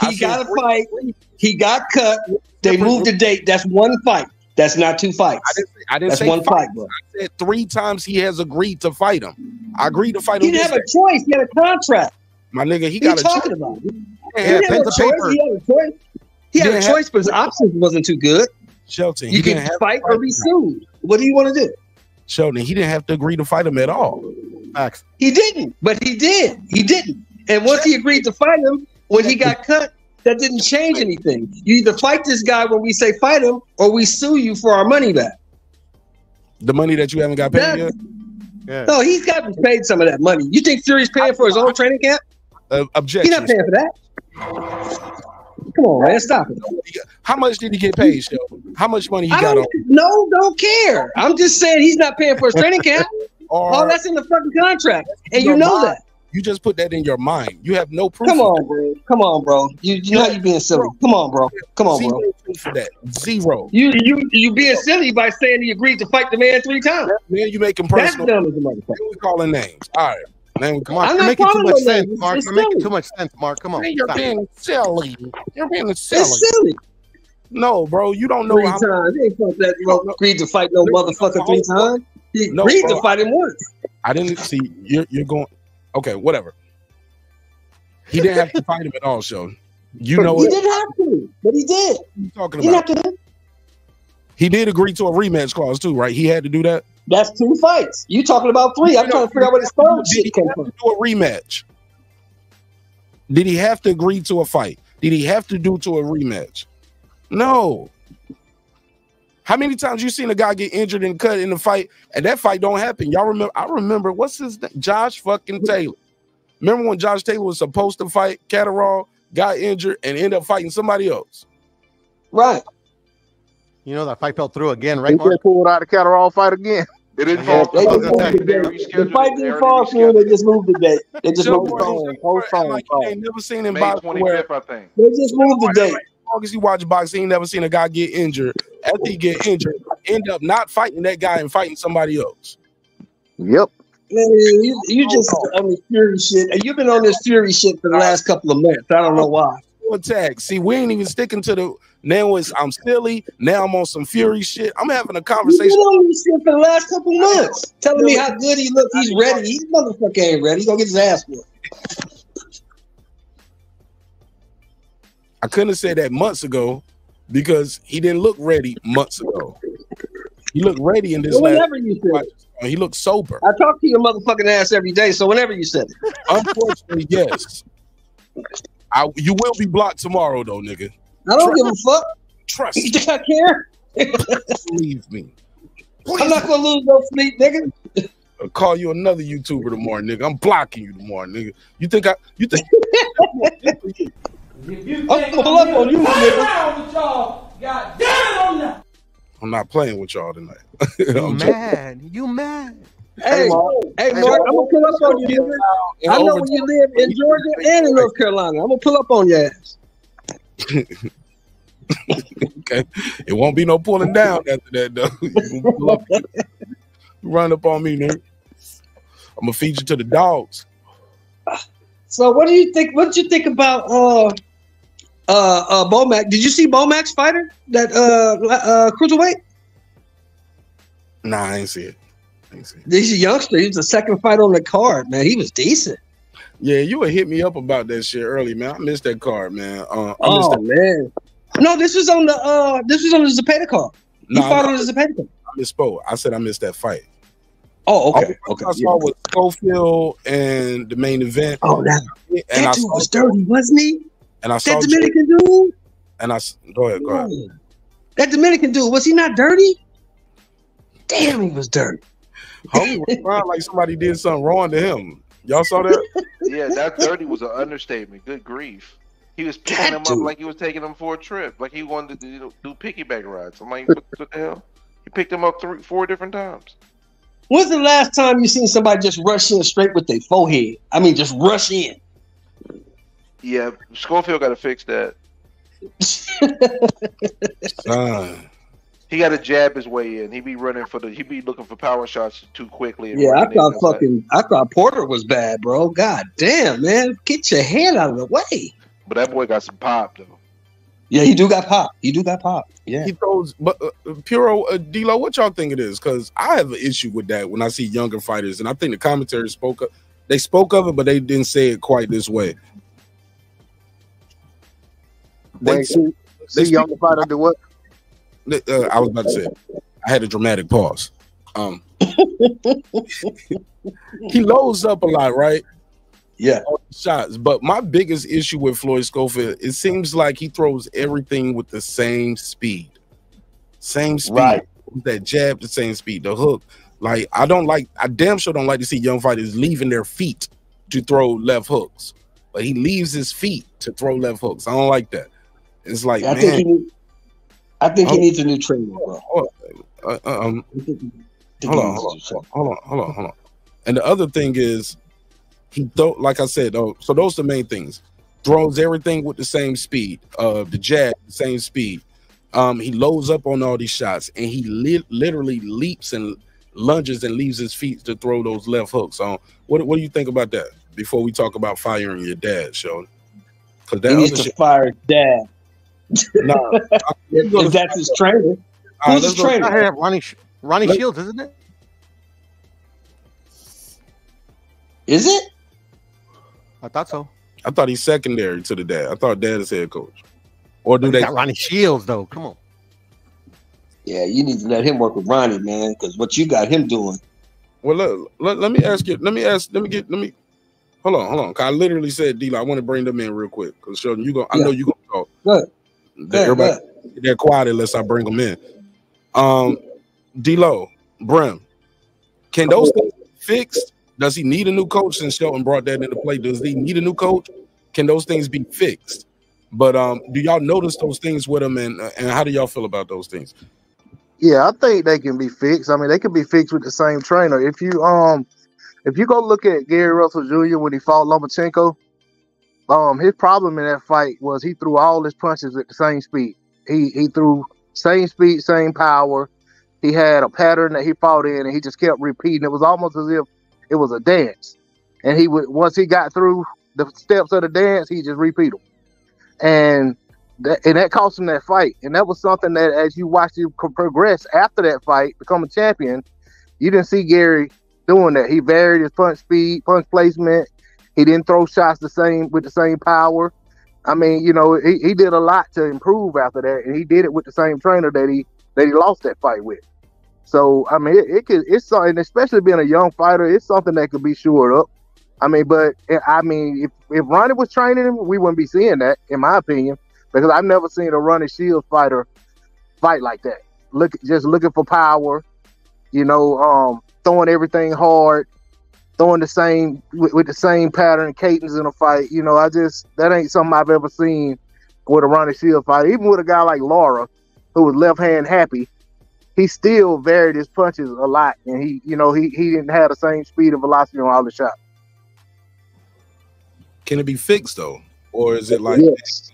He got a three. Fight. He got cut. They moved the date. That's one fight. That's not two fights. I didn't say, I didn't That's say one fight, bro. I said three times he has agreed to fight him. I agreed to fight him. He didn't have day. A choice. He had a contract. My nigga, he what got you a talking choice. About? He, had he, had a choice. he had a choice. He had a choice, but his options wasn't too good. Shelton, you can fight or be sued. What do you want to do? Shelton, he didn't have to agree to fight him at all. Facts. He didn't, but he did. He didn't. And once he agreed to fight him, when he got cut, that didn't change anything. You either fight this guy when we say fight him, or we sue you for our money back. The money that you haven't got paid That's, yet? Yeah. No, he's gotten paid some of that money. You think Fury's paying for his own training camp? Uh, Objection. He's not paying for that. Come on, man, stop it. How much did he get paid, Joe? How much money he I got on? No, don't care. I'm just saying he's not paying for his training camp. Or, oh, that's in the fucking contract. And you know mind. That. You just put that in your mind. You have no proof. Come on, bro. Come on, bro. You, you know you're being silly. Come on, bro. Come on, Zero bro. Proof for that. Zero. You you you being silly by saying he agreed to fight the man three times. Man, you making personal. That's dumb as a motherfucker. We calling names. All right. Man, come on, I'm making too much sense, names. Mark. I'm making too much sense, Mark. Come on. You're stop. Being silly. You're being silly. It's silly. No, bro, you don't know three how times. They ain't that, bro. Agreed to fight no motherfucker three times. He no, agreed bro. To fight him once. I didn't see you're you're going okay, whatever. He didn't have to fight him at all, Sean. You know he it. Didn't have to, but he did. What are you talking about? He didn't have to. He did agree to a rematch clause too, right? He had to do that. That's two fights. You talking about three? I'm trying to figure out what his third shit came from. Did he have to do a rematch? Did he have to agree to a fight? Did he have to do to a rematch? No. How many times you seen a guy get injured and cut in the fight, and that fight don't happen? Y'all remember? I remember what's his name? Josh fucking Taylor. Remember when Josh Taylor was supposed to fight Catterall, got injured, and ended up fighting somebody else? Right. You know that fight fell through again, right? They pulled out the Catterall fight again. It didn't fall through. The fight didn't fall through. They just moved the date. They just moved the date. They never seen him box. I think they just moved the date. As long as you watch boxing, you never seen a guy get injured. After he get injured, end up not fighting that guy and fighting somebody else. Yep. Man, you, you just oh. on this Fury shit. You've been on this Fury shit for the last couple of months. I don't know why. Attack. See, we ain't even sticking to the now. It's I'm silly now. I'm on some Fury shit. I'm having a conversation. You know, shit for the last couple months, telling me how good he looked. He's ready. He motherfucker ain't ready. He's gonna get his ass whipped. I couldn't have said that months ago because he didn't look ready months ago. He looked ready in this well, last you said it. He looked sober. I talk to your motherfucking ass every day, so whenever you said it. Unfortunately, yes. I, you will be blocked tomorrow, though, nigga. I don't Trust give a fuck. Trust me. Do I care? Believe me. Please. I'm not going to lose no sleep, nigga. I'll call you another YouTuber tomorrow, nigga. I'm blocking you tomorrow, nigga. You think I... You think... If you think I'm, pull up on you, nigga. I'm not playing with y'all tonight. You mad. You mad. Hey, hey, Mark, hey, Mark I'm going to pull up on you. I know where you live in Georgia and in North Carolina. I'm going to pull up on your ass. Okay. It won't be no pulling down after that, though. You pull up. Run up on me, nigga. I'm going to feed you to the dogs. So what do you think? What did you think about uh, uh, uh, Bomac? Did you see Bomac's fighter? That uh, uh, cruiserweight? Nah, I ain't see it. I ain't see it. He's a youngster. He was the second fight on the card, man. He was decent. Yeah, you would hit me up about that shit early, man. I missed that card, man. Uh, I oh that. man. No, this was on the uh, this was on the Zepeda card. He nah, fought nah, on the Zepeda card. I misspoke. I said I missed that fight. Oh, okay. I, okay. I saw yeah. with Schofield and the main event. Oh, that, and that I dude saw, was dirty, wasn't he? And I that saw Dominican Jay, dude. And I go ahead, go ahead. That Dominican dude, was he not dirty? Damn, he was dirty. Homie was crying like somebody did something wrong to him. Y'all saw that? Yeah, that dirty was an understatement. Good grief. He was picking that him dude. up like he was taking him for a trip, like he wanted to you know, do piggyback rides. I'm like, what, what the hell? He picked him up three, four different times. When's the last time you seen somebody just rush in straight with their forehead? I mean, just rush in. Yeah, Schofield got to fix that. uh, he got to jab his way in. He be running for the. He be looking for power shots too quickly. And yeah, I thought fucking. Like, I thought Porter was bad, bro. God damn, man, get your hand out of the way. But that boy got some pop though. Yeah, he do got pop. He do got pop. Yeah, he throws. But uh, Puro, uh, D-Lo, what y'all think it is? Because I have an issue with that when I see younger fighters, and I think the commentary spoke. Of, they spoke of it, but they didn't say it quite this way. They, Wait, see, they see younger fighter do what? Uh, I was about to say. I had a dramatic pause. Um, he loads up a lot, right? Yeah, shots. But my biggest issue with Floyd Schofield, it seems like he throws everything with the same speed, same speed. Right. That jab, the same speed, the hook. Like I don't like. I damn sure don't like to see young fighters leaving their feet to throw left hooks. But he leaves his feet to throw left hooks. I don't like that. It's like yeah, I man, think. He need, I think he needs a new trainer, bro. Hold on, hold on, hold on, hold on. And the other thing is. He throw, like I said, though, so those are the main things. Throws everything with the same speed, uh, the jab, the same speed. Um, he loads up on all these shots, and he li literally leaps and lunges and leaves his feet to throw those left hooks on. Um, what, what do you think about that? Before we talk about firing your dad, Sean, because that he needs to fire his dad. Nah, I, if that's his trainer. Uh, Who's his trainer? I have Ronnie, Ronnie Let, Shields, isn't it? Is it? I thought so. I thought he's secondary to the dad. I thought dad is head coach. Or do they got Ronnie Shields though? Come on. Yeah, you need to let him work with Ronnie, man, because what you got him doing. Well, look, let, let me ask you. Let me ask. Let me get. Let me. Hold on, hold on. I literally said, D-Lo, I want to bring them in real quick because Sheldon, you go. Yeah. I know you gonna talk. Good. They're, good, everybody, good. They're quiet unless I bring them in. Um, D-Lo, Brim, can those things be fixed? Does he need a new coach? Since Shelton brought that into play, does he need a new coach? Can those things be fixed? But um, do y'all notice those things with him, and uh, and how do y'all feel about those things? Yeah, I think they can be fixed. I mean, they can be fixed with the same trainer. If you um, if you go look at Gary Russell Junior when he fought Lomachenko, um, his problem in that fight was he threw all his punches at the same speed. He he threw same speed, same power. He had a pattern that he fought in, and he just kept repeating. It was almost as if it was a dance, and he would once he got through the steps of the dance, he just repeat them, and that and that cost him that fight. And that was something that, as you watched him progress after that fight, become a champion, you didn't see Gary doing that. He varied his punch speed, punch placement. He didn't throw shots the same with the same power. I mean, you know, he, he did a lot to improve after that, and he did it with the same trainer that he that he lost that fight with. So I mean, it, it could it's something, especially being a young fighter, it's something that could be shored up. I mean, but I mean, if if Ronnie was training him, we wouldn't be seeing that, in my opinion, because I've never seen a Ronnie Shields fighter fight like that. Look, just looking for power, you know, um, throwing everything hard, throwing the same with, with the same pattern, cadence in a fight. You know, I just that ain't something I've ever seen with a Ronnie Shields fighter. Even with a guy like Lara, who was left hand happy, he still varied his punches a lot, and he, you know, he he didn't have the same speed and velocity on all the shots. Can it be fixed though, or is it like? Yes.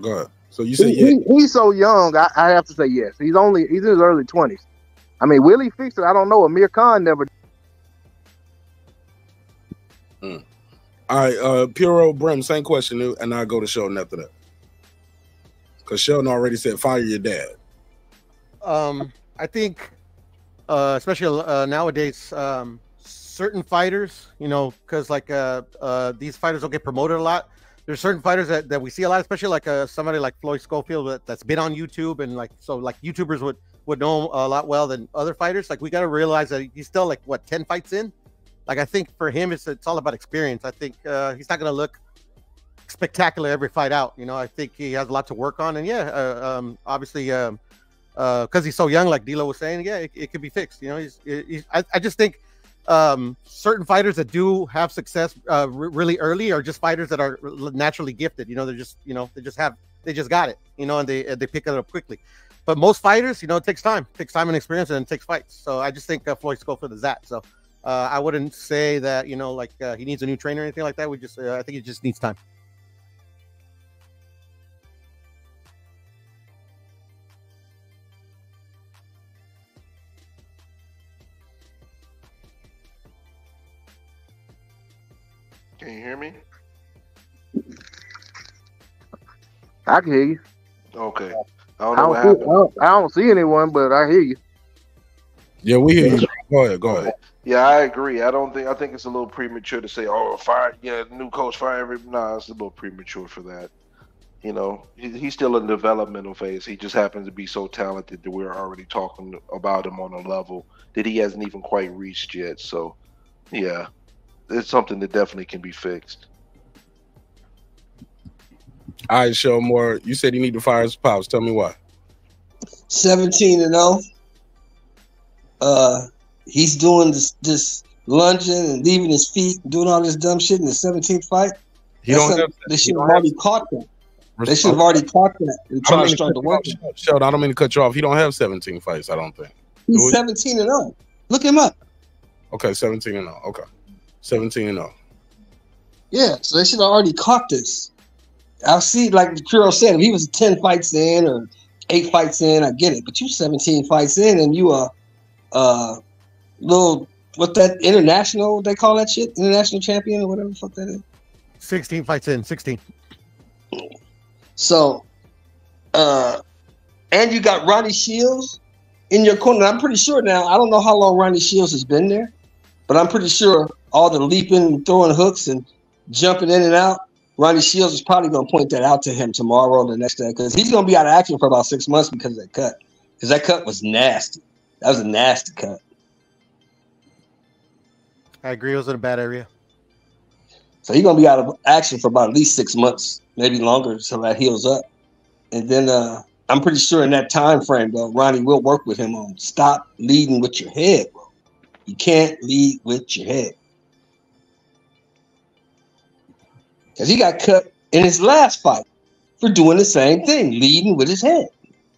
Go ahead. So you say he, yes. he, he's so young. I, I have to say yes. He's only he's in his early twenties. I mean, will he fix it? I don't know. Amir Khan never. Mm. All right, uh, Puro, Brim, same question, and I go to Shelton after that, because Shelton already said fire your dad. Um, I think, uh, especially uh, nowadays, um, certain fighters, you know, because like uh, uh, these fighters don't get promoted a lot. There's certain fighters that, that we see a lot, especially like uh, somebody like Floyd Schofield that, that's been on YouTube, and like so like YouTubers would would know him a lot well than other fighters. Like we got to realize that he's still like what ten fights in. Like I think for him it's it's all about experience. I think uh, he's not gonna look spectacular every fight out. You know, I think he has a lot to work on, and yeah, uh, um, obviously um, uh, because he's so young, like D-Lo was saying, yeah, it, it could be fixed. You know, he's, he's I, I just think. Um, certain fighters that do have success uh, really early are just fighters that are naturally gifted. You know, they're just, you know, they just have, they just got it, you know, and they they pick it up quickly. But most fighters, you know, it takes time, it takes time and experience, and it takes fights. So I just think uh, Floyd Schofield is that. So uh, I wouldn't say that, you know, like uh, he needs a new trainer or anything like that. We just, uh, I think he just needs time. Can you hear me? I can hear you. Okay. I don't know I don't what happened. See, I, don't, I don't see anyone, but I hear you. Yeah, we hear you. Go ahead. Go ahead. Yeah, I agree. I don't think. I think it's a little premature to say, "Oh, fire! Yeah, new coach, fire every." Nah, it's a little premature for that. You know, he, he's still in the developmental phase. He just happens to be so talented that we're already talking about him on a level that he hasn't even quite reached yet. So, yeah. It's something that definitely can be fixed. All right, Show More. You said you need to fire his pops. Tell me why. seventeen and oh. Uh, he's doing this, this lunging and leaving his feet, doing all this dumb shit in the seventeenth fight. He don't have that. They should have already caught that. They should have already caught that and tried to start the work. Sheldon, I don't mean to cut you off. He don't have seventeen fights, I don't think. He's seventeen and oh. Look him up. Okay, seventeen and oh. Okay. seventeen and oh. Yeah, so they should have already caught this. I see, like Kuro said, if he was ten fights in or eight fights in, I get it. But you seventeen fights in, and you are uh, little what that international they call that shit, international champion or whatever the fuck that is. Sixteen fights in, sixteen. So, uh, and you got Ronnie Shields in your corner. I'm pretty sure now. I don't know how long Ronnie Shields has been there, but I'm pretty sure. All the leaping, throwing hooks, and jumping in and out. Ronnie Shields is probably going to point that out to him tomorrow or the next day, because he's going to be out of action for about six months because of that cut. Because that cut was nasty. That was a nasty cut. I agree. It was in a bad area. So he's going to be out of action for about at least six months, maybe longer, until that heals up. And then uh, I'm pretty sure in that time frame, though, Ronnie will work with him on stop leading with your head, bro. You can't lead with your head. Because he got cut in his last fight for doing the same thing, leading with his head.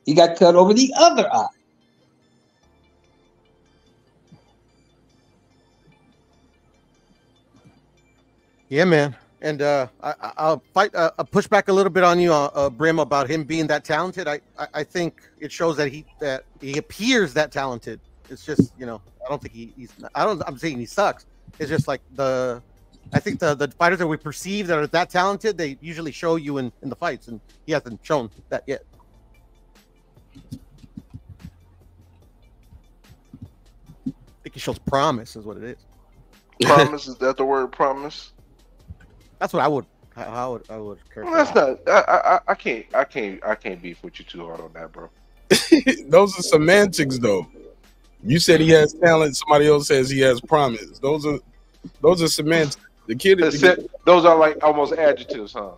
He got cut over the other eye. Yeah, man. And uh, I, I'll fight. Uh, I'll push back a little bit on you, uh, uh, Brim, about him being that talented. I, I, I think it shows that he that he appears that talented. It's just, you know, I don't think he, he's. I don't. I'm saying he sucks. It's just like the. I think the, the fighters that we perceive that are that talented, they usually show you in, in the fights, and he hasn't shown that yet. I think he shows promise is what it is. Promise? Is that the word promise? That's what I would I would I would care. Well, that's not I, I I can't I can't I can't beef with you too hard on that, bro. Those are semantics, though. You said he has talent. Somebody else says he has promise. Those are those are semantics. The kid is Except, the kid. Those are like almost adjectives, huh?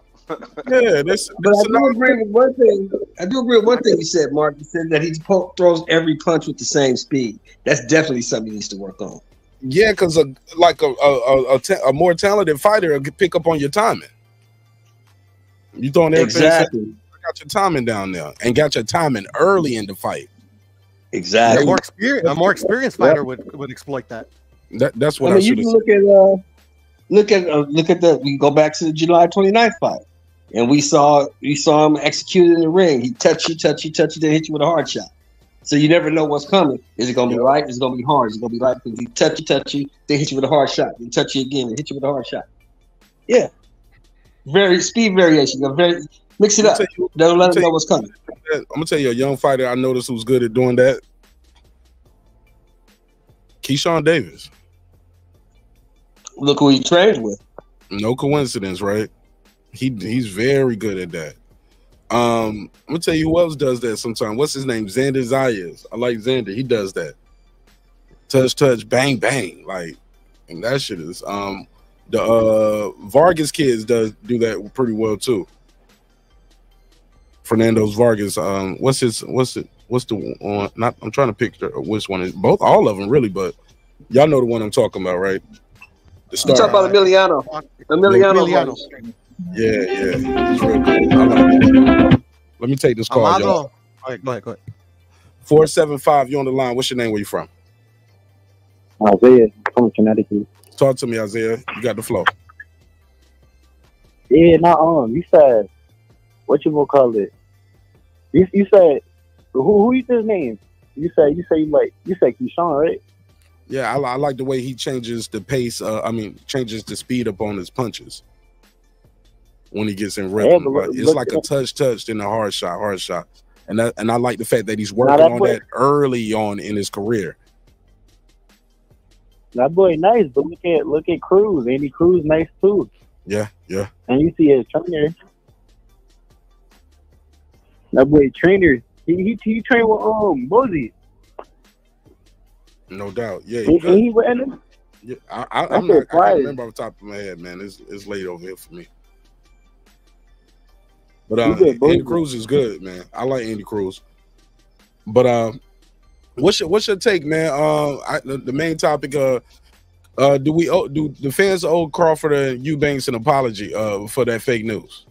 Yeah, that's, that's but I do agree with one thing. I do agree with one thing you said, Mark. You said that he throws every punch with the same speed. That's definitely something he needs to work on. Yeah, because a like a a, a, a more talented fighter could pick up on your timing. You throwing exactly. Got your timing down there and got your timing early in the fight. Exactly. A more experienced, a more experienced fighter yeah. would would exploit that. That that's what I, I mean, you can look at uh, look at uh, look at the. We go back to the July twenty-ninth fight, and we saw we saw him executed in the ring. He touched you, touched you, touched you, then hit you with a hard shot. So you never know what's coming. Is it going to be right? Is it going to be hard? Is it going to be right? Because he touch you, touch you, they hit you with a hard shot. They touch you again, they hit you with a hard shot. Yeah. Very speed variation. Very, mix it up. You, Don't let them know what's coming. I'm going to tell you a young fighter I noticed who's good at doing that. Keyshawn Davis. Look who he trained with. No coincidence, right? He He's very good at that. Um, I'm gonna tell you who else does that sometimes. What's his name? Xander Zayas. I like Xander. He does that. Touch, touch, bang, bang. Like, and that shit is. Um, the uh, Vargas kids does do that pretty well too. Fernando's Vargas. Um, what's his? What's it? What's the one? Not. I'm trying to picture which one is. Both, all of them, really. But y'all know the one I'm talking about, right? The star. Talk about Emiliano. Emiliano. Emiliano. Yeah, yeah. It's real cool. Like it. Let me take this call, y'all. All right, go ahead, go ahead. four seven five, you on the line. What's your name? Where you from? Isaiah. I'm from Connecticut. Talk to me, Isaiah. You got the flow. Yeah, no, nah, um, you said, what you gonna call it? You, you said, who who you his name? You said, you said, you like, you said Keyshawn, right? Yeah, I, I like the way he changes the pace, uh, I mean, changes the speed up on his punches. When he gets in rhythm, yeah, it's look, like a touch, touch, then a hard shot, hard shot, and that, and I like the fact that he's working that on boy, that early on in his career. That boy nice, but look at look at Cruz, Andy Cruz, nice too. Yeah, yeah. And you see his trainer. That boy trainer, he he, he trained with um Mosey. No doubt, yeah. He, and he went. Yeah, I I, I'm not, I can't remember off the top of my head, man. It's it's late over here for me. But uh, Andy Cruz is good, man. I like Andy Cruz. But uh, what's your what's your take, man? Uh, I, the, the main topic. Uh, uh, do we owe, do the fans owe Crawford and Eubanks an apology uh, for that fake news?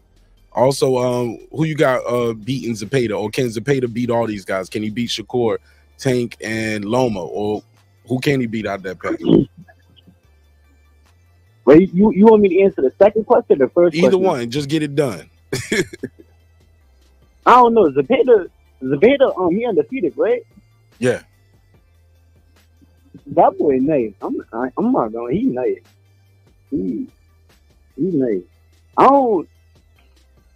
Also, um, who you got uh, beating Zepeda, or can Zepeda beat all these guys? Can he beat Shakur, Tank, and Loma, or who can he beat out that pack? Wait, you you want me to answer the second question, or the first? Either question? One, just get it done. I don't know. Zepeda, Zepeda, um, he undefeated, right? Yeah. That boy nice. I'm, I, I'm not going. He nice. He, he nice. I don't.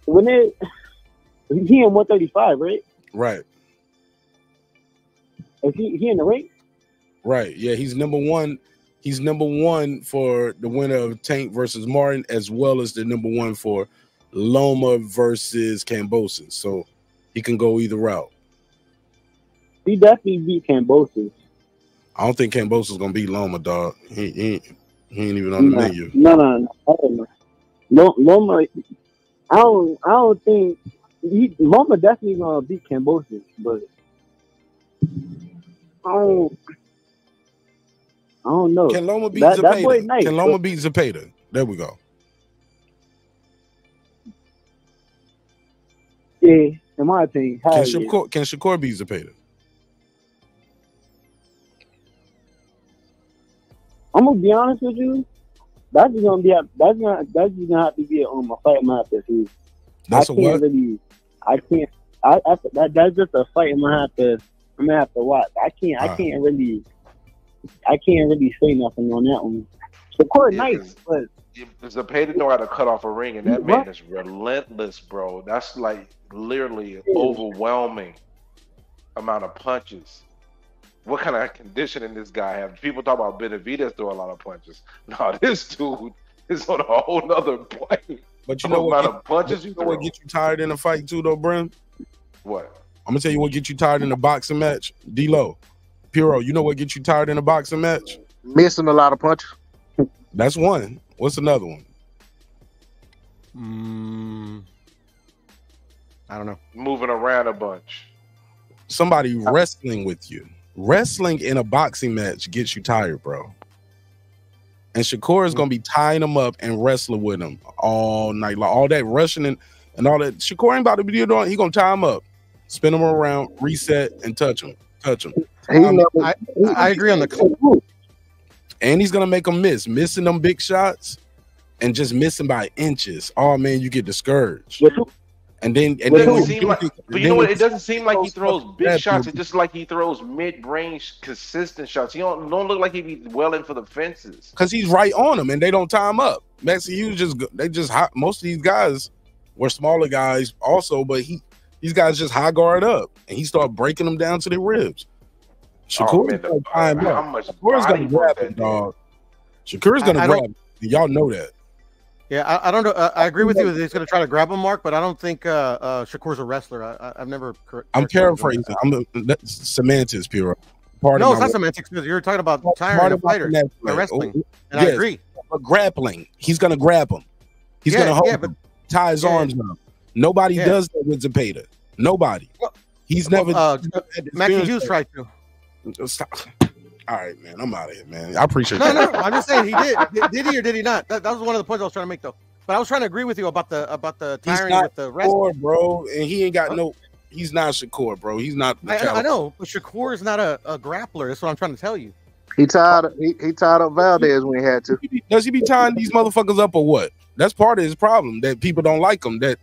When it, he in one thirty five, right? Right. Is he he in the ring? Right. Yeah, he's number one. He's number one for the winner of Tank versus Martin, as well as the number one for Loma versus Kambosos, so he can go either route. He definitely beat Kambosos. I don't think Kambosos is gonna beat Loma, dog. He he ain't, he ain't even on the no, menu. No, no, no, no. Loma, I don't, I don't think he, Loma definitely gonna beat Kambosos, but I don't, I don't know. Can Loma beat that, Zepeda? That boy nice, can Loma but, beat Zepeda? There we go. Yeah, in my opinion. Can Shakur, can Shakur beat Zepeda? I'm gonna be honest with you. That's just gonna be a, that's not that's just gonna have to be on my fight in my head. That's I a can't really, I can't. I, I that, that's just a fight in my head. I'm gonna have to watch. I can't. All I can't right. really. I can't really say nothing on that one. Shakur yeah. nice, but Zepeda know how to cut off a ring, and that man is relentless, bro. That's like literally an overwhelming amount of punches. What kind of conditioning this guy have? People talk about Benavidez throw a lot of punches. No, this dude is on a whole nother plane. But you know what? Get, punches you know what get you tired in a fight too, though, Brim? What? I'm gonna tell you what gets you tired in a boxing match. D-Lo, Puro, you know what gets you tired in a boxing match? Missing a lot of punches. That's one. What's another one? Mm, I don't know. Moving around a bunch. Somebody wrestling with you. Wrestling in a boxing match gets you tired, bro. And Shakur is gonna be tying them up and wrestling with them all night. Like all that rushing and, and all that. Shakur ain't about to be doing. He gonna tie them up, spin them around, reset, and touch them. Touch them. Um, I, I agree on the. And he's gonna make them miss, missing them big shots, and just missing by inches. Oh man, you get discouraged. And then, and then, seem do, like, and but you know what? It doesn't seem like he throws big shots. It's just like he throws mid-range, consistent shots. He don't don't look like he'd be well in for the fences. Cause he's right on them, and they don't tie him up. Maxi Hughes just they just high, most of these guys were smaller guys also, but he these guys just high guard up, and he started breaking them down to their ribs. Shakur's oh, gonna climb up. How much Shakur's gonna grab it, dog. Shakur's gonna I, I grab it. Y'all know that. Yeah, I, I don't know. Uh, I agree with you. He's going to try to grab him, Mark, but I don't think uh, uh, Shakur's a wrestler. I, I, I've never. I'm paraphrasing. I'm a, that's semantics, Piro. Part no, it's not semantics. You're talking about tiring a fighter, wrestling, oh, and yes, I agree. But grappling, he's going to grab him. He's yeah, going to hold yeah, him, but, tie his yeah, arms around. Nobody yeah. does that with Zepeda. Nobody. Well, he's well, never. Uh, Maxi Hughes tried to. Stop. All right, man. I'm out of here, man. I appreciate no, that. No, no. I'm just saying he did. did. Did he or did he not? That, that was one of the points I was trying to make, though. But I was trying to agree with you about the about the tiring with the rest. Shakur, bro, and he ain't got no. He's not Shakur, bro. He's not. I, I know, but Shakur is not a, a grappler. That's what I'm trying to tell you. He tied. He, he tied up Valdez when he had to. Does he be tying these motherfuckers up or what? That's part of his problem. That people don't like him. That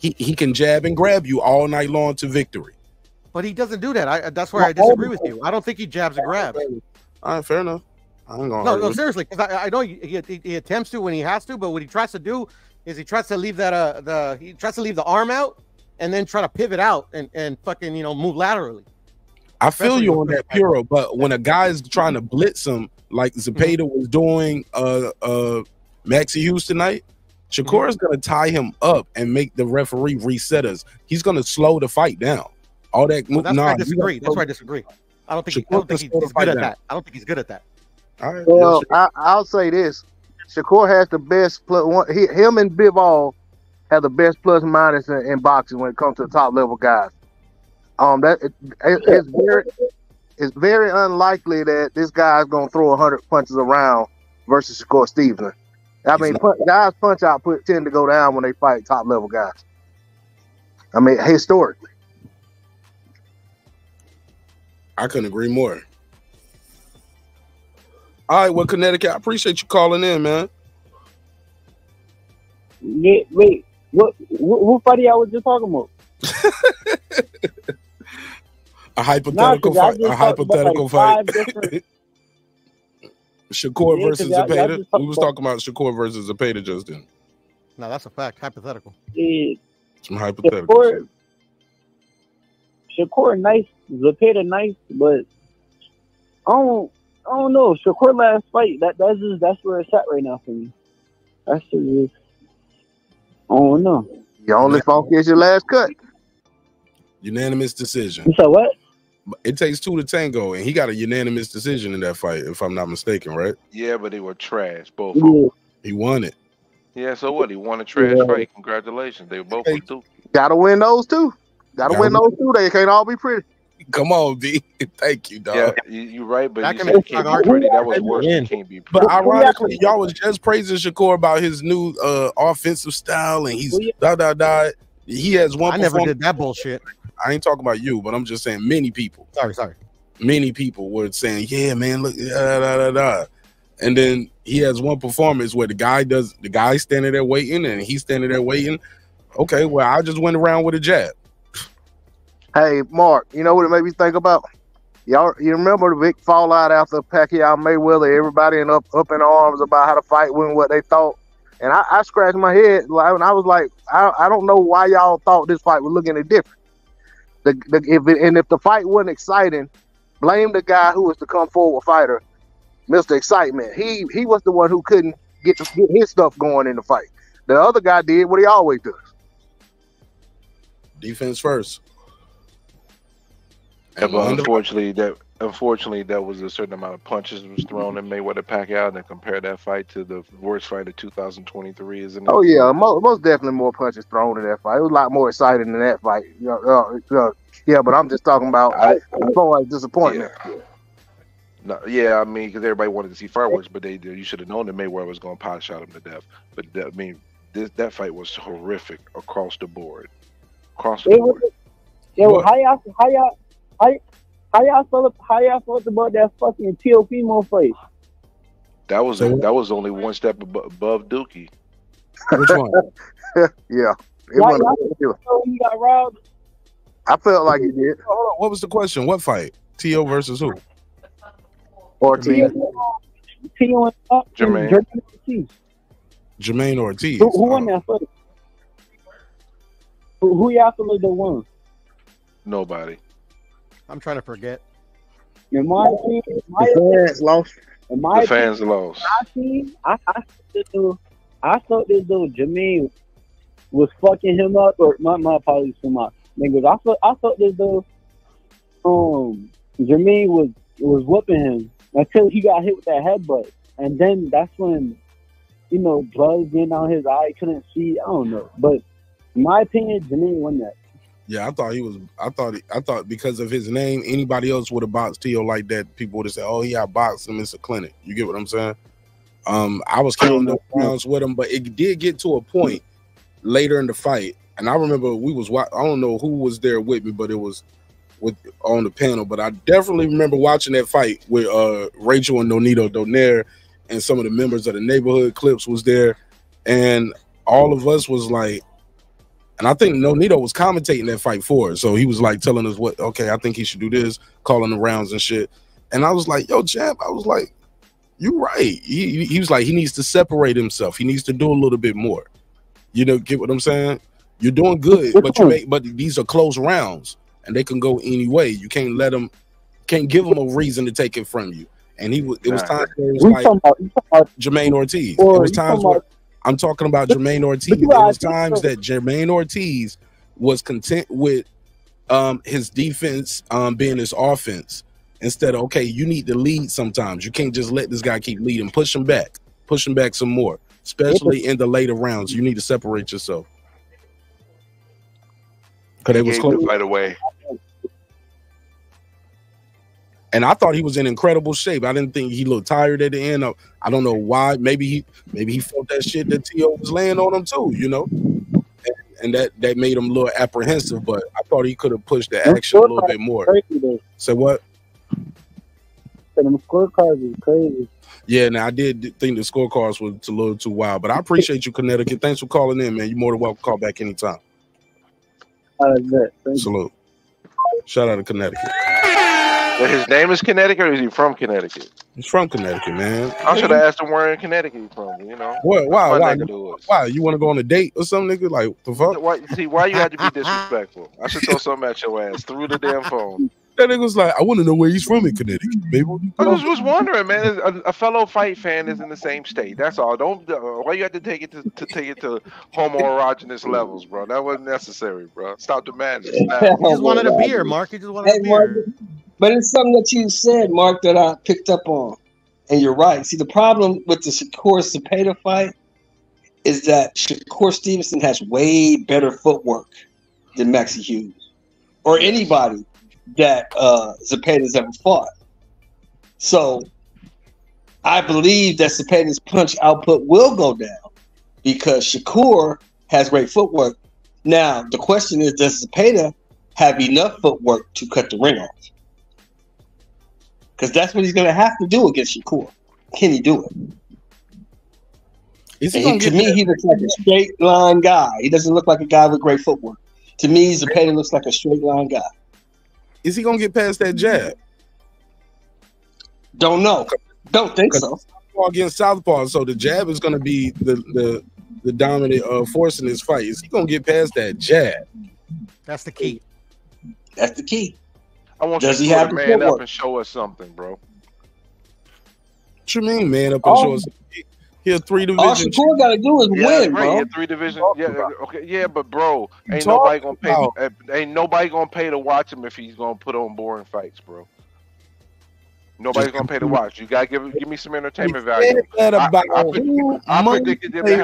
he he can jab and grab you all night long to victory. But he doesn't do that. I, that's where no, I disagree with you. I don't think he jabs and grabs. All right, fair enough. I ain't gonna no, no, seriously, because I, I know he, he, he attempts to when he has to, but what he tries to do is he tries to leave that uh the he tries to leave the arm out and then try to pivot out and and fucking you know move laterally. I Especially feel you on that, Puro. But when a guy is trying to blitz him like Zepeda mm-hmm. was doing, uh, uh, Maxi Hughes tonight, Shakur is mm-hmm. gonna tie him up and make the referee reset us. He's gonna slow the fight down. All that well, that's nah, why I disagree. That's why I disagree. I don't think, he, I don't think he's good at that. that. I don't think he's good at that. All right. Well, I, I'll say this: Shakur has the best plus one. He, him and Bivol have the best plus minus in, in boxing when it comes to the top level guys. Um, that it, it, it's very, it's very unlikely that this guy's gonna throw a hundred punches around versus Shakur Stevenson. I mean, punch, guys punch output tend to go down when they fight top level guys. I mean, historically. I couldn't agree more. All right, well, Connecticut, I appreciate you calling in, man. Yeah, wait, what, what, what fight y'all was just talking about? a hypothetical nah, fight. A hypothetical like fight. Different... Shakur yeah, versus Zepeda. We was talking about Shakur versus Zepeda just then. No, that's a fact. Hypothetical. Yeah. Some hypothetical Shakur... shit. Shakur nice, Zepeda nice, but I don't, I don't know. Shakur last fight, that that's just that's where it's at right now for me. That's just, I don't know. Your only fault is your last cut. Unanimous decision. So what? It takes two to tango, and he got a unanimous decision in that fight, if I'm not mistaken, right? Yeah, but they were trash both. Yeah. He won it. Yeah. So what? He won a trash yeah. fight. Congratulations. They were both hey, two. Gotta win those two. Gotta win those two. They can't all be pretty. Come on, B. Thank you, dog. Yeah, you're right, but you can't be pretty. That was worse. You can't be pretty. But ironically, y'all was just praising Shakur about his new uh, offensive style, and he's da da da. He has one. I never did that bullshit. I ain't talking about you, but I'm just saying many people. Sorry, sorry. Many people were saying, "Yeah, man, look, da da da da," and then he has one performance where the guy does the guy standing there waiting, and he's standing there waiting. Okay, well, I just went around with a jab. Hey, Mark, you know what it made me think about? Y'all, you remember the big fallout after Pacquiao Mayweather, everybody in up, up in arms about how the fight went, what they thought. And I, I scratched my head, like, and I was like, I, I don't know why y'all thought this fight was looking at different. The, the, if it, and if the fight wasn't exciting, blame the guy who was the come-forward fighter, Mister Excitement. He he was the one who couldn't get, the, get his stuff going in the fight. The other guy did what he always does. Defense first. Yeah, but unfortunately, that unfortunately that was a certain amount of punches that was thrown in Mayweather Pacquiao, and compare that fight to the worst fight of two thousand twenty-three, isn't it? Oh yeah, most, most definitely more punches thrown in that fight. It was a lot more exciting than that fight. Yeah, uh, uh, yeah but I'm just talking about I, as far as disappointment. Yeah. No, yeah, I mean, because everybody wanted to see fireworks, but they, they you should have known that Mayweather was going to pot shot him to death. But that, I mean, this that fight was horrific across the board. Across the it board. Was, yeah, well, how y'all, how y'all, how y'all, how y'all felt, how y'all felt about that fucking Teofimo fight? That was a, that was only one step above, above Dookie. Which one? Yeah, it why, y'all know he got robbed? I felt like he did. Hold on, what was the question? What fight? T O versus who? Ortiz. Jermaine Ortiz. Jermaine Ortiz. Who, who won that fight? Who, who y'all feel like they won? Nobody. I'm trying to forget. In my team, my the fans lost. In my the fans team, lost. My team, I, I thought this dude, I thought this dude Jermaine was fucking him up. Or my my apologies for my niggas. I thought I thought this dude, um, Jermaine was was whooping him until he got hit with that headbutt, and then that's when, you know, blood getting out his eye, couldn't see. I don't know, but in my opinion, Jermaine won that. Yeah, I thought he was. I thought. He, I thought because of his name, anybody else would have boxed T O like that. People would have said, "Oh, he outboxed him. It's a clinic." You get what I'm saying? Um, I was counting the rounds with him, but it did get to a point later in the fight, and I remember we was. I don't know who was there with me, but it was with on the panel. But I definitely remember watching that fight with uh, Rachel and Nonito Donaire and some of the members of the neighborhood. Clips was there, and all of us was like. And I think Nonito was commentating that fight for us. So he was like telling us what, okay, I think he should do this, calling the rounds and shit. And I was like, yo, champ, I was like, you're right. He, he was like, he needs to separate himself. He needs to do a little bit more. You know, get what I'm saying? You're doing good, but you make, but these are close rounds and they can go any way. You can't let them, can't give them a reason to take it from you. And he was, it was times where it was like Jermaine Ortiz. It was times where. I'm talking about Jermaine Ortiz. There was times that Jermaine Ortiz was content with um, his defense um, being his offense. Instead of, okay, you need to lead sometimes. You can't just let this guy keep leading. Push him back. Push him back some more. Especially in the later rounds. You need to separate yourself. Because it was close. Right away. And I thought he was in incredible shape. I didn't think he looked tired at the end. Of, I don't know why. Maybe he maybe he felt that shit that T O was laying on him too, you know? And, and that, that made him a little apprehensive, but I thought he could have pushed the action a little bit more. So what? And the scorecards is crazy. Yeah, now I did think the scorecards were a little too wild, but I appreciate you, Connecticut. Thanks for calling in, man. You're more than welcome to call back anytime. Uh, Salute. You. Shout out to Connecticut. But his name is Connecticut, or is he from Connecticut? He's from Connecticut, man. I should have asked him where in Connecticut he's from, you know? What? Why? Why? Why? You want to go on a date or something, nigga? Like, the fuck? Why, see, why you had to be disrespectful? I should throw something at your ass through the damn phone. That nigga was like, I want to know where he's from in Connecticut, baby. I just was wondering, man. A, a fellow fight fan is in the same state. That's all. Don't. Uh, why you have to take it to, to take it to homoerogenous levels, bro? That wasn't necessary, bro. Stop the madness. Nah. He just wanted a beer, Mark. He just wanted hey, a beer. Mark. But it's something that you said, Mark, that I picked up on. And you're right. See, the problem with the Shakur Zepeda fight is that Shakur Stevenson has way better footwork than Maxi Hughes or anybody that uh, Zepeda's ever fought. So I believe that Zepeda's punch output will go down because Shakur has great footwork. Now, the question is, does Zepeda have enough footwork to cut the ring off? Because that's what he's going to have to do against Shakur. Can he do it? Is he he, to me, that? He looks like a straight line guy. He doesn't look like a guy with great footwork. To me, Zepeda looks like a straight line guy. Is he going to get past that jab? Don't know. Don't think so. Against Southpaw, so the jab is going to be the, the, the dominant uh, force in this fight. Is he going to get past that jab? That's the key. That's the key. I want Does you to put a man up and show us something, bro. What you mean, man up and oh. show us something? He a three division. All Shakur got to do is yeah, win, right. bro. Yeah, three division. Yeah, okay. Yeah, but bro, ain't nobody gonna pay. About. Ain't nobody gonna pay to watch him if he's gonna put on boring fights, bro. Nobody's gonna pay to watch. You gotta give give me some entertainment value. That about I, I, who I predicted they they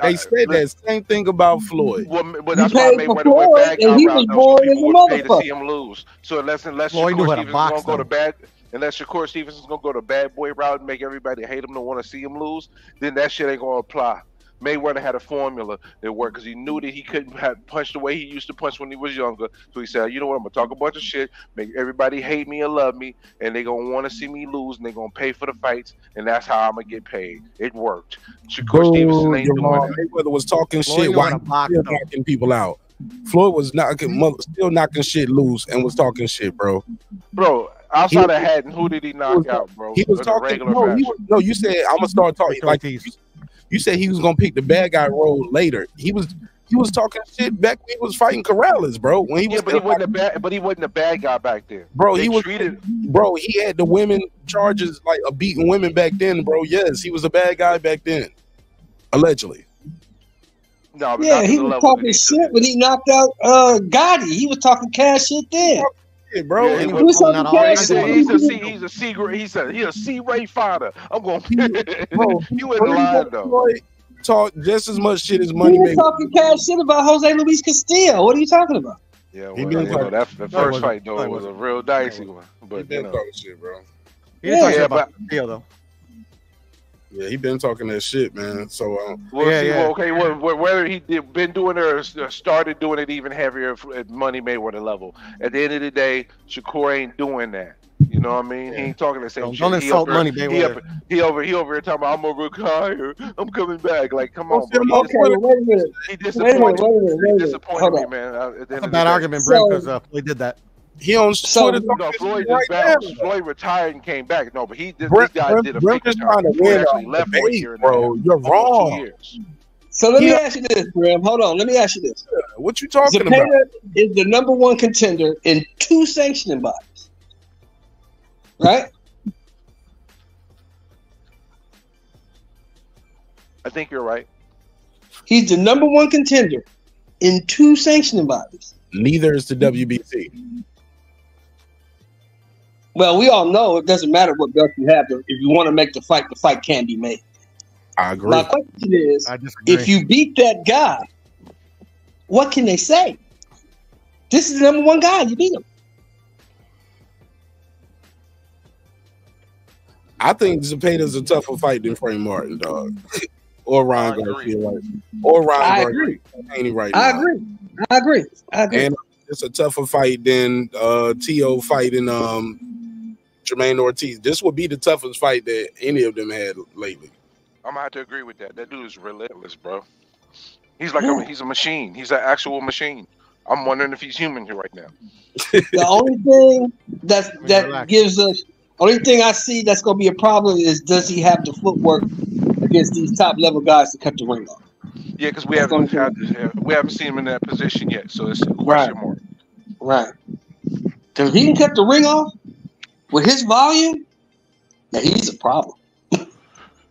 I, said that same thing about Floyd. Well, but that's why Mayweather went back. And he was boring as a motherfucker. To see him lose. So unless unless Floyd Shakur Stevenson's gonna go to bad, unless Shakur Stevenson's gonna go to bad boy route and make everybody hate him, don't want to see him lose, then that shit ain't gonna apply. Mayweather had a formula that worked because he knew that he couldn't punch the way he used to punch when he was younger. So he said, you know what, I'm going to talk a bunch of shit, make everybody hate me and love me, and they're going to want to see me lose, and they're going to pay for the fights, and that's how I'm going to get paid. It worked. Shakur Ooh, Stevenson ain't doing mom. that. Mayweather was talking Floyd shit while still knocking people out. Floyd was knocking, still knocking shit loose and was talking shit, bro. Bro. Outside he, of Hatton, who did he knock was, out, bro? He was talking. No, he was, no, you said I'm gonna start talking like these. You, you said he was gonna pick the bad guy role later. He was he was talking shit back when he was fighting Corrales, bro. When he was, yeah, but he wasn't a bad, but he wasn't a bad guy back then, bro. They he was treated, bro. He had the women charges like a beating women back then, bro. Yes, he was a bad guy back then, allegedly. No, but yeah, he was talking shit when he knocked out uh, Gotti. He was talking cash shit then. Yeah, bro, yeah, he was, was he's, a, he's a C, he's a C, he's a he's a C-rate fighter. I'm gonna, bro, you ain't lying though. Floyd talked just as much shit as money. He talking cash shit about Jose Luis Castillo. What are you talking about? Yeah, well, you know, that the first fight though was a real dicey one, but you know, shit, bro. He yeah, yeah about Castillo though. Yeah, he been talking that shit, man. So, um, well, yeah, see, yeah. Well, okay, well, whether he did, been doing it or started doing it even heavier at Money Mayweather level, at the end of the day, Shakur ain't doing that. You know what I mean? Yeah. He ain't talking the same don't, shit. Don't insult Money Mayweather. He over, he over, he over here talking about I'm gonna retire, I'm coming back. Like, come on, bro. Okay, wait a minute. He disappointed, wait a minute, wait a minute, wait a minute. He disappointed me, man. At the end That's of a bad argument, bro, because uh, Floyd did that. He on so, Twitter. No, Floyd just right bounced. Now. Floyd retired and came back. No, but he this, Brent, this guy Brent, did a big left for a year and bro. You're wrong. So let yeah. me ask you this, Brim. Hold on. Let me ask you this. What you talking Zepeda about? Is the number one contender in two sanctioning bodies, right? I think you're right. He's the number one contender in two sanctioning bodies. Neither is the W B C. Well, we all know it doesn't matter what belt you have. If you want to make the fight, the fight can be made. I agree. My question is, I disagree. If you beat that guy, what can they say? This is the number one guy. You beat him. I think Zepeda's a tougher fight than Frank Martin, dog. Or Ryan Garcia. Like, or Ryan Garcia. I agree. Right I now. agree. I agree. I agree. And it's a tougher fight than uh, T O fighting um. Jermaine Ortiz. This would be the toughest fight that any of them had lately. I'm gonna have to agree with that. That dude is relentless, bro. He's like a, he's a machine. He's an actual machine. I'm wondering if he's human here right now. The only thing that's, that that gives us only thing I see that's gonna be a problem is does he have the footwork against these top level guys to cut the ring off? Yeah, because we that's haven't had this, we haven't seen him in that position yet, so it's a question right. mark. Right. Because he can cut the ring off. With his volume, now he's a problem. But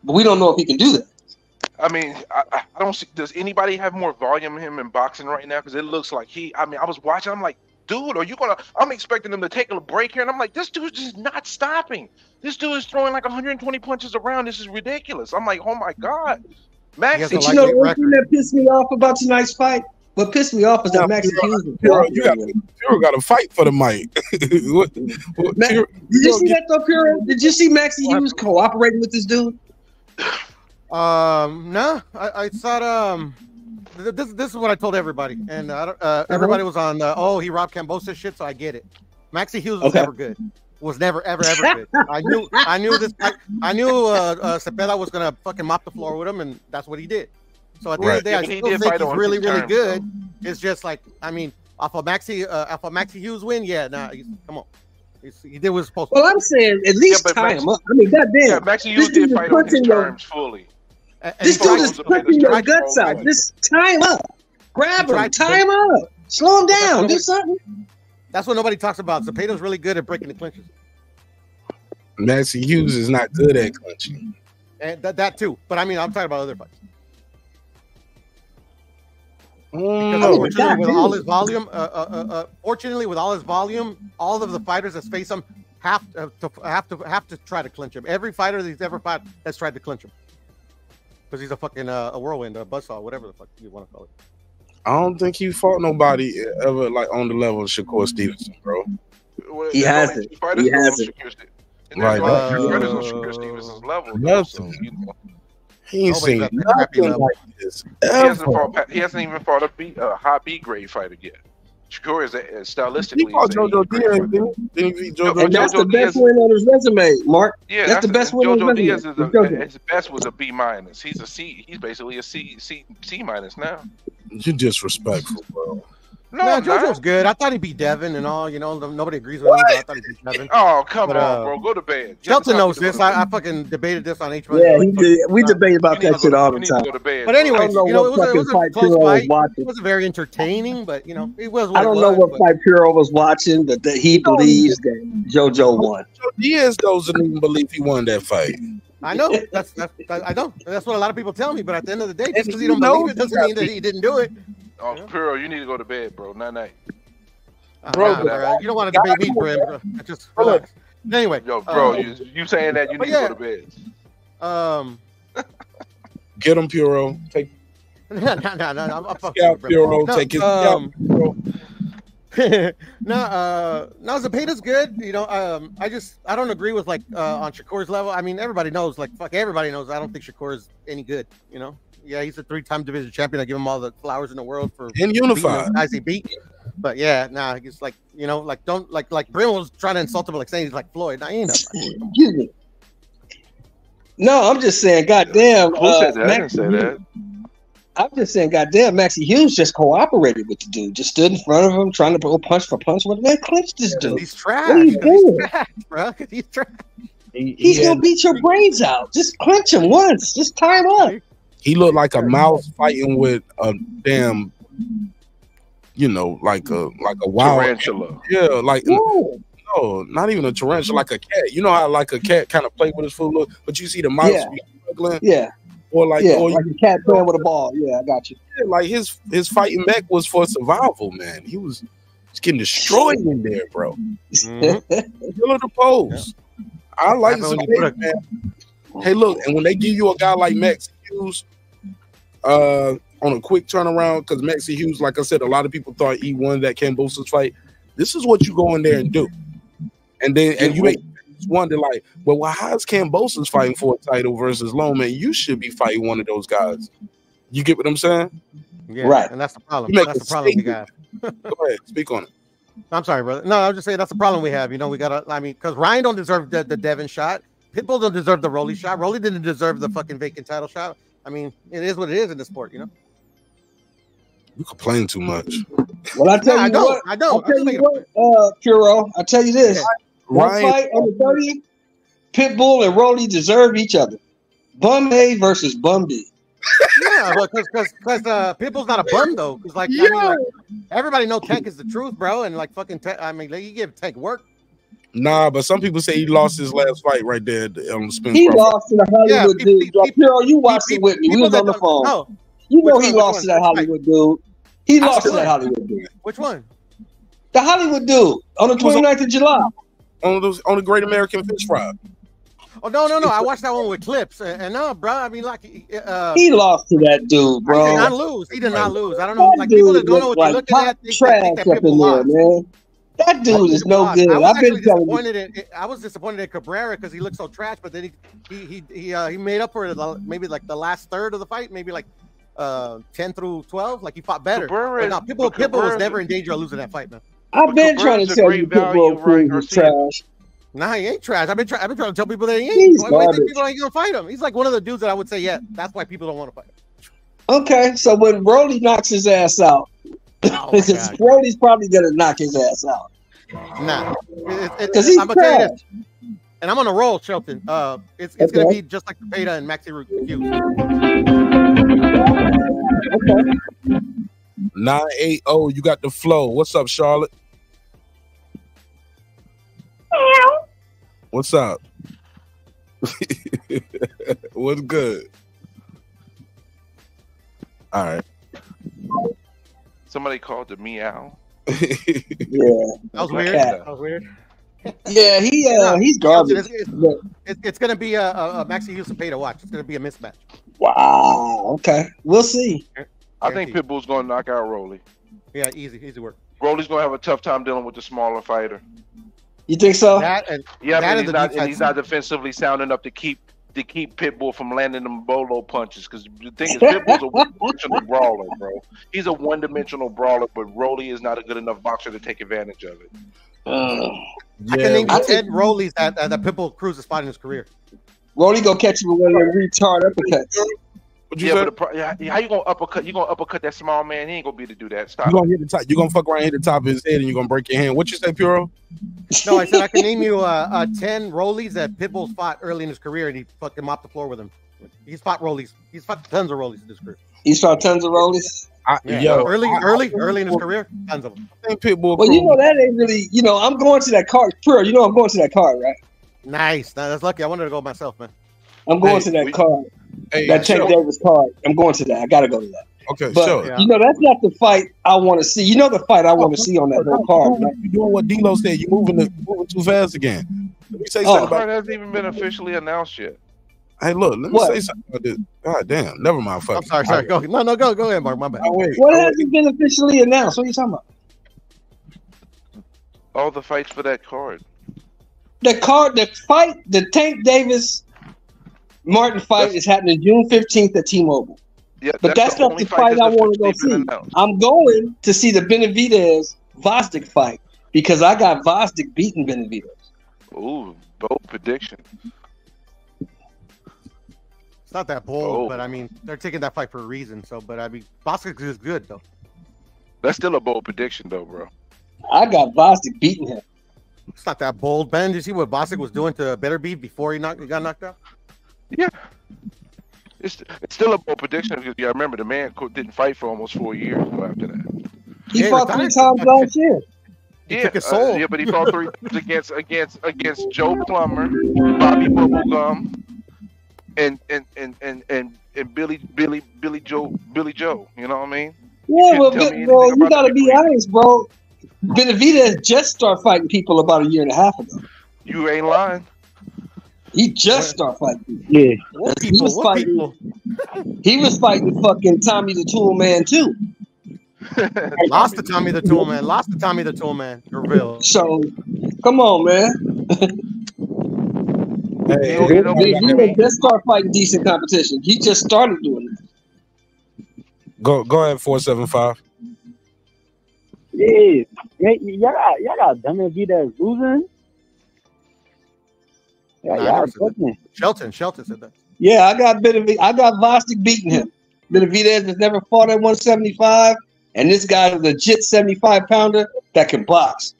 we don't know if he can do that. I mean, I, I don't see. Does anybody have more volume than him in boxing right now? Because it looks like he. I mean, I was watching. I'm like, dude, are you gonna? I'm expecting him to take a break here, and I'm like, this dude's just not stopping. This dude is throwing like one hundred twenty punches around. This is ridiculous. I'm like, oh my god, Maxi. You like know one thing that pissed me off about tonight's fight. What pissed me off is that Maxi Hughes. Puro, you got Puro got to fight for the mic. what, what, Max, Puro, did you Puro see that though, Puro? Did you see Maxi Hughes cooperating with this dude? Um, no, I, I thought um, th this this is what I told everybody, and I don't, uh, everybody was on uh, oh he robbed Kambosos shit, so I get it. Maxi Hughes was okay. never good. Was never ever ever good. I knew I knew this. I, I knew uh, uh, Zepeda was gonna fucking mop the floor with him, and that's what he did. So at the right. end of the day, I he still think he's really, really term, good. So. It's just like, I mean, off of Maxi, uh, off of Maxi Hughes win, yeah, nah, he's, come on, he's, he did what he was supposed to. Well, I'm saying at least yeah, tie Maxi, him up. I mean, goddamn, yeah, Maxi Hughes did fight on his terms fully. And, and this dude is punching your guts out. Just tie him up, grab him, tie him up, slow him down, do something. That's what nobody talks about. Zepeda's really good at breaking the clinches. Maxi Hughes is not good at clinching. and that that too. But I mean, I'm talking about other fights. Because oh, fortunately, with all his volume, uh, uh, uh, fortunately, with all his volume, all of the fighters that face him have to, to have to have to try to clinch him. Every fighter that he's ever fought has tried to clinch him because he's a fucking uh, a whirlwind, a buzzsaw, whatever the fuck you want to call it. I don't think he fought nobody ever like on the level of Shakur Stevenson, bro. He hasn't. He hasn't. Right. Fighters on Shakur Stevenson's level. Nothing. You know. He ain't seen nothing like this. He hasn't, fought, he hasn't even fought a, B, a high B grade fighter yet. Shakur is a, a stylistically. He fought JoJo Diaz. Then he beat JoJo. And that's the best win on his resume, Mark. Yeah, that's the best win on his resume. JoJo Diaz, his best was a B minus. He's a C. He's basically a C C C minus now. You're disrespectful, bro. No, nah, JoJo's good. I thought he beat Devin and all. You know, nobody agrees with me. But I thought he beat Devin. Oh, come but, on, uh, bro. Go to bed. Shelton knows this. I, I fucking debated this on H one. Yeah, he did. We debate about that shit all the time. Bed, but anyway, you know, it was, it was a close fight. Was it was very entertaining, but you know, it was. What I don't was, know what but... fight Puro was watching, but that he believes that JoJo won. Diaz doesn't even believe he won that fight. I know. That's, that's I don't. That's what a lot of people tell me. But at the end of the day, just because you don't believe it doesn't mean that he didn't do it. Oh, yeah. Puro, you need to go to bed, bro. Night, night. Uh, bro, nah, bro. Nah, you don't want to debate me, bro. Just relax. Anyway, yo, bro, um, you, you saying that you need yeah. to go to bed? Um, get him, Puro. Take. No, no, no, no. I'm, I'm fucking yeah, Puro. No, take it. Um, no, uh, no, Zepeda's good. You know, um, I just I don't agree with like uh, on Shakur's level. I mean, everybody knows. Like, fuck, everybody knows. I don't think Shakur's any good. You know. Yeah, he's a three-time division champion. I give him all the flowers in the world for in unified as he beat. But yeah, nah, he's like, you know, like don't like like Brim was trying to insult him, like saying he's like Floyd. Nah, he ain't no. No, I'm just saying, goddamn. Who uh, said that? Maxi I didn't say that. I'm just saying, goddamn, Maxi Hughes just cooperated with the dude. Just stood in front of him, trying to go punch for punch. What man clinched this dude? He's trash. What are you doing, bro? He's trash. He, he's he gonna had... beat your brains out. Just clinch him once. Just tie him up. He looked like a mouse fighting with a damn, you know, like a like a wild tarantula. Yeah, like Ooh. no, not even a tarantula, like a cat. You know how like a cat kind of play with his food, look, but you see the mouse yeah. struggling, yeah, or like yeah, or like you, a cat playing with a ball. Yeah, I got you. Yeah, like his his fighting back was for survival, man. He was just getting destroyed in there, bro. Mm-hmm. Killer the pose. Yeah. I like some man. Hey, look, and when they give you a guy like Max Hughes uh, on a quick turnaround, because Maxi Hughes, like I said, a lot of people thought he won that Kambosos fight. This is what you go in there and do, and then and you make wonder like, well, well, how is Kambosos fighting for a title versus Loma? You should be fighting one of those guys. You get what I'm saying? Yeah, right. And that's the problem. That's the problem we got. Go ahead, speak on it. I'm sorry, brother. No, I was just saying that's the problem we have. You know, we gotta. I mean, because Ryan don't deserve the, the Devin shot. Pitbull don't deserve the Roly shot. Roly didn't deserve the fucking vacant title shot. I mean, it is what it is in the sport, you know. You complain too much. Well, I tell nah, you I don't, what, I don't. I tell I you what, uh, Puro. I tell you this: Ryan, one fight on the thirtieth, Pitbull and Roly deserve each other. Bum A versus Bum B. Yeah, well, because because uh, Pitbull's not a bum though. Because like, yeah. I mean, like everybody know Tank is the truth, bro. And like fucking, Tank, I mean, like, you give Tank work. Nah, but some people say he lost his last fight right there on the um, Spence. He Crawford. lost to the Hollywood yeah, dude. People, Puro, you watched people, it with me. We was on the phone. No. You know he lost to that Hollywood dude. He lost to that Hollywood dude. Which one? The Hollywood dude on the twenty-ninth of July. On the, on the Great American Fish Fry. Oh, no, no, no. I watched that one with Clips. And, and no, bro, I mean, like... Uh, he lost to that dude, bro. He did not lose. He did not lose. I don't know. That like, people that don't know what like, they're looking at, they think that people lost. Man. That dude is no good. I've been disappointed in, I was disappointed in Cabrera because he looked so trash, but then he he he he, uh, he made up for it maybe like the last third of the fight, maybe like uh ten through twelve. Like he fought better. But no, Pitbull Pitbull was never in danger of losing that fight, man. I've been trying to tell you Pitbull Cruz is trash. Nah, he ain't trash. I've been trying. I've been trying to tell people that he ain't. Why do you think people ain't gonna fight him? He's like one of the dudes that I would say, yeah, that's why people don't want to fight him. Okay, so when Roly knocks his ass out. Because oh Brody's probably gonna knock his ass out. Nah, because he's I'm gonna tell you this, and I'm on a roll, Shelton. Uh, it's it's okay. gonna be just like the Beta and Maxi Hughes. Okay. Nine eight zero. You got the flow. What's up, Charlotte? Hello. What's up? What's good? All right. Somebody called the meow. Yeah, that was weird. That was weird. Yeah, he uh, he's garbage. It's, it's, it's, it's gonna be a, a, a Maxi Hughes and pay to watch. It's gonna be a mismatch. Wow. Okay, we'll see. I Guaranteed. think Pitbull's gonna knock out Roly. Yeah, easy, easy work. Roly's gonna have a tough time dealing with the smaller fighter. You think so? That and yeah, that and he's, not, and he's not defensively sound enough to keep to keep Pitbull from landing them bolo punches. Because the thing is, Pitbull's a one-dimensional brawler, bro. He's a one-dimensional brawler, but Roly is not a good enough boxer to take advantage of it. Uh, yeah. I can name you ten Rolys that uh, that Pitbull Cruz is fighting in his career. Roly gonna catch you with one of them retard uppercuts. You yeah, but the, how you gonna uppercut? You gonna uppercut that small man? He ain't gonna be able to do that. Stop. You gonna hit the top? You gonna fuck around, hit the top of his head, and you are gonna break your hand? What you say, Puro? No, I said I can name you uh, uh, ten Rolys that Pitbull's fought early in his career, and he fucking mopped the floor with him. He's fought Rolys. He's fought tons of Rolys in his career. He saw tons of Rolys. I, yeah. Yo, early, I, early, I, early in his career, tons of them. I think Pitbull. Well, cool. You know that ain't really. You know, I'm going to that card, Puro. You know, I'm going to that card, right? Nice. Now, that's lucky. I wanted to go myself, man. I'm going hey, to that we, card. Hey, that Tank Davis card. I'm going to that. I gotta go to that. Okay, but, sure. You know, that's not the fight I want to see. You know the fight I want to see on that whole card. Right? You're doing what D-Lo said. You're moving, the, moving too fast again. Let me say oh, something. The card hasn't even been officially announced yet. Hey, look. Let me what? say something about this. God damn. Never mind. Fuck. I'm sorry. Sorry. Go. No, no. Go. Go ahead, Mark. My bad. Oh, wait, what oh, hasn't been officially announced? What are you talking about? All the fights for that card. The card. The fight. The Tank Davis. Martin fight that's, is happening June fifteenth at T-Mobile. Yeah, but that's, that's not the fight I want to go see. Announced. I'm going to see the Benavidez-Vostik fight because I got Vostik beating Benavidez. Ooh, bold prediction. It's not that bold, oh. but I mean, they're taking that fight for a reason. So, but I mean, Vostik is good, though. That's still a bold prediction, though, bro. I got Vostik beating him. It's not that bold, Ben. Did you see what Vostik was doing to Beterbiev before he, knocked, he got knocked out? Yeah, it's it's still a bold prediction because yeah, I remember the man didn't fight for almost four years after that. He yeah, fought three times last year. Yeah, he took his soul. Uh, yeah, but he fought three times against against against Joe Plummer, Bobby Bubblegum, and and and and and and Billy Billy Billy Joe Billy Joe. You know what I mean? Yeah, well, but, bro, you gotta be honest, bro. Benavidez just started fighting people about a year and a half ago. You ain't lying. He just started fighting. Yeah. What people, he was what fighting. He was fighting fucking Tommy the Tool Man too. Lost to Tommy the Tool Man. Lost to Tommy the Tool Man. For real. So come on, man. Hey, he, he, he just started fighting decent competition. He just started doing that. Go go ahead, four seven five. Yeah. Y'all got y'all got Benavidez losing. Yeah, nah, yeah, Shelton, Shelton said that. Yeah, I got Benavidez. I got Vostik beating him. Benavidez has never fought at one seventy-five, and this guy is a legit seventy-five pounder that can box.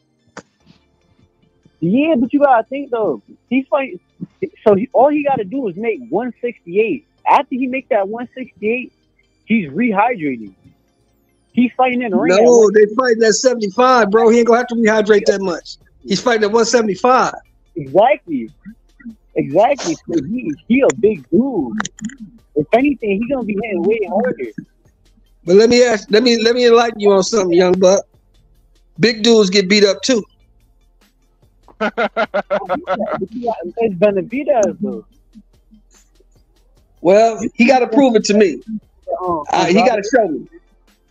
Yeah, but you gotta think though. He fight, so he, all he gotta do is make one sixty-eight. After he make that one sixty-eight, he's rehydrating. He's fighting in the ring. No, they fighting at seventy-five, bro. He ain't gonna have to rehydrate that much. He's fighting at one seventy-five. Exactly. Exactly. So he, he a big dude. If anything, he's gonna be hitting way harder. But let me ask, let me let me enlighten you on something, young buck. Big dudes get beat up too. It's Benavidez though. Well, he got to prove it to me. Uh, he got to show me,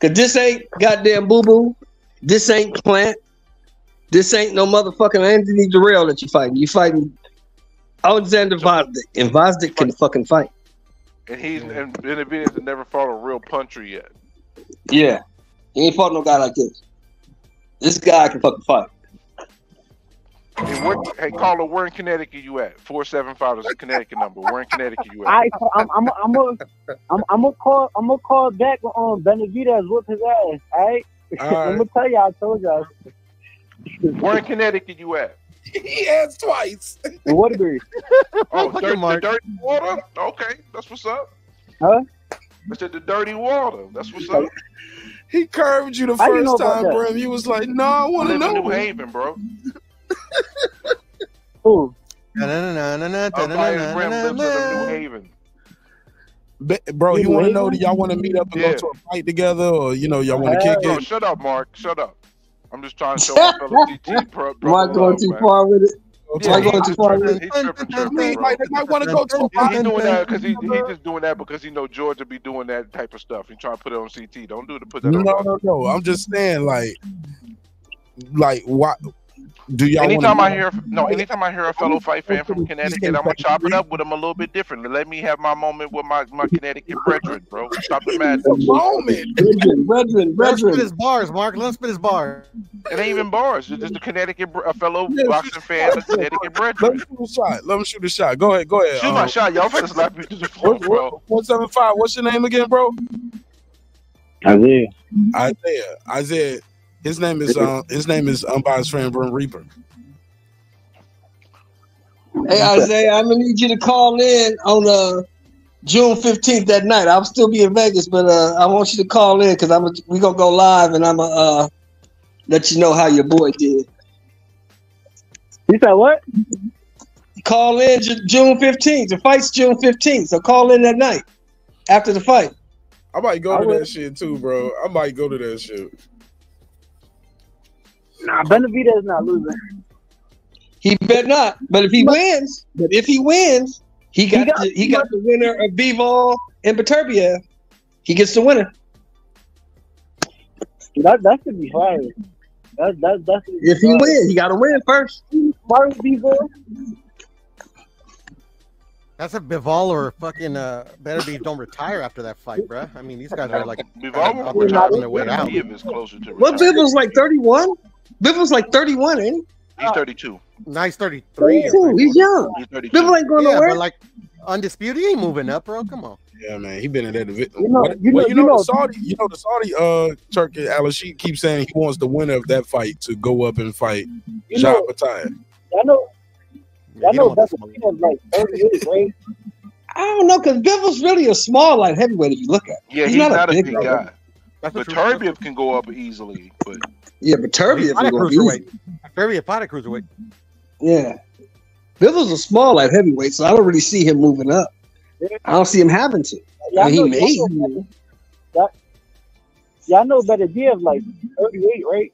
cause this ain't goddamn boo boo. This ain't Plant. This ain't no motherfucking Anthony Durrell that you fighting. You fighting Alexander Vostik, and Vostik can fucking fight. And he's and Benavidez has never fought a real puncher yet. Yeah, he ain't fought no guy like this. This guy can fucking fight. Hey, where, hey caller, where in Connecticut you at? Four seven five is a Connecticut number. Where in Connecticut you at? I, I'm I'm I'm a, I'm, I'm a call I'm gonna call back on Benavidez with his ass. All right, all right. I'm gonna tell y'all. I told y'all. Where in Connecticut you at? He asked twice. Waterbury. Oh, dirt, the dirty water? Okay, that's what's up. Huh? I said the dirty water. That's what's up. He curved you the first time, bro. He was like, no, I want to know. New Haven, bro. Who? Bro, you want to know that y'all want to meet up and yeah. go to a fight together, or you know y'all want to kick it? Shut up, Mark. Shut up. I'm just trying to show my fellow T T. Bro, Mark going too far with it. Yeah, he, he, tripping, he, tripping, tripping, he, like, they might want to go to yeah, he doing that because he, he just doing that because he know George will be doing that type of stuff. He trying to put it on C T. Don't do to put that. No, on no, no, no. I'm just saying, like, like what do y'all? Anytime I hear no, anytime I hear a fellow fight fan from Connecticut, I'm gonna chop it up with him a little bit different. Let me have my moment with my, my Connecticut brethren, bro. Stop the madness. Moment, brethren, brethren, brethren. Spit his bars, Mark. Let's spit his bars. It ain't even bars. It's just a Connecticut, a fellow yeah, boxing fan, a Connecticut brethren. Let me shoot a shot. Let me shoot a shot. Go ahead. Go ahead. Shoot um, my shot. Y'all finna slap me to the floor, bro. one seventy-five. What's your name again, bro? Isaiah. Isaiah. Isaiah. His name is um. His name is unbiased friend Brim Reaper. Hey Isaiah, I'm gonna need you to call in on uh June fifteenth that night. I'll still be in Vegas, but uh, I want you to call in because I'm a, we gonna go live and I'm gonna uh, let you know how your boy did. You said what? Call in June fifteenth. The fight's June fifteenth, so call in that night after the fight. I might go I to will. that shit too, bro. I might go to that shit. Nah, Benavidez not losing. He bet not. But if he but, wins, but if he wins, he got he got, the, he got the winner of Bivol and Beterbiev. He gets the winner. That that could be hard. That that that's if he wins, he got to win first. Why is Bivol? That's a Bivol or fucking uh, better be don't retire after that fight, bro. I mean, these guys are like Bivol on their way out. What Bivol's like thirty-one? Bivol's like thirty-one, ain't he? He's thirty-two. Now he's thirty-three. thirty-two. He's young. He's thirty-two. Bivol ain't going yeah, nowhere. But like undisputed, he ain't moving up, bro. Come on. Yeah, man, he been in that division. You know, well, you know, you know, you know the Saudi, you know the Saudi uh, Turkish Al Sheikh keeps saying he wants the winner of that fight to go up and fight Shah Bataya. I know. I know that's like thirty-eight, right? I don't know because Bivol's really a small light heavyweight if you look at. Yeah, he's, he's not, not a big, big guy. guy. But Beterbiev can go up easily. But yeah, Beterbiev can go up easily. Beterbiev pot cruiserweight. Yeah, Bivol's a small light heavyweight, so I don't really see him moving up. I don't see him having to. Yeah, I mean, he may. Y'all yeah, know Beterbiev like thirty-eight, right?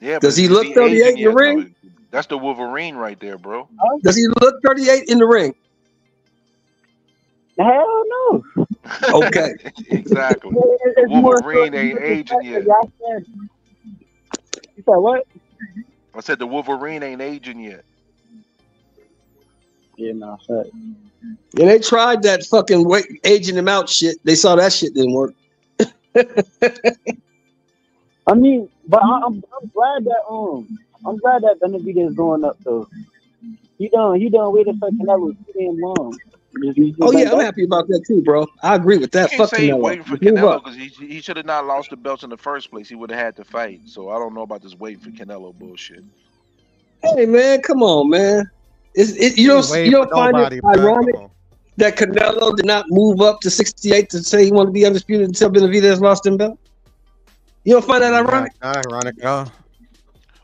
Yeah. Does he look thirty-eight in the ring? That's the Wolverine right there, bro. Does he look thirty-eight in the ring? Hell no. Okay. Exactly. It's Wolverine so, ain't aging yet. Said, you said what? I said the Wolverine ain't aging yet. Yeah, no. Nah, yeah, they tried that fucking wait, aging him out shit. They saw that shit didn't work. I mean, but I, I'm, I'm glad that um. I'm glad that Benavidez is going up though. He done he done waited for Canelo too damn long. Oh yeah, I'm happy about that too, bro. I agree with that. You can't say he's waiting for Canelo because he he should have not lost the belts in the first place. He would have had to fight. So I don't know about this waiting for Canelo bullshit. Hey man, come on, man. It's, it, you don't you don't find it ironic that Canelo did not move up to sixty-eight to say he wanted to be undisputed until Benavidez lost him belt? You don't find that ironic? Not ironic, huh?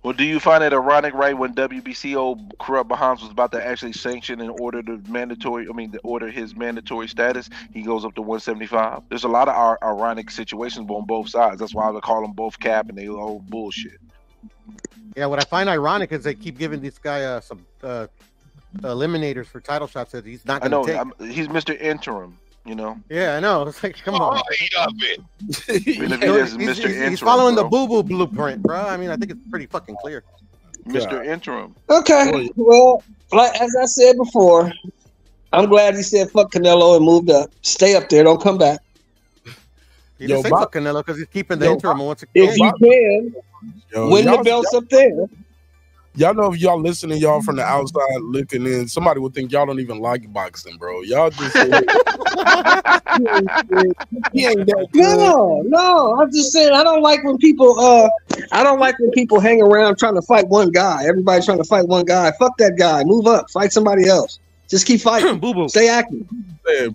Well, do you find it ironic, right, when W B C old corrupt Bahams was about to actually sanction and order the mandatory, I mean, to order his mandatory status, he goes up to one seventy-five? There's a lot of our, ironic situations on both sides. That's why I would call them both cap and they all bullshit. Yeah, what I find ironic is they keep giving this guy uh, some uh, eliminators for title shots that he's not going to take. I know, he's Mister Interim. You know? Yeah, I know. It's like, come oh, on. Eat up it. Benavidez is Mister He's, he's, Interim, he's following bro. the boo-boo blueprint, bro. I mean, I think it's pretty fucking clear. Mister Yeah. Interim. Okay. Well, like as I said before, I'm glad he said fuck Canelo and moved up. Stay up there. Don't come back. He didn't say fuck Canelo because he's keeping the yo, interim. Once again. If you can, yo, win the belts up there. Y'all know if y'all listening, y'all from the outside looking in, somebody would think y'all don't even like boxing, bro. Y'all just say, he ain't that good. No, no. I'm just saying I don't like when people uh I don't like when people hang around trying to fight one guy. Everybody trying to fight one guy. Fuck that guy. Move up. Fight somebody else. Just keep fighting. Boo -boo. Stay active.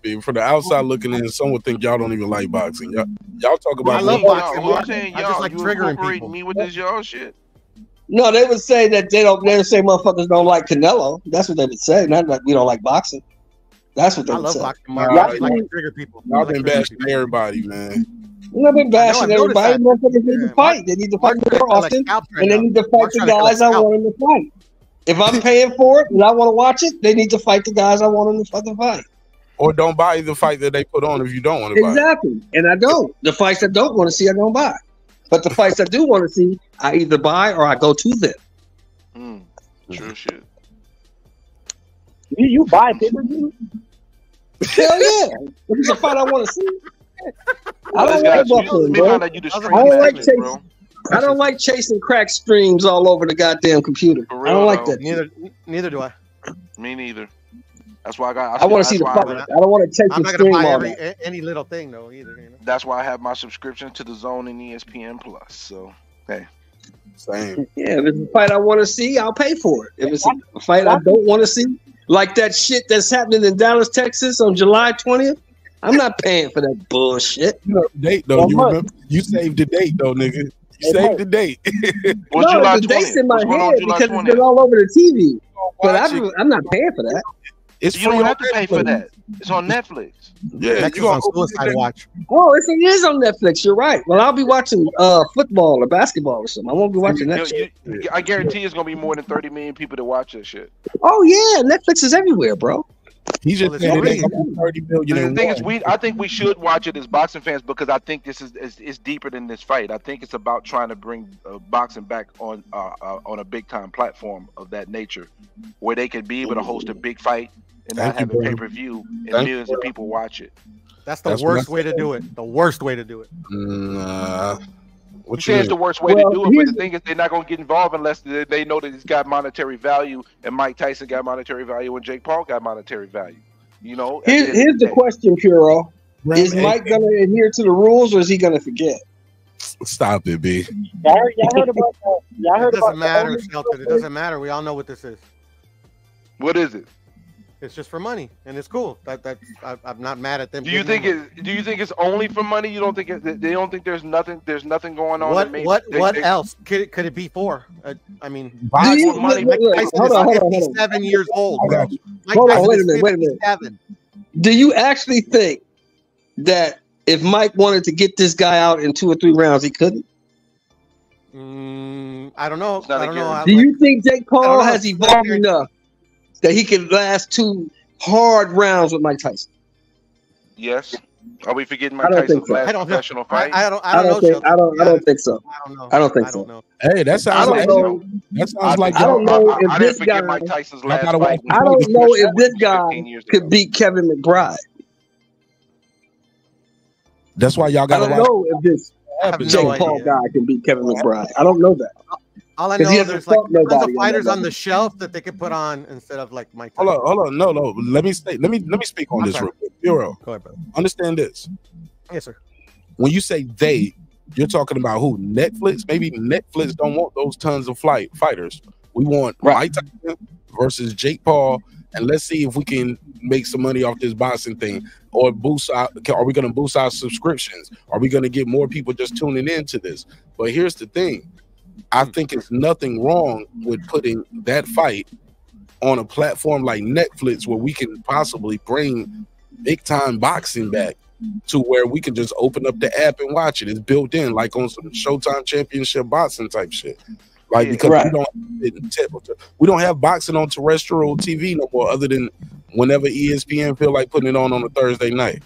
Yeah, from the outside looking in, some would think y'all don't even like boxing. Y'all talk about I love boxing. I just like triggering people. Me with this y'all shit. No, they would say that they don't. They would say motherfuckers don't like Canelo. That's what they would say. Not like we don't like boxing. That's what they I would love say. Boxing, man. Y'all, I like to trigger people. Y'all been bashing everybody, man. You know, I've been bashing everybody. Motherfuckers need to fight. They need to fight more often, and they need to fight the guys I want them to fight. If I'm paying for it and I want to watch it, they need to fight the guys I want them to fucking fight. Or don't buy the fight that they put on if you don't want to buy. Exactly. And I don't. The fights I don't want to see, I don't buy. But the fights I do want to see, I either buy or I go to them. Mm, true shit. You, you buy pay-per-view? Hell yeah. If it's a fight I want to see. I don't like buffering, bro. I don't like chasing. I don't like chasing crack streams all over the goddamn computer. Real, I don't like that. Neither, neither do I. Me neither. That's why I got. I, I want to see the fight. I, I don't want to take. I'm the not going to buy every, any little thing though either. You know? That's why I have my subscription to the Zone and E S P N Plus. So hey, same. Yeah, if it's a fight I want to see, I'll pay for it. If it's a fight I don't want to see, like that shit that's happening in Dallas, Texas, on July twentieth, I'm not paying for that bullshit. You know, date though. You remember, you saved the date though, nigga. You saved the date. Well, no, July the date's in my What's head because twentieth? It's been all over the T V. But I'm, I'm not paying for that. It's you don't have to Netflix. Pay for that. It's on Netflix. Yeah, Netflix you on Suicide Watch. Oh, it's, it is on Netflix. You're right. Well, I'll be watching uh, football or basketball or something. I won't be watching that shit. I guarantee it's going to be more than thirty million people to watch that shit. Oh, yeah. Netflix is everywhere, bro. He's just well, saying thirty million. The thing is, we I think we should watch it as boxing fans because I think this is it's, it's deeper than this fight. I think it's about trying to bring uh, boxing back on uh, uh, on a big time platform of that nature, where they could be able to host a big fight and Thank not have you, a pay per view and Thank millions you. Of people watch it. That's the That's worst way to do it. The worst way to do it. Nah. What you say it's the worst way well, to do it, but the thing is they're not going to get involved unless they, they know that it's got monetary value and Mike Tyson got monetary value and Jake Paul got monetary value. You know. Here's, the, here's the, the question, Puro. Brim, is Mike going to adhere to the rules or is he going to forget? Stop it, B. Y'all heard, y'all heard about that. Y'all heard it doesn't about matter, that. Shelton. It doesn't matter. We all know what this is. What is it? It's just for money, and it's cool. That that I, I'm not mad at them. Do you think money. it? Do you think it's only for money? You don't think it, they don't think there's nothing? There's nothing going on. What what they, what they, else could it could it be for? Uh, I mean, you, money. Look, look, Mike Tyson is fifty-seven years old. Hold on, wait a minute, wait a minute. Do you actually think that if Mike wanted to get this guy out in two or three rounds, he couldn't? Mm, I don't know. I don't know. Do you think Jake Paul has evolved enough that he can last two hard rounds with Mike Tyson? Yes. Are we forgetting Mike Tyson's so. last professional fight? I, I don't. I don't, I don't know. Think, I don't. I don't think so. I don't know. I don't think I don't so. Know. Hey, that sounds like. Know. That sounds I, like. I don't know I, I, if I this guy. Mike Tyson's last I, fight I don't know if this guy could beat Kevin McBride. That's why y'all got to. I don't know if this Jake no Paul guy can beat Kevin McBride. I don't know that. All I know is there's like tons of fighters on the shelf that they could put on instead of like Mike. Hold on, hold on, no, no. Let me stay. Let me let me speak on I'm this sorry. real quick. Puro, go ahead, brother. Understand this. Yes, sir. When you say they, you're talking about who? Netflix? Maybe Netflix don't want those tons of flight fighters. We want right. Mike Tyson versus Jake Paul, and let's see if we can make some money off this boxing thing, or boost. Our, are we going to boost our subscriptions? Are we going to get more people just tuning into this? But here's the thing. I think it's nothing wrong with putting that fight on a platform like Netflix where we can possibly bring big time boxing back to where we can just open up the app and watch it. It's built in like on some Showtime championship boxing type shit. Like yeah, because right. we don't have we don't have boxing on terrestrial T V no more other than whenever E S P N feel like putting it on on a Thursday night.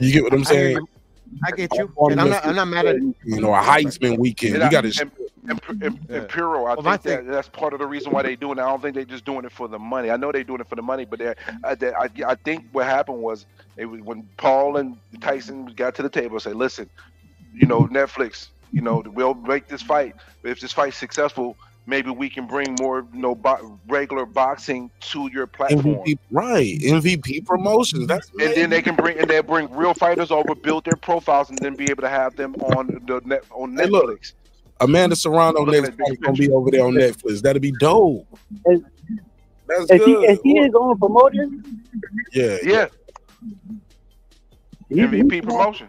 You get what I'm saying? I get you, and I'm not. I'm not mad at you know a Heisman weekend. You got to. And, and, yeah. and Puro, I well, think that, that's part of the reason why they doing it. I don't think they're just doing it for the money. I know they're doing it for the money, but they're, uh, they're, I, I think what happened was it was when Paul and Tyson got to the table and said, "Listen, you know, Netflix, you know, we'll make this fight. If this fight's successful, maybe we can bring more, you know, bo regular boxing to your platform." M V P, right? M V P promotions. That's and then they can bring and they bring real fighters over, build their profiles, and then be able to have them on the net on Netflix. Hey, look, Amanda Serrano next fight gonna be over there on Netflix. That'll be dope. Is, That's is good. He, is he his own promoter? Yeah, yeah. yeah. M V P promotion.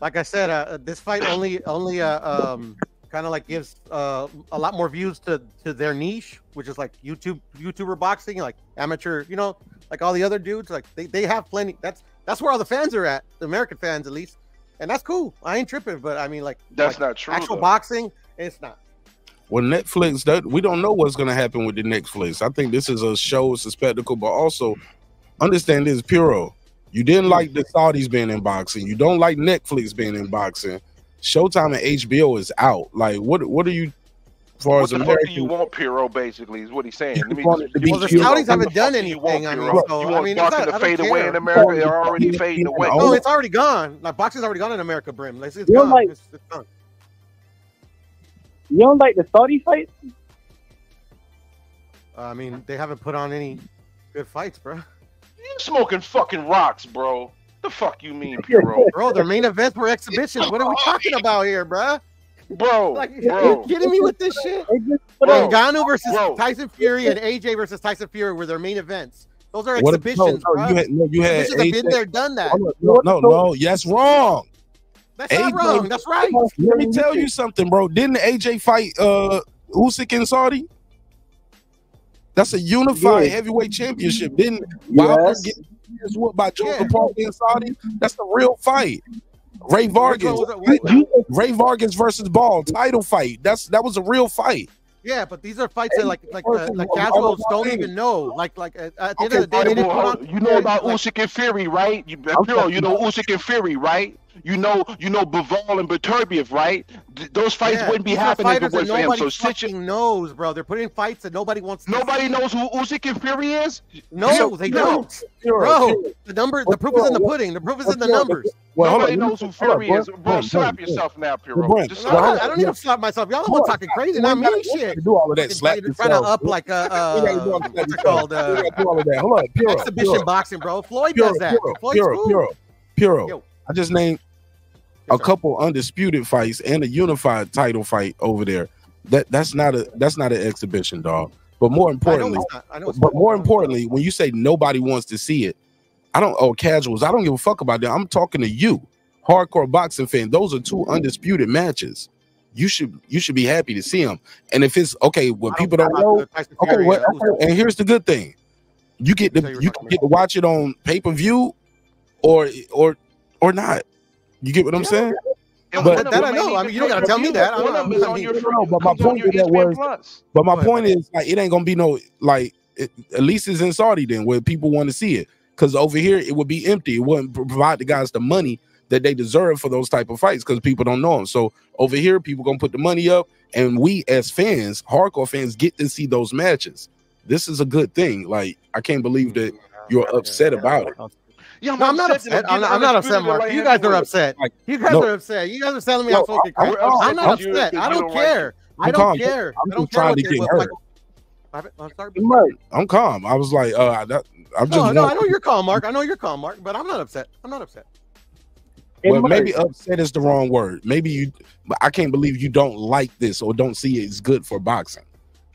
Like I said, uh, this fight only only uh, um. kind of like gives uh, a lot more views to to their niche, which is like YouTube YouTuber boxing, like amateur, you know, like all the other dudes. Like they, they have plenty. That's that's where all the fans are at, the American fans at least, and that's cool. I ain't tripping, but I mean, like that's like not true. Actual though. Boxing, it's not. Well, Netflix, that we don't know what's going to happen with the Netflix. I think this is a show, it's a spectacle, but also understand this, Puro. You didn't like the Saudis being in boxing. You don't like Netflix being in boxing. Showtime and H B O is out. Like, what? What are you? As far what as the fuck do you want, Puro? Basically, is what he's saying. Let me just, well, the Saudis haven't done anything. You want, I mean, so, you want I mean, boxing not, to fade away care. In America? They're already fading away. No, it's already gone. Like, boxing's already gone in America, Brim. Like, it's gone. Like, it's, it's gone. You don't like the Saudi fights? I mean, they haven't put on any good fights, bro. You smoking fucking rocks, bro. The fuck you mean, Puro? Bro, their main events were exhibitions. What are we talking about here, bro? Bro, like, bro. Are you kidding me with this shit? Ngannou versus bro. Tyson Fury and A J versus Tyson Fury were their main events. Those are what exhibitions, if, no, bro. You had, no, you had A J. Have been there, done that. No, no, no, no. Yes, wrong. That's A J, not wrong. That's right. Let me tell you something, bro. Didn't A J fight uh, Usyk in Saudi? That's a unified yeah. heavyweight championship. Didn't Wilder yes. get whooped by Joseph yeah. Paul in Saudi? That's the real fight. Ray Vargas, Ray Vargas versus Ball title fight. That's that was a real fight. Yeah, but these are fights that like like the, like casuals don't even know. Like like at the okay, end of the day, they didn't well, on, you know about like, Usyk and Fury, right? You, Puro, you know Usyk and Fury, right? You know, you know, Bivol and Beterbiev, right? D those fights yeah, wouldn't be happening if it wasn't for him. So fucking knows, bro. They're putting in fights that nobody wants to Nobody see. Knows who Usyk and Fury is? No, Puro, they Puro, don't. Puro, bro, Puro. The number, the proof is in the pudding. The proof is in the numbers. Well, nobody well, knows who Fury well, is. Bro, well, slap well, yourself well, now, Puro. Well, just, well, I, don't, I don't even slap myself. Y'all are talking crazy. Not me, shit. Do all of that. Slap yourself. Trying to up like a, what's it called? Exhibition boxing, bro. Floyd does that. Puro, Puro. I just named a couple undisputed fights and a unified title fight over there. That that's not a that's not an exhibition, dog. But more importantly, I know, I know but more importantly, when you say nobody wants to see it, I don't oh casuals, I don't give a fuck about that. I'm talking to you, hardcore boxing fan. Those are two undisputed matches. You should you should be happy to see them. And if it's okay, what people don't know, okay, well, and here's the good thing, you get to you get to watch it on pay per view, or or. Or not, you get what I'm yeah, saying? But that, that I know. I mean, you don't gotta tell me that. I don't know. On your no, but my point is that was, but my point is like it ain't gonna be no like. It, at least it's in Saudi then, where people want to see it, because over here it would be empty. It wouldn't provide the guys the money that they deserve for those type of fights because people don't know them. So over here, people gonna put the money up, and we as fans, hardcore fans, get to see those matches. This is a good thing. Like I can't believe that you're upset about it. Yeah, no, I'm not upset. I'm not, I'm not upset, Mark. You guys are upset. You guys no. are upset. You guys are telling me no, I'm fucking crazy. I'm not I'm upset. I don't care. I don't care. I don't care. I'm trying to get hurt. I'm calm. I was like, uh, that, I'm just. No, no, I know you're calm, Mark. I know you're calm, Mark. But I'm not upset. I'm not upset. Well, maybe upset is the wrong word. Maybe you. But I can't believe you don't like this or don't see it's good for boxing.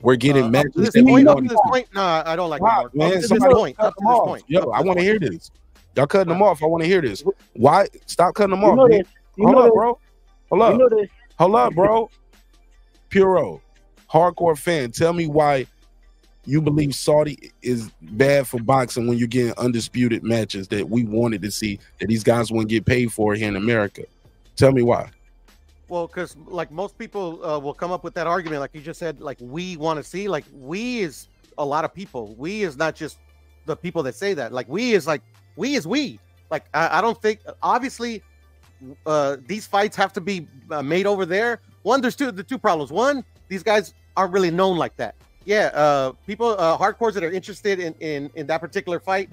We're getting uh, matches. This point, up to this point, nah, I don't like it, Mark. Up to this point. Up to this point. Yo, I want to hear this. Y'all cutting them off. I want to hear this. Why? Stop cutting them off. You know this. You Hold know up, this. bro. Hold up. You know this. Hold up, bro. Puro, hardcore fan, tell me why you believe Saudi is bad for boxing when you're getting undisputed matches that we wanted to see that these guys wouldn't get paid for here in America. Tell me why. Well, because like most people uh, will come up with that argument, like you just said, like we want to see. Like we is a lot of people. We is not just the people that say that. Like we is like. We is we. Like, I, I don't think, obviously, uh, these fights have to be uh, made over there. One, there's two, the two problems. One, these guys aren't really known like that. Yeah, uh, people, uh, hardcores that are interested in, in, in that particular fight,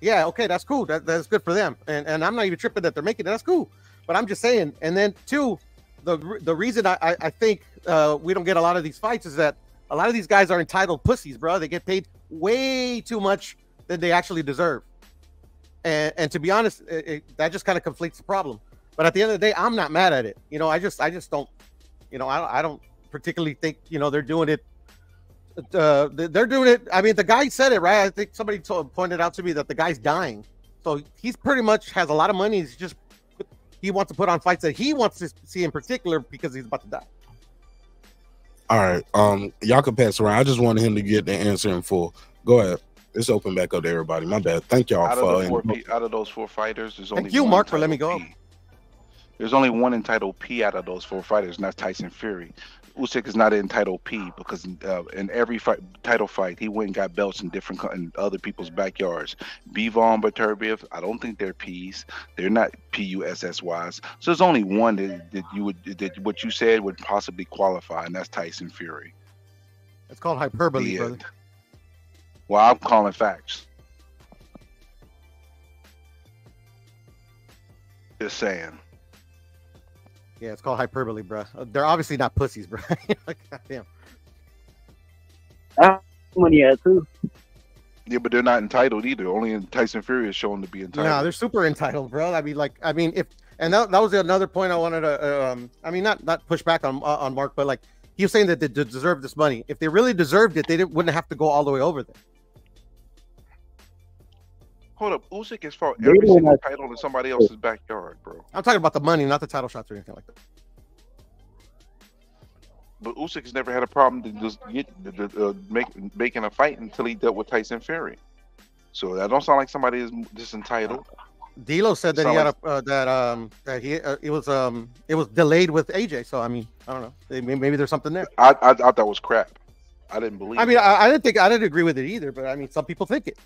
yeah, okay, that's cool. That, that's good for them. And, and I'm not even tripping that they're making it. That's cool. But I'm just saying. And then, two, the, the reason I, I, I think uh, we don't get a lot of these fights is that a lot of these guys are entitled pussies, bro. They get paid way too much than they actually deserve. And, and to be honest, it, it, that just kind of conflicts the problem. But at the end of the day, I'm not mad at it. You know, I just, I just don't, you know, I don't, I don't particularly think, you know, they're doing it. Uh, they're doing it. I mean, the guy said it, right? I think somebody told, pointed out to me that the guy's dying. So he's pretty much has a lot of money. He's just, he wants to put on fights that he wants to see in particular because he's about to die. All right, um, y'all can pass around. I just wanted him to get the answer in full. Go ahead. It's open back up to everybody. My bad. Thank y'all for four, and, out of those four fighters. There's only thank you, one Mark, for letting me go. P. There's only one entitled P out of those four fighters, and that's Tyson Fury. Usyk is not entitled P because uh, in every fight, title fight, he went and got belts in different in other people's backyards. Bivol and Beterbiev, I don't think they're P's. They're not P U S S Ys. So there's only one that, that you would that what you said would possibly qualify, and that's Tyson Fury. That's called hyperbole, yeah. Brother. Well, I'm calling facts. Just saying. Yeah, it's called hyperbole, bro. They're obviously not pussies, bro. Goddamn. Ah, money out too. Yeah, but they're not entitled either. Only Tyson Fury is shown to be entitled. No, nah, they're super entitled, bro. I mean, like, I mean, if and that, that was another point I wanted to. Um, I mean, not not push back on on Mark, but like he was saying that they deserve this money. If they really deserved it, they didn't, wouldn't have to go all the way over there. Hold up, Usyk has fought every single title in somebody else's backyard, bro. I'm talking about the money, not the title shots or anything like that. But Usyk has never had a problem to just get uh, make, making a fight until he dealt with Tyson Fury. So that don't sound like somebody is disentitled. D-Lo said that he had like a, uh, that um that he uh, it was um it was delayed with A J. So I mean, I don't know, maybe, maybe there's something there. I I, I thought that was crap. I didn't believe. I mean, I, I didn't think I didn't agree with it either. But I mean, some people think it.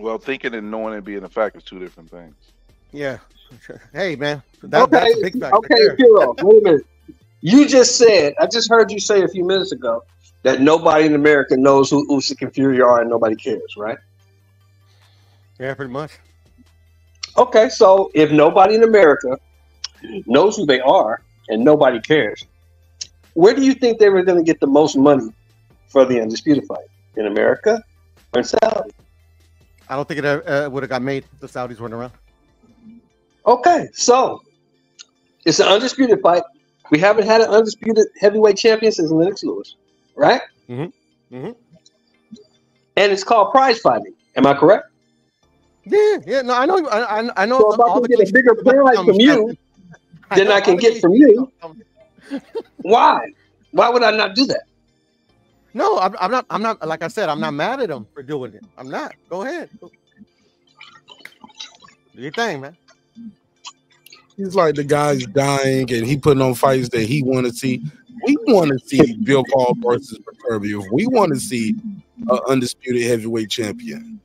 Well, thinking and knowing and being a fact is two different things. Yeah. Hey, man. That, okay. That's a big fact. Okay, right Puro, wait a minute. You just said, I just heard you say a few minutes ago that nobody in America knows who Usyk and Fury are and nobody cares, right? Yeah, pretty much. Okay, so if nobody in America knows who they are and nobody cares, where do you think they were going to get the most money for the Undisputed fight? In America or in Saudi? I don't think it uh, would have got made if the Saudis weren't around. Okay, so it's an undisputed fight. We haven't had an undisputed heavyweight champion since Lennox Lewis, right? Mm-hmm. Mm-hmm. And it's called prize fighting. Am I correct? Yeah, yeah. No, I know. I, I know. So if all I can get a bigger prize from you than I, I can get from you, why? Why would I not do that? No, I'm, I'm not. I'm not. Like I said, I'm not mad at him for doing it. I'm not. Go ahead. Go. Do your thing, man. He's like the guy's dying, and he putting on fights that he want to see. We want to see Bill Paul versus Beterbiev. We want to see an undisputed heavyweight champion.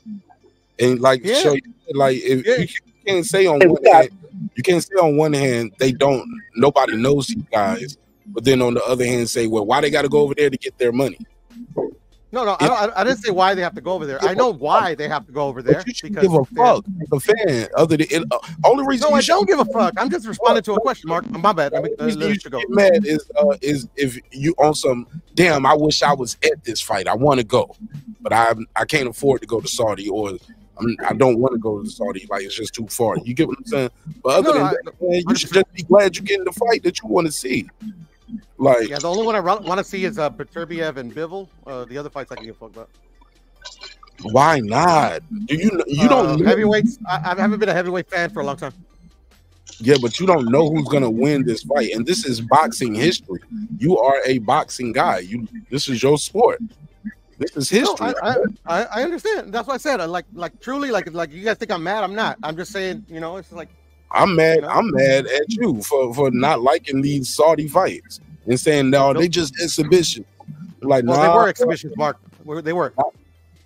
And like, yeah. show, like if yeah. you can't say on one hand, you can't say on one hand they don't. Nobody knows these guys. But then on the other hand, say, well, why they got to go over there to get their money? No, no, I, don't, I didn't say why they have to go over there. I know why they have to go over there. You because give a fuck, the fan. Other than it, uh, only reason no, I don't give a fuck. I'm just responding to a question, Mark. My bad. Let me, let you should go. Get mad is uh, is if you on some damn. I wish I was at this fight. I want to go, but I I can't afford to go to Saudi, or I'm, I don't want to go to Saudi. Like it's just too far. You get what I'm saying? But other no, than that, I, man, you should just be glad you get in the fight that you want to see. Like, yeah, the only one I want to see is uh, Beterbiev and Bivol. Uh, the other fights I can give a fuck about. Why not? Do you you uh, don't know. Heavyweights? I, I haven't been a heavyweight fan for a long time. Yeah, but you don't know who's gonna win this fight, and this is boxing history. You are a boxing guy. You this is your sport. This is history. No, I, I I understand. That's what I said. I like like truly like like you guys think I'm mad. I'm not. I'm just saying. You know, it's like I'm mad. You know? I'm mad at you for for not liking these Saudi fights. And saying no, nope. they just exhibition. Like well, nah, they were exhibitions, Mark. They were.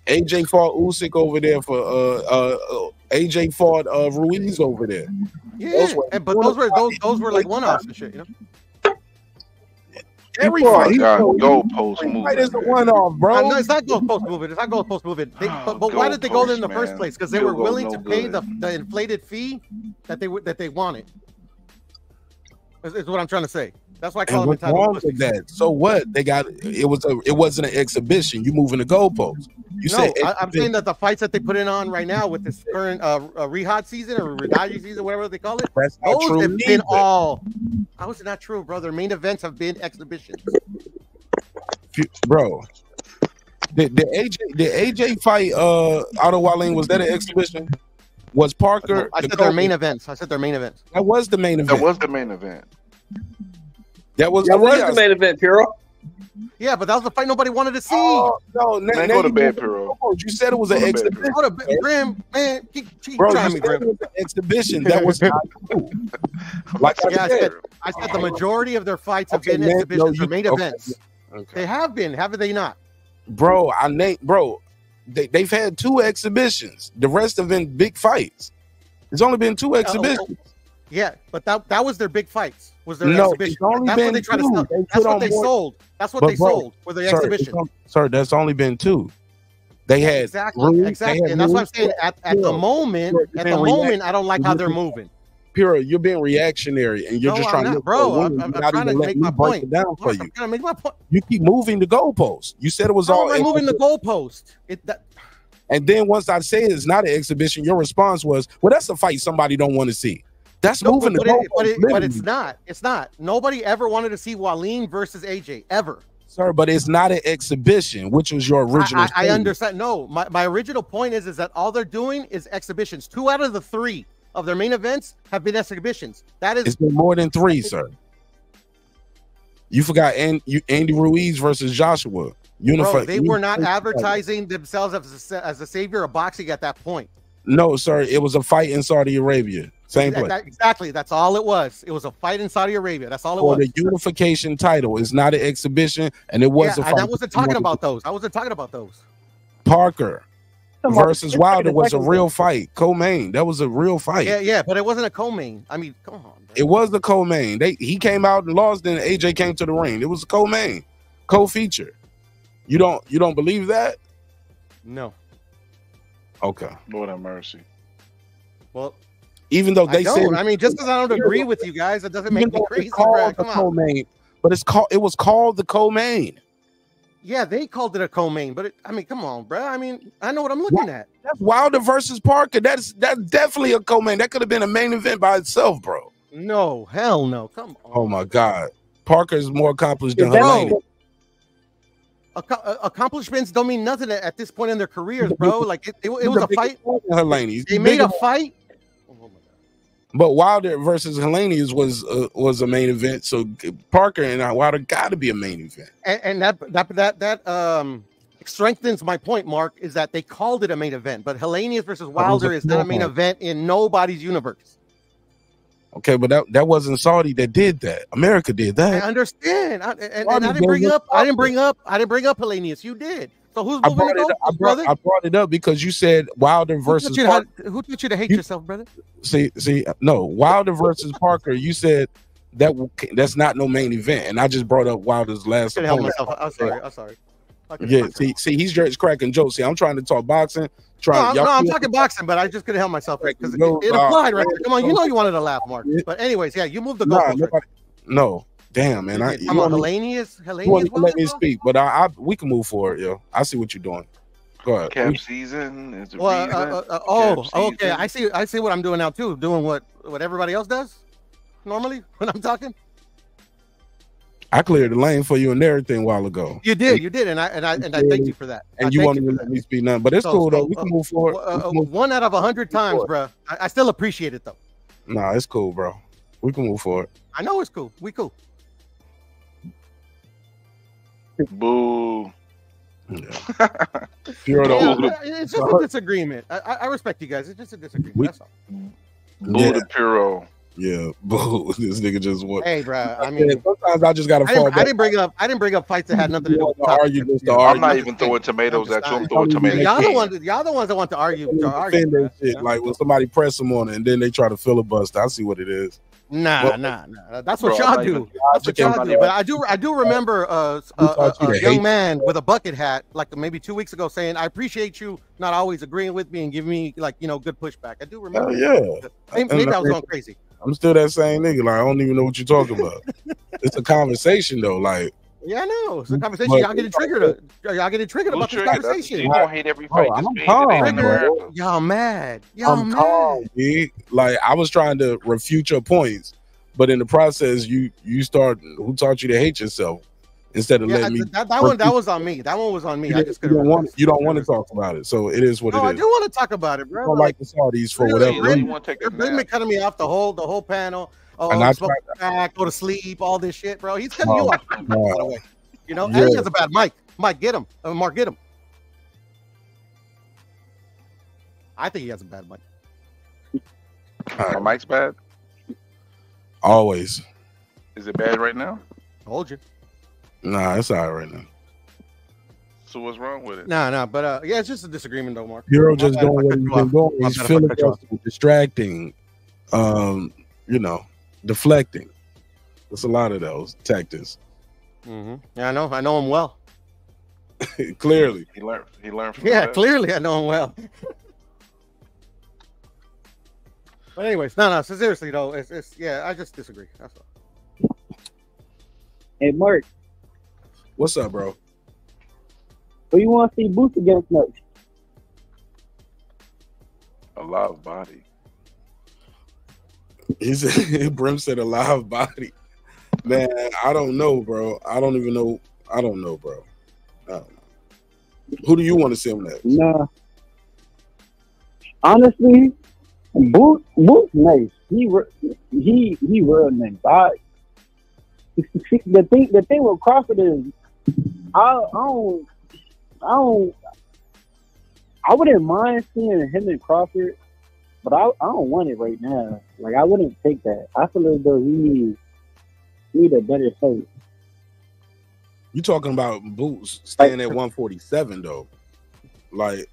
A J fought Usyk over there for uh uh A J fought uh Ruiz over there. Yeah, those were, and, but those were those those were like one offs and shit, you know. Every fight, goalpost movement. It's a one off, bro. No, it's not goalpost movement. It's not goalpost movement. They, oh, but but why did they go there in the man. first place? Because they Still were willing no to good. pay the, the inflated fee that they that they wanted. Is, is what I'm trying to say. That's why I call it that. So what they got? It was a. It wasn't an exhibition. You moving the goalposts. You no, I, I'm saying that the fights that they put in on right now with this current uh, uh rehot season or regaji season, whatever they call it, That's those true have either. been all. How is it not true, brother? Main events have been exhibitions, bro. The, the A J the A J fight, uh, Otto Wallin, was that an exhibition? Was Parker? I said the their main events. I said their main events. That was the main event. That was the main event. That was, that the, was the main event, Puro. Yeah, but that was the fight nobody wanted to see. Oh, no, man, man, go to bed, Puro. You said it was an exhibition. Go to bed, Brim. Man, keep, keep Bro, trying me, Brim. It was an exhibition. That was not cool. Like I, yeah, said, I said, I said the majority of their fights have okay, been man, exhibitions no, or main okay, events. Okay. They have been, haven't they not? Bro, I name, bro, they, they've had two exhibitions. The rest have been big fights. There's only been two exhibitions. Uh-oh. Yeah, but that, that was their big fights. Was their no, exhibition? That's what they tried to sell. That's what they sold. That's what they sold for their exhibition. Sir, that's only been two. They had exactly, exactly, and that's what I'm saying. At, at the moment, at the moment, I don't like how they're moving. Puro, you're being reactionary, and you're no, just trying not, to, bro. I'm, I'm, I'm trying to make my point. Down for you. I'm trying to make my point. You keep moving the goalpost. You said it was all moving the goalpost. It that. And then once I said it's not an exhibition, your response was, "Well, that's a fight somebody don't want to see." That's no, moving but, the but, it, but it's not. It's not. Nobody ever wanted to see Waleem versus A J ever, sir. But it's not an exhibition, which was your original. I, I, I understand. No, my, my original point is is that all they're doing is exhibitions. Two out of the three of their main events have been exhibitions. That is, it's been more than three, sir. You forgot and you Andy Ruiz versus Joshua. Unified. Bro, they were not advertising themselves as a, as a savior of boxing at that point. No, sir. It was a fight in Saudi Arabia. Same place. That, that, exactly. That's all it was. It was a fight in Saudi Arabia. That's all it well, was. The unification title is not an exhibition, and it was yeah, a fight. I wasn't talking about those. I wasn't talking about those. Parker versus Wilder was a real fight. Co-main. That was a real fight. Yeah, yeah, but it wasn't a co-main. I mean, come on. Man. It was the co-main. They he came out and lost, and A J came to the ring. It was a co-main, co-feature. You don't you don't believe that? No. Okay. Lord have mercy. Well. Even though they said, I mean, just because I don't agree with you guys, it doesn't make me crazy. But it's called, it was called the co-main. Yeah, they called it a co-main, but it, I mean, come on, bro. I mean, I know what I'm looking at. That's Wilder versus Parker. That's that's definitely a co-main. That could have been a main event by itself, bro. No, hell no. Come on. Oh my God, Parker is more accomplished than Helene. Accomplishments don't mean nothing at this point in their careers, bro. Like it, it, it was a fight. Helene, they made a fight. But Wilder versus Hellenius was uh, was a main event, so Parker and Wilder got to be a main event. And, and that that that that um strengthens my point, Mark, is that they called it a main event, but Hellenius versus Wilder is not a main event in nobody's universe. Okay, but that, that wasn't Saudi that did that. America did that. I understand. I, and, and I didn't bring up. I didn't bring up. I didn't bring up Hellenius. You did. So who's moving I brought, it up, I, brought, I brought it up because you said Wilder versus who taught you to, who taught you to hate you, yourself, brother? See, see, no, Wilder versus Parker. You said that that's not no main event, and I just brought up Wilder's last. I help myself. I'm sorry. I'm sorry. Yeah, see, see, he's just cracking jokes. See, I'm trying to talk boxing. Trying, no, I'm, no, I'm talking boxing, but I just couldn't help myself because right, no, it, it applied right there. Come on, you know you wanted to laugh, Mark. But anyways, yeah, you moved the goal. Nah, right. No. Damn, man. I, I'm on Hellenius. Hellenius. Let me speak, but I, I we can move forward, yo. I see what you're doing. Go ahead. Cap season is a well, uh, uh, uh, oh, okay. I see. I see what I'm doing now too. Doing what what everybody else does normally when I'm talking. I cleared the lane for you and everything a while ago. You did, you did, and I and I and I thank you for that. And I you wanted to let me speak none, but it's so, cool though. So, we can uh, move forward. Uh, can move one out of a hundred times, forward. bro. I, I still appreciate it though. Nah, it's cool, bro. We can move forward. I know it's cool. We cool. Boo. Yeah. You're yeah, it's just a disagreement. I, I respect you guys. It's just a disagreement. We, That's all. Boo yeah. to Puro. Yeah, boo. This nigga just what? Hey, bro. I mean, sometimes I just gotta I fall back. I didn't bring up. I didn't bring up fights that had nothing to do with argue. Just to argue. I'm not even throwing tomatoes at you. I'm throwing tomatoes. Y'all the ones. Y'all the ones that want to argue. To argue that shit. Yeah. Like when somebody press them on it and then they try to filibuster. I see what it is. Nah, well, nah, nah. That's what y'all do. That's what y'all do. But I do, I do remember uh, uh, a, a young man with a bucket hat, like maybe two weeks ago, saying, "I appreciate you not always agreeing with me and giving me, like, you know, good pushback." I do remember. Oh, yeah. Maybe, maybe I was going crazy. I'm still that same nigga. Like I don't even know what you're talking about. It's a conversation though. Like yeah, I know. It's a conversation. Y'all getting triggered. Y'all getting triggered about this conversation. You don't hate every fight. I'm calm. Y'all mad. Y'all mad. Calm, like I was trying to refute your points, but in the process, you you start. Who taught you to hate yourself? Instead of yeah, letting me. That, that one, that was on me. That one was on me. You, I just you don't, want, you don't want to talk about it, so it is what no, it is. I do want to talk about it, bro. I don't like, like the Saudis for really, whatever. Really, really they've been cutting me off the whole, the whole panel. Oh, smoke back, go to sleep, all this shit, bro. He's cutting oh, you off. By the way. You know, yeah. And he has a bad mic. Mike, get him. Uh, Mark, get him. I think he has a bad mic. Uh, my mic's bad? Always. Is it bad right now? Told you. Nah, it's all right right now. So what's wrong with it? Nah, nah, but uh, yeah, it's just a disagreement though, Mark. You're just bad, doing what he's been doing. He's feeling distracting, um, you know, deflecting. There's a lot of those tactics. Mm-hmm. Yeah, I know. I know him well. Clearly. He learned. He learned from Yeah, clearly I know him well. But anyways, no, no, seriously though, it's, it's yeah, I just disagree. That's all. Hey, Mark. What's up, bro? Who you want to see Boots against next? A live body. He said, Brim said a live body. Man, I don't know, bro. I don't even know. I don't know, bro. I don't know. Who do you want to see him next? Nah. Honestly, Boot, Boot's nice. He he he real nice. I, the thing the thing with Crawford is I, I don't I don't I wouldn't mind seeing him and Crawford, but I I don't want it right now. Like I wouldn't take that. I feel as though he needs need a better fight. You talking about Boots staying at one forty-seven though. Like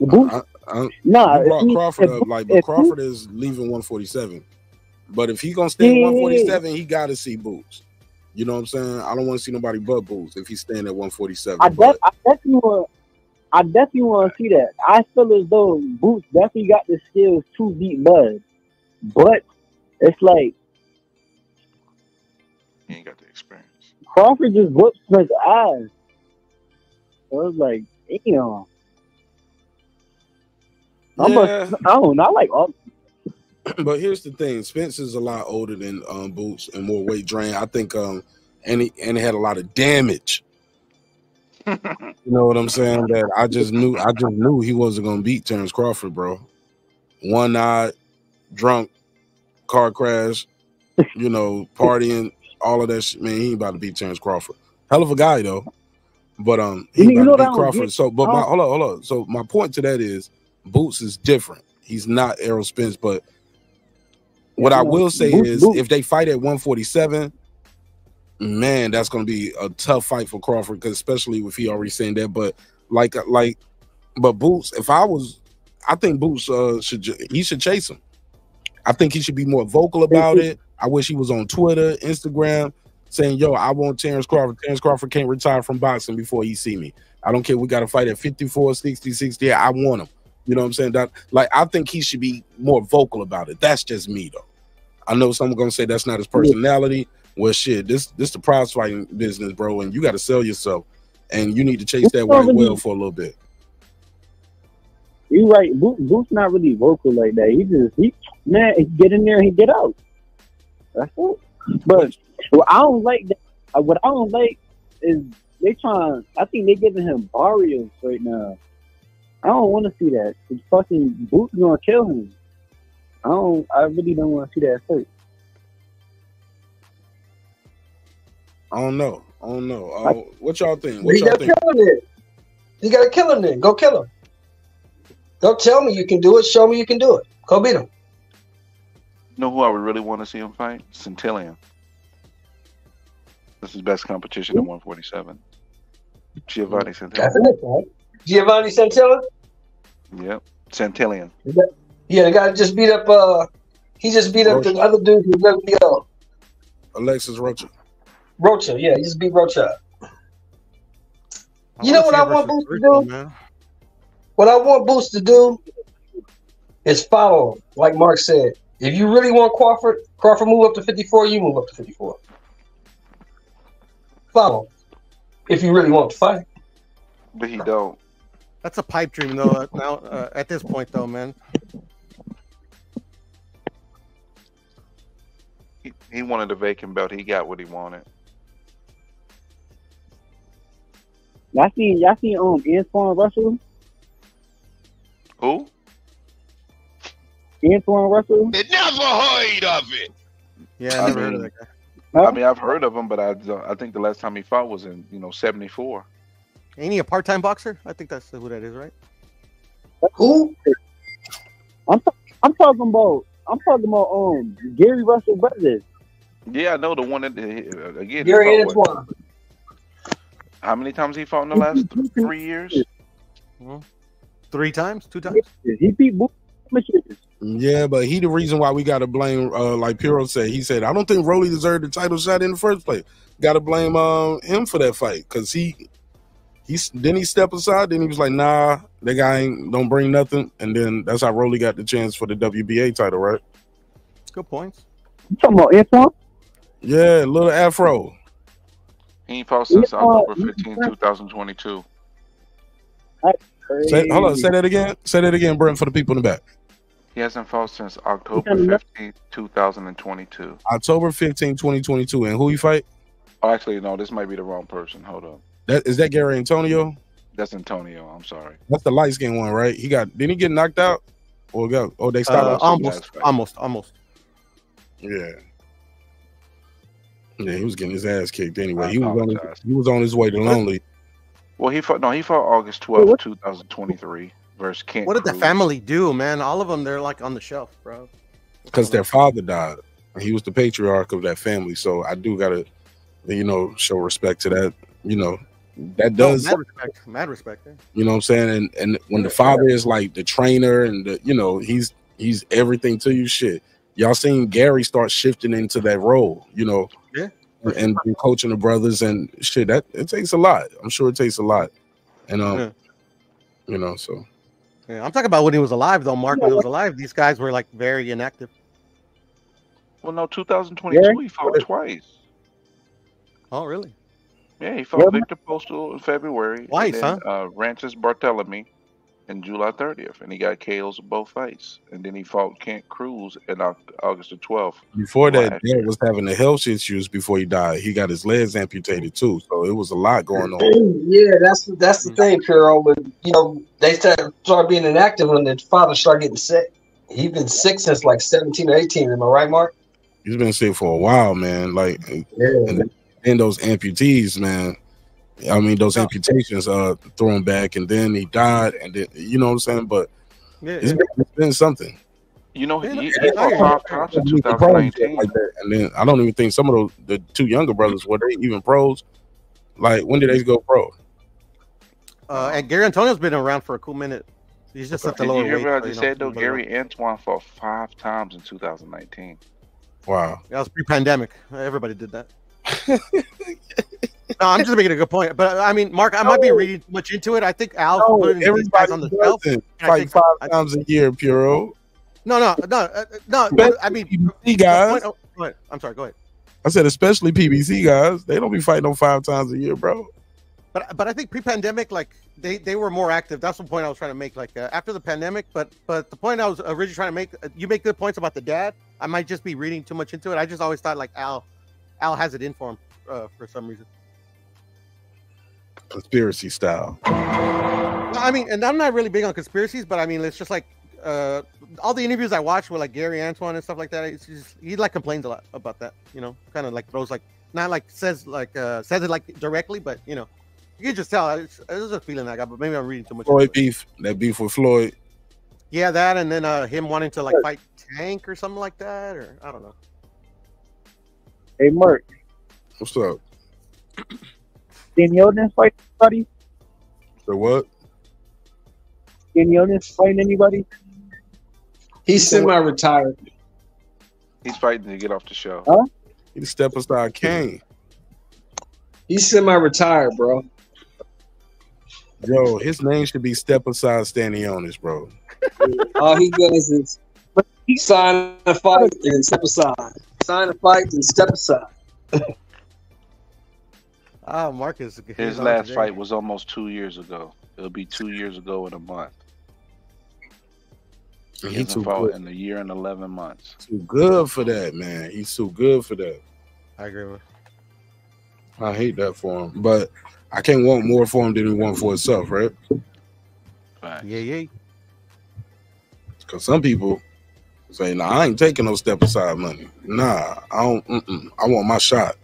Boots? I, I, nah, you brought he, Crawford up, like, but Crawford he, is leaving one forty-seven. But if he gonna stay at one forty-seven, he gotta see Boots. You know what I'm saying? I don't want to see nobody but Boots if he's staying at one forty-seven. I, def I definitely want, I definitely want to see that. I feel as though Boots definitely got the skills to beat Bud, but it's like he ain't got the experience. Crawford just whooped his eyes. I was like, damn. I'm yeah. a, I don't know. I like all. But here's the thing: Spence is a lot older than um, Boots and more weight drain. I think, um, and he and he had a lot of damage. You know what I'm saying? That I just knew. I just knew he wasn't gonna beat Terence Crawford, bro. One eye, drunk, car crash, you know, partying, all of that shit. Man, he ain't about to beat Terence Crawford. Hell of a guy though. But um, he ain't about to beat Crawford. So, but my, hold on, hold on. So my point to that is, Boots is different. He's not Errol Spence, but what I will say Boots, is Boots. If they fight at one forty-seven, man, that's going to be a tough fight for Crawford, because especially if he already saying that. But like, like, but Boots, if I was, I think Boots uh, should he should chase him. I think he should be more vocal about it. I wish he was on Twitter, Instagram, saying, "Yo, I want Terence Crawford. Terence Crawford can't retire from boxing before he see me. I don't care. We got to fight at fifty-four, sixty, sixty. I want him." You know what I'm saying? That, like, I think he should be more vocal about it. That's just me, though. I know someone gonna say that's not his personality. Well, shit, this this the prize fighting business, bro, and you got to sell yourself, and you need to chase that white whale for a little bit. You're right. Boot, Boot's not really vocal like that. He just he man, he get in there and he get out. That's it. But what I don't like that. What I don't like is they trying. I think they giving him Barrios right now. I don't want to see that. It's fucking Boot's gonna kill him. I don't. I really don't want to see that fight. I don't know. I don't know. Uh, what y'all think? What you gotta think? Kill him then. You gotta kill him then. Go kill him. Don't tell me you can do it. Show me you can do it. Go beat him. You know who I would really want to see him fight? Centillion. This is best competition at one forty-seven. Giovanni Centillion. That's it, right? Giovanni Santillan? Yep, Santillan. Yeah, the guy just beat up, uh, he just beat up Rocha. The other dude who was W B O. Alexis Rocha. Rocha, yeah, he just beat Rocha. You know what I want Boots to do? Man. What I want Boots to do is follow, like Mark said. If you really want Crawford, Crawford move up to fifty-four, you move up to fifty-four. Follow. If you really want to fight. But he don't. That's a pipe dream, though. Now, uh, at this point, though, man, he, he wanted a vacant belt. He got what he wanted. Y'all seen, y'all seen, um, Antoine Russell. Who? Antoine Russell. They never heard of it. Yeah, I never heard of that guy. Huh? I mean, I've heard of him, but I I think the last time he fought was in, you know, seventy-four. Ain't he a part-time boxer? I think that's who that is, right? Who? I'm t- I'm talking about I'm talking about um Gary Russell Brothers. Yeah, I know the one that uh, again. Gary is one. How many times he fought in the last th- three years? Mm-hmm. Three times, two times. He beat. Yeah, but he the reason why we gotta blame. Uh, like Puro said, he said I don't think Roly deserved the title shot in the first place. Gotta blame uh, him for that fight because he he then he stepped aside. Then he was like, nah, that guy ain't don't bring nothing. And then that's how Roly got the chance for the W B A title, right? Good points. You talking about Antoine? Yeah, little Afro. He ain't fought since October fifteenth, twenty twenty-two. I- Say, hold on, say that again. Say that again, Brim, for the people in the back. He hasn't fought since October fifteenth, twenty twenty-two. October fifteenth, twenty twenty-two. And who he fight? Oh, actually, no, this might be the wrong person. Hold up. That, is that Gary Antonio? That's Antonio. I'm sorry. That's the light skin one, right? He got, didn't he get knocked out? Or go? Oh, they stopped. Uh, almost, almost, almost. Yeah. Yeah, he was getting his ass kicked anyway. He was, on his, he was on his way to Lonely. Well, he fought. No, he fought August twelfth, twenty twenty-three versus Kent. What did Cruz. The family do, man? All of them, they're like on the shelf, bro. Because their father died, and he was the patriarch of that family. So I do gotta, you know, show respect to that. You know, that does no, mad respect. Mad respect. Yeah. You know what I'm saying? And and when the father is like the trainer, and the, you know, he's he's everything to you. Shit, y'all seen Gary start shifting into that role? You know. Yeah. And coaching the brothers and shit, that it takes a lot. I'm sure it takes a lot, and um, yeah. you know, so yeah, I'm talking about when he was alive, though. Mark, when he was alive, these guys were like very inactive. Well, no, twenty twenty-two, yeah. He fought twice. Oh, really? Yeah, he fought yeah. Victor Postal in February, twice, and then, huh? Uh, Rances Barthelemy in July thirtieth, and he got K Os in both fights. And then he fought Kent Cruz in August the twelfth. Before that, Dad was having the health issues before he died. He got his legs amputated too, so it was a lot going on. Yeah, that's that's the thing, Carol. But you know, they started start being inactive when the father started getting sick. He's been sick since like seventeen or eighteen. Am I right, Mark? He's been sick for a while, man. Like, yeah. and, and those amputees, man. I mean, those amputations uh, threw him back, and then he died, and then, you know what I'm saying? But yeah, it's, yeah. Been, it's been something. You know, he, he, he fought five times in twenty nineteen. Like that. And then I don't even think some of those, the two younger brothers, were they even pros? Like, when did they go pro? Uh, and Gary Antonio's been around for a cool minute. He's just at the lower weight. Did you hear what I just said, though? Gary Antoine fought five times in two thousand nineteen. Wow. That was pre-pandemic. Everybody did that. No, I'm just making a good point, but I mean, Mark, I no. might be reading too much into it. I think Al no, put these guys on the shelf like five I, times a year, Puro. No, no, no, uh, no. Especially I mean, P B C guys. Oh, go ahead. I'm sorry. Go ahead. I said, especially P B C guys. They don't be fighting on five times a year, bro. But but I think pre-pandemic, like they, they were more active. That's the point I was trying to make. Like uh, after the pandemic, but but the point I was originally trying to make. Uh, you make good points about the dad. I might just be reading too much into it. I just always thought like Al, Al has it in for him uh, for some reason. Conspiracy style. I mean, and I'm not really big on conspiracies, but I mean, it's just like uh, all the interviews I watch with like Gary Antoine and stuff like that. It's just, he like complains a lot about that, you know, kind of like throws like not like says like uh, says it like directly, but you know, you can just tell. It's, it's a feeling I got, but maybe I'm reading too much. Floyd beef, that beef with Floyd. Yeah, that, and then uh, him wanting to like fight Tank or something like that, or I don't know. Hey, Mark. What's up? Daniel didn't fight anybody. So what? Daniel didn't fight anybody. He's semi-retired. He's fighting to get off the show. Huh? He's step aside king. He's semi-retired, bro. Yo, his name should be Step Aside Stanionis, bro. All he does is sign a fight and step aside. Sign a fight and step aside. Oh, Marcus. His last today. fight was almost two years ago. It'll be two years ago in a month. He, he hasn't fought good. in a year and eleven months. Too good for that, man. He's too good for that. I agree with him. I hate that for him, but I can't want more for him than he want for himself, right? Right. Yeah, yeah. Because some people, Say, nah, I ain't taking no step aside money. Nah, I don't. Mm-mm, I want my shot.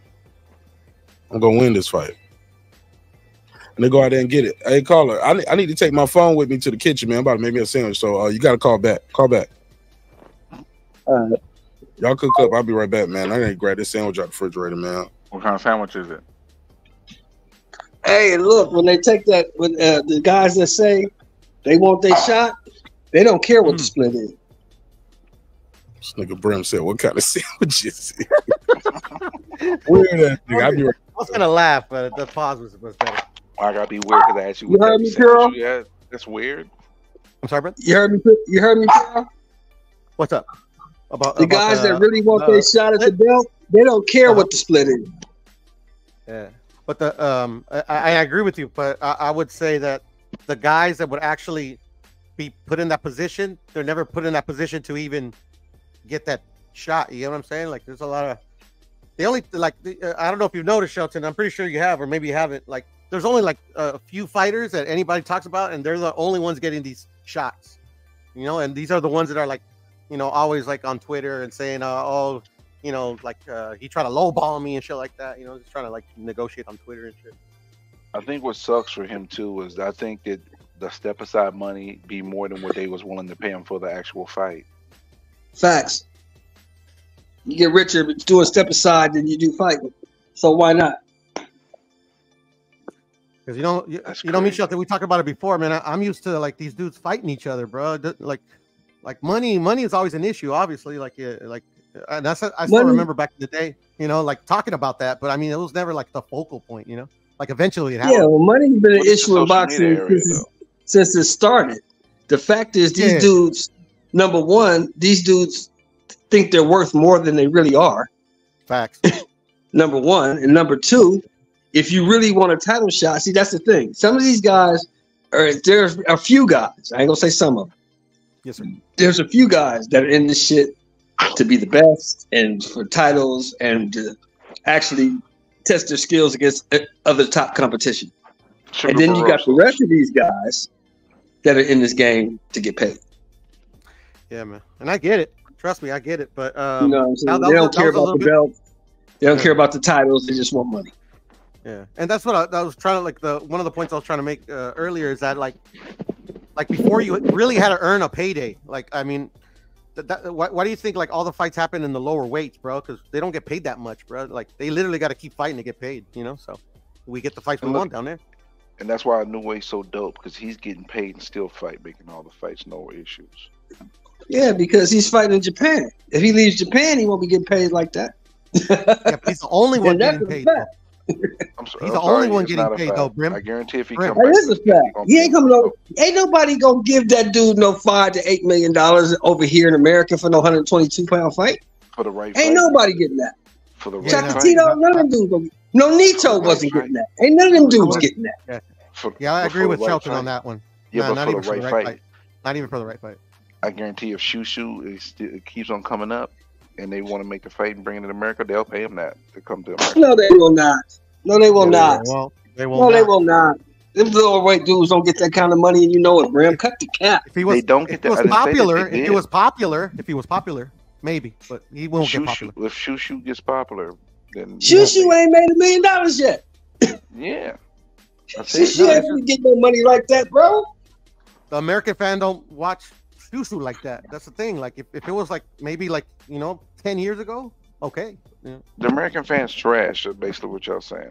I'm gonna win this fight. And they go out there and get it. Hey, caller, I, I need to take my phone with me to the kitchen, man. I'm about to make me a sandwich, so uh, you got to call back. Call back. All right. Y'all cook up. I'll be right back, man. I got to grab this sandwich out the refrigerator, man. What kind of sandwich is it? Hey, look, when they take that, when uh, the guys that say they want their shot, they don't care what mm. the split is. This nigga Brim said, what kind of sandwich is it? Weird ass nigga. I'll be right back. I was going to laugh, but the pause was better. I gotta be weird because I asked you. You heard me, girl. Yeah, that's weird. I'm sorry, bro. You heard me. You heard me, girl. What's up? About the about guys the, that really want uh, their shot at the belt, they don't care uh, what the split is. Yeah, but the um, I, I agree with you, but I, I would say that the guys that would actually be put in that position, they're never put in that position to even get that shot. You know what I'm saying? Like, there's a lot of the only like the, I don't know if you've noticed, Shelton. I'm pretty sure you have, or maybe you haven't. Like. There's only like a few fighters that anybody talks about, and they're the only ones getting these shots, you know. And these are the ones that are like, you know, always like on Twitter and saying, uh, "Oh, you know, like uh, he tried to lowball me and shit like that." You know, just trying to like negotiate on Twitter and shit. I think what sucks for him too is I think that the step aside money be more than what they was willing to pay him for the actual fight. Facts. You get richer doing step aside than you do fighting, so why not? Cause you don't, you, you know, Michelle, we talked about it before, man. I, I'm used to like these dudes fighting each other, bro. Like, like money, money is always an issue, obviously. Like, uh, like, and that's I still money. remember back in the day, you know, like talking about that. But I mean, it was never like the focal point, you know. Like, eventually it happened. Yeah, well, money's been an issue in boxing since, since it started. The fact is, these yeah. dudes, number one, these dudes think they're worth more than they really are. Facts. Number one, and number two. If you really want a title shot, see, that's the thing. Some of these guys, or there's a few guys, I ain't gonna say some of them. Yes, sir. There's a few guys that are in this shit to be the best and for titles and to actually test their skills against other top competition. Sugar and then you got the rest of these guys that are in this game to get paid. Yeah, man. And I get it. Trust me, I get it. But um, you know now, they don't was, care about the bit... belt. They don't yeah. care about the titles. They just want money. Yeah, and that's what I, I was trying to like. The one of the points I was trying to make uh, earlier is that like, like before you really had to earn a payday. Like, I mean, th that, why, why do you think like all the fights happen in the lower weights, bro? Because they don't get paid that much, bro. Like, they literally got to keep fighting to get paid, you know. So we get the fights we want down there. And that's why New Way's so dope, because he's getting paid and still fight, making all the fights, no issues. Yeah, because he's fighting in Japan. If he leaves Japan, he won't be getting paid like that. Yeah, he's the only one getting paid. I'm sorry, he's the I'm only sorry, one getting paid, though, Brim. I guarantee if he Brim. comes that back, is a fact. He, he ain't coming over. Ain't nobody gonna give that dude no five to eight million dollars over here in America for no hundred twenty-two pound fight. For the right, ain't fight, nobody man. getting that. For the right, Chacatito, right. none of them dudes. No, Nito wasn't right. getting that. Ain't none of them dudes getting that. Yeah, for, yeah I agree with right Shelton fight. on that one. Yeah, no, but not for even the right, for the right fight. fight, not even for the right fight. I guarantee if Shushu is still, keeps on coming up, and they want to make the fight and bring it to America, they'll pay them that to come to America. No, they will not. No, they will no, not. They won't. They won't no, not. they will not. Them little white dudes don't get that kind of money, and you know it, Brim. Cut the cap. If he was, they don't get that. Was popular, if he was popular, if he was popular, maybe, but he won't Shushu, get popular. If Shushu gets popular, then Shushu ain't made a million dollars yet. Yeah, Shushu no, ain't gonna get no money like that, bro. The American fan don't watch Shushu like that. That's the thing. Like, if, if it was like maybe like, you know, ten years ago, okay. Yeah. The American fans trash is basically what y'all saying.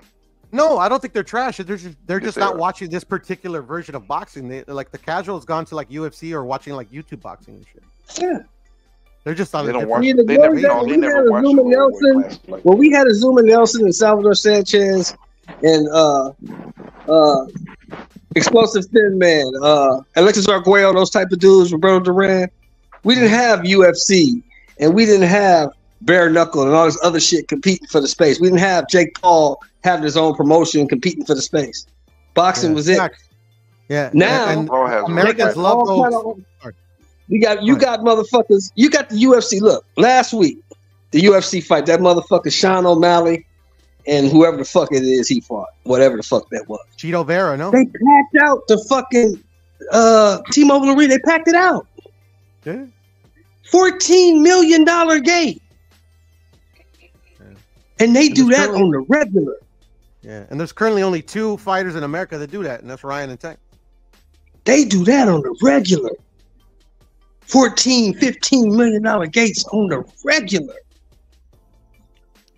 No, I don't think they're trash. They're just, they're yes, just they not are. watching this particular version of boxing. They like the casuals gone to like U F C or watching like YouTube boxing and shit. Yeah. They're just on they don't watch. They never, we no, they never watch Nelson. Like well, we had a Zuma Nelson and Salvador Sanchez and uh uh Explosive Thin Man, uh, Alexis Arguello, those type of dudes, Roberto Duran. We didn't have U F C, and we didn't have Bare Knuckle and all this other shit competing for the space. We didn't have Jake Paul having his own promotion competing for the space. Boxing yeah. was it. Yeah. Now and, and Americans love those. You got you got motherfuckers. You got the U F C. Look, last week the U F C fight that motherfucker Sean O'Malley. And whoever the fuck it is, he fought. Whatever the fuck that was. Cheeto Vera, no? They packed out the fucking uh, T-Mobile Arena. They packed it out. Yeah. fourteen million dollars gate. Yeah. And they and do that on the regular. Yeah, and there's currently only two fighters in America that do that, and that's Ryan and Tank. They do that on the regular. fourteen, fifteen million dollar gates on the regular.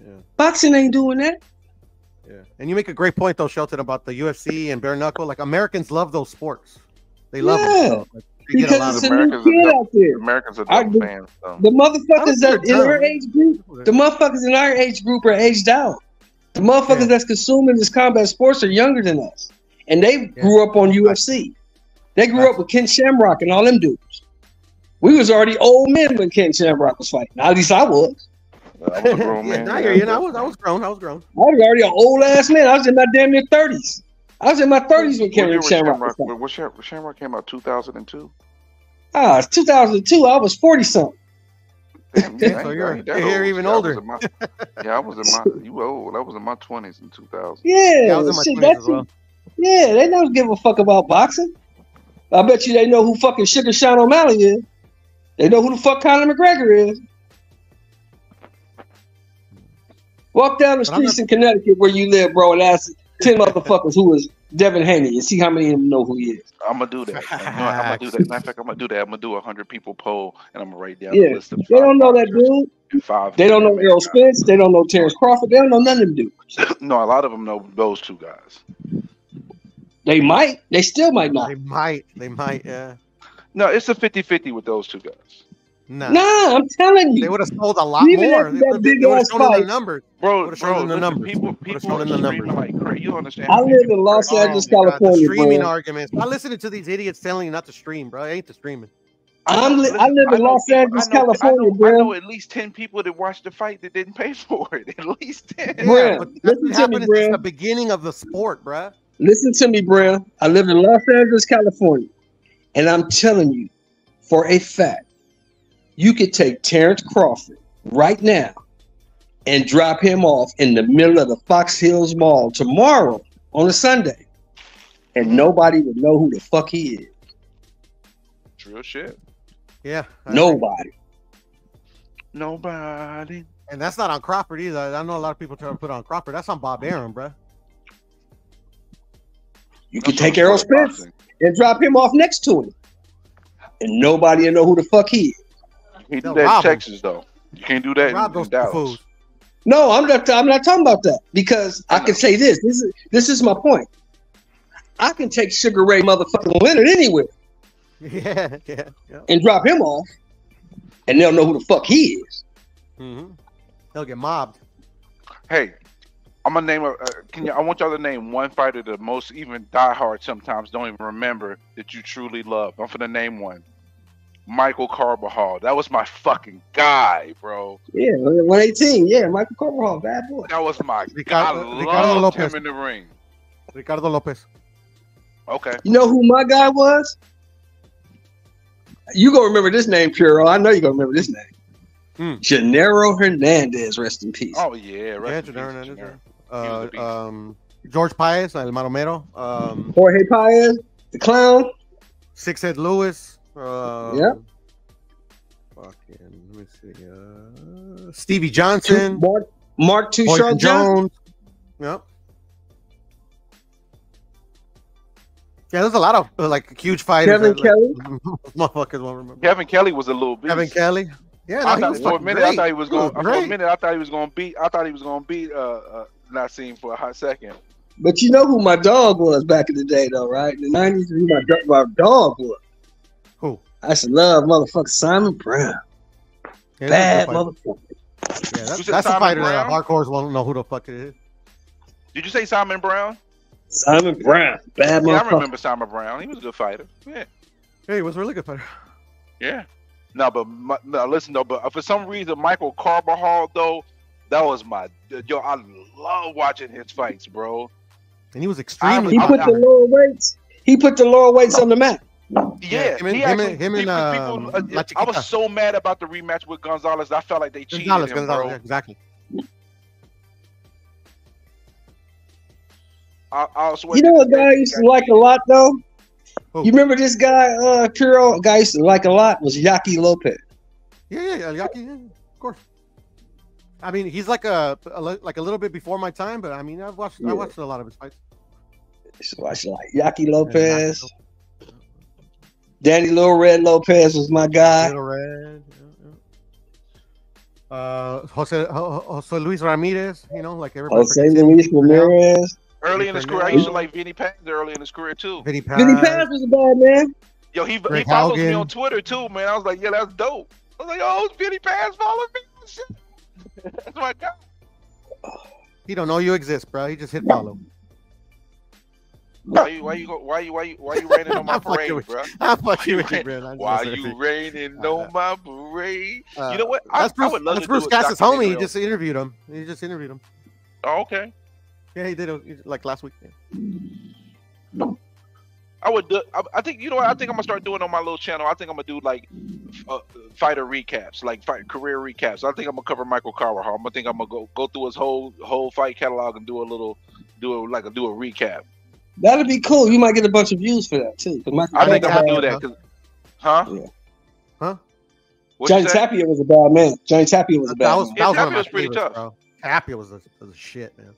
Yeah. Boxing ain't doing that. Yeah. And you make a great point though, Shelton, about the U F C and bare knuckle. Like, Americans love those sports. They love yeah. them. So, like, they get a lot of Americans out there. Americans are dumb fans. So. The motherfuckers that in our age group, the motherfuckers in our age group are aged out. The motherfuckers yeah. that's consuming this combat sports are younger than us. And they yeah. grew up on U F C. They grew that's up with Ken Shamrock and all them dudes. We was already old men when Ken Shamrock was fighting. At least I was. I was a grown man. I, you know, I was I was grown. I was grown. I was already an old ass man. I was in my damn near thirties. I was in my thirties when Ken Shamrock. When Shamrock came out, two thousand and two. Ah, two thousand and two. I was forty something. Damn, yeah, so you're, you're, you're even yeah, older. I my, yeah, I was in my. You were old. I was in my twenties in two thousand. Yeah, yeah, I was in my shit, as well. Yeah, they don't give a fuck about boxing. I bet you they know who fucking Sugar Sean O'Malley is. They know who the fuck Conor McGregor is. Walk down the streets in Connecticut where you live, bro, and ask ten motherfuckers who is Devin Haney and see how many of them know who he is. I'm gonna do that. I'm gonna do that. Matter of fact, I'm gonna do that. I'm gonna do a hundred people poll and I'm gonna write down yeah. the list of five. They don't know that dude. Five they don't know Errol Spence. They don't know Terence Crawford. They don't know none of them dudes. No, a lot of them know those two guys. They might. They still might not. They might. They might. Yeah. No, it's a fifty fifty with those two guys. Nah. nah, I'm telling you. They would have sold a lot Even more. They would have sold in the numbers. Bro, bro, in the numbers. People, people in the numbers. Like crazy. You understand? I live in Los Angeles, oh, California. The streaming bro. arguments. I listening to these idiots telling you not to stream, bro. I ain't the streaming. I'm li I live in I Los people, Angeles, I know, California, I know, bro. I know at least ten people that watched the fight that didn't pay for it. At least ten. Bro, yeah, but that's what happened at the beginning of the sport, bro. Listen to me, bro. I live in Los Angeles, California. And I'm telling you, for a fact, you could take Terrence Crawford right now and drop him off in the middle of the Fox Hills Mall tomorrow on a Sunday, and nobody would know who the fuck he is. Real shit. Yeah. Nobody. Nobody. And that's not on Crawford either. I know a lot of people try to put on Crawford. That's on Bob Arum, bro. You could take Errol Spence and drop him off next to him, and nobody will know who the fuck he is. You can do that in Texas, though. You can't do that in, in Dallas. No, I'm not. I'm not talking about that because I, I can say this. This is this is my point. I can take Sugar Ray motherfucking Leonard anywhere, yeah, yeah, yeah, and drop him off, and they'll know who the fuck he is. Mm-hmm. They'll get mobbed. Hey. I'm gonna name a. Uh, can you, I want y'all to name one fighter that most even diehard sometimes don't even remember that you truly love. I'm gonna name one. Michael Carbajal. That was my fucking guy, bro. Yeah, one eighteen. Yeah, Michael Carbajal, bad boy. That was my. Ricardo, I loved Ricardo Lopez him in the ring. Ricardo Lopez. Okay. You know who my guy was? You gonna remember this name, Puro? I know you gonna remember this name. Hmm. Genaro Hernandez, rest in peace. Oh yeah, rest yeah, in Genaro peace. Hernandez. Uh, um, George Paez, El Maromero, um, Jorge Paez, the clown, Six Head Lewis, uh, yeah, fucking, let me see, uh, Stevie Johnson, Mark, Mark Two Sharp Jones, yep, yeah, there's a lot of uh, like huge fighters. Kevin that, Kelly, like, motherfuckers won't remember. Kevin Kelly was a little beast. Kevin Kelly. Yeah, no, I thought, for a minute great. I thought he was going. Was for a minute I thought he was going to beat. I thought he was going to beat uh, uh, Nassim for a hot second. But you know who my dog was back in the day, though, right? In the nineties, who my, my dog was. Who? I should love motherfucker Simon Brown. Yeah, bad motherfucker. Yeah, that's, that's a fighter that hardcores won't know who the fuck it is. Did you say Simon Brown? Simon Brown, bad yeah, motherfucker. I remember Simon Brown. He was a good fighter. Yeah. Yeah, he was a really good fighter. Yeah. No, but my, no, listen though. But for some reason, Michael Carbajal though, that was my yo. I love watching his fights, bro. And he was extremely. He put I, the I, lower weights. He put the lower weights on the mat. Yeah, yeah him, he him, actually, him and um, people, uh, I was so mad about the rematch with Gonzalez. I felt like they cheated Gonzalez, him, Gonzalez, bro. Yeah, exactly. I, I swear you know what guy I used to like a lot though. You remember this guy, uh, Puro, a guy I used to like a lot, was Yaki Lopez. Yeah, yeah, Aliaki, yeah, of course. I mean, he's like a, a like a little bit before my time, but I mean, I've watched yeah. I watched a lot of his fights. So watched like Yaki Lopez, yeah, Daddy Little Red Lopez was my guy. Little Red, yeah, yeah. Uh, Jose Jose Luis Ramirez, you know, like everybody. Jose Luis Ramirez. Early in his career, I used to like Vinny Paz. Early in his career too. Vinny Paz, Vinny Paz was a bad man. Yo, he Greg he follows Haugen. me on Twitter too, man. I was like, yeah, that's dope. I was like, oh, Vinny Paz following me. Shit. That's my guy. He don't know you exist, bro. He just hit follow. Why you why you go why you why you why you raining on my parade, bro? I'm fucking with you, bro. Why you raining on my parade? Uh, you know what? I, that's Bruce, I would love that's to Bruce Scott's homie. He just interviewed him. He just interviewed him. Oh, okay. Yeah, he did it like last week. Yeah. I would do, I, I think, you know what? I think I'm gonna start doing on my little channel. I think I'm gonna do like uh, fighter recaps, like fight career recaps. I think I'm gonna cover Michael Carvajal. I'm gonna think I'm gonna go go through his whole whole fight catalog and do a little do a, like a do a recap. That'd be cool. You might get a bunch of views for that too. Michael, I think I'm gonna do that. Cause, huh? Yeah. Huh? What'd Johnny Tapia was a bad man. Johnny Tapia was a bad man. Yeah, Tapia was pretty tough. Bro. Tapia was a, was a shit, man.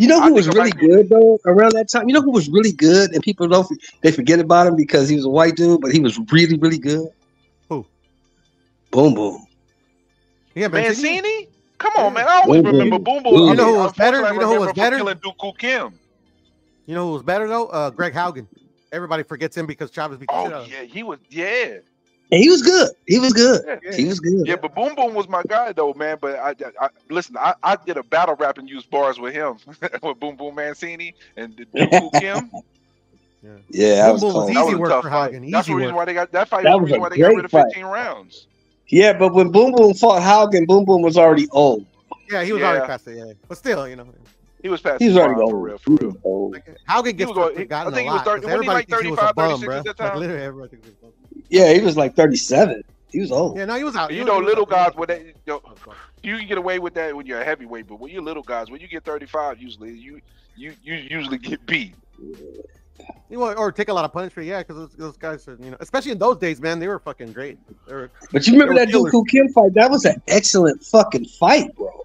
You know who I was really good though around that time? You know who was really good and people don't they forget about him because he was a white dude, but he was really, really good? Who? Boom Boom. Yeah, Mancini? Mancini? Come on, man. I always Boom remember Boom Boom. Boom. You know who was better? You know who was better? You know who was better though? Uh, Greg Haugen. Everybody forgets him because Chavez beat the shit out of him. Oh yeah, he was yeah. And he was good. He was good. Yeah, yeah. He was good. Yeah, but Boom Boom was my guy though, man. But I, I listen. I, I did a battle rap and used bars with him, with Boom Boom Mancini and Dooku Kim. Yeah, yeah, Boom was Boom was easy was work for Haugen. Easy That's the reason work. why they got that fight. That was the reason why they got rid of fifteen fight. rounds. Yeah, but when Boom Boom fought Haugen, Boom Boom was already old. Yeah, he was yeah. already past it. Yeah, but still, you know, he was past. He was already old. For real, for real. Old. Like, Haugen gets was, forgotten I think a lot. He was thirty, like thirty-five, thirty-six at that time. Literally, everybody thinks he was a bum. Yeah, he was like thirty-seven. He was old. Yeah, no, he was out. You know, little guys, when they, you know, you can get away with that when you're a heavyweight, but when you're little guys, when you get thirty-five, usually you you you usually get beat. You want, or take a lot of punishment, yeah, because those, those guys are, you know, especially in those days, man, they were fucking great. Were, but you remember that Dooku Kim fight? That was an excellent fucking fight, bro.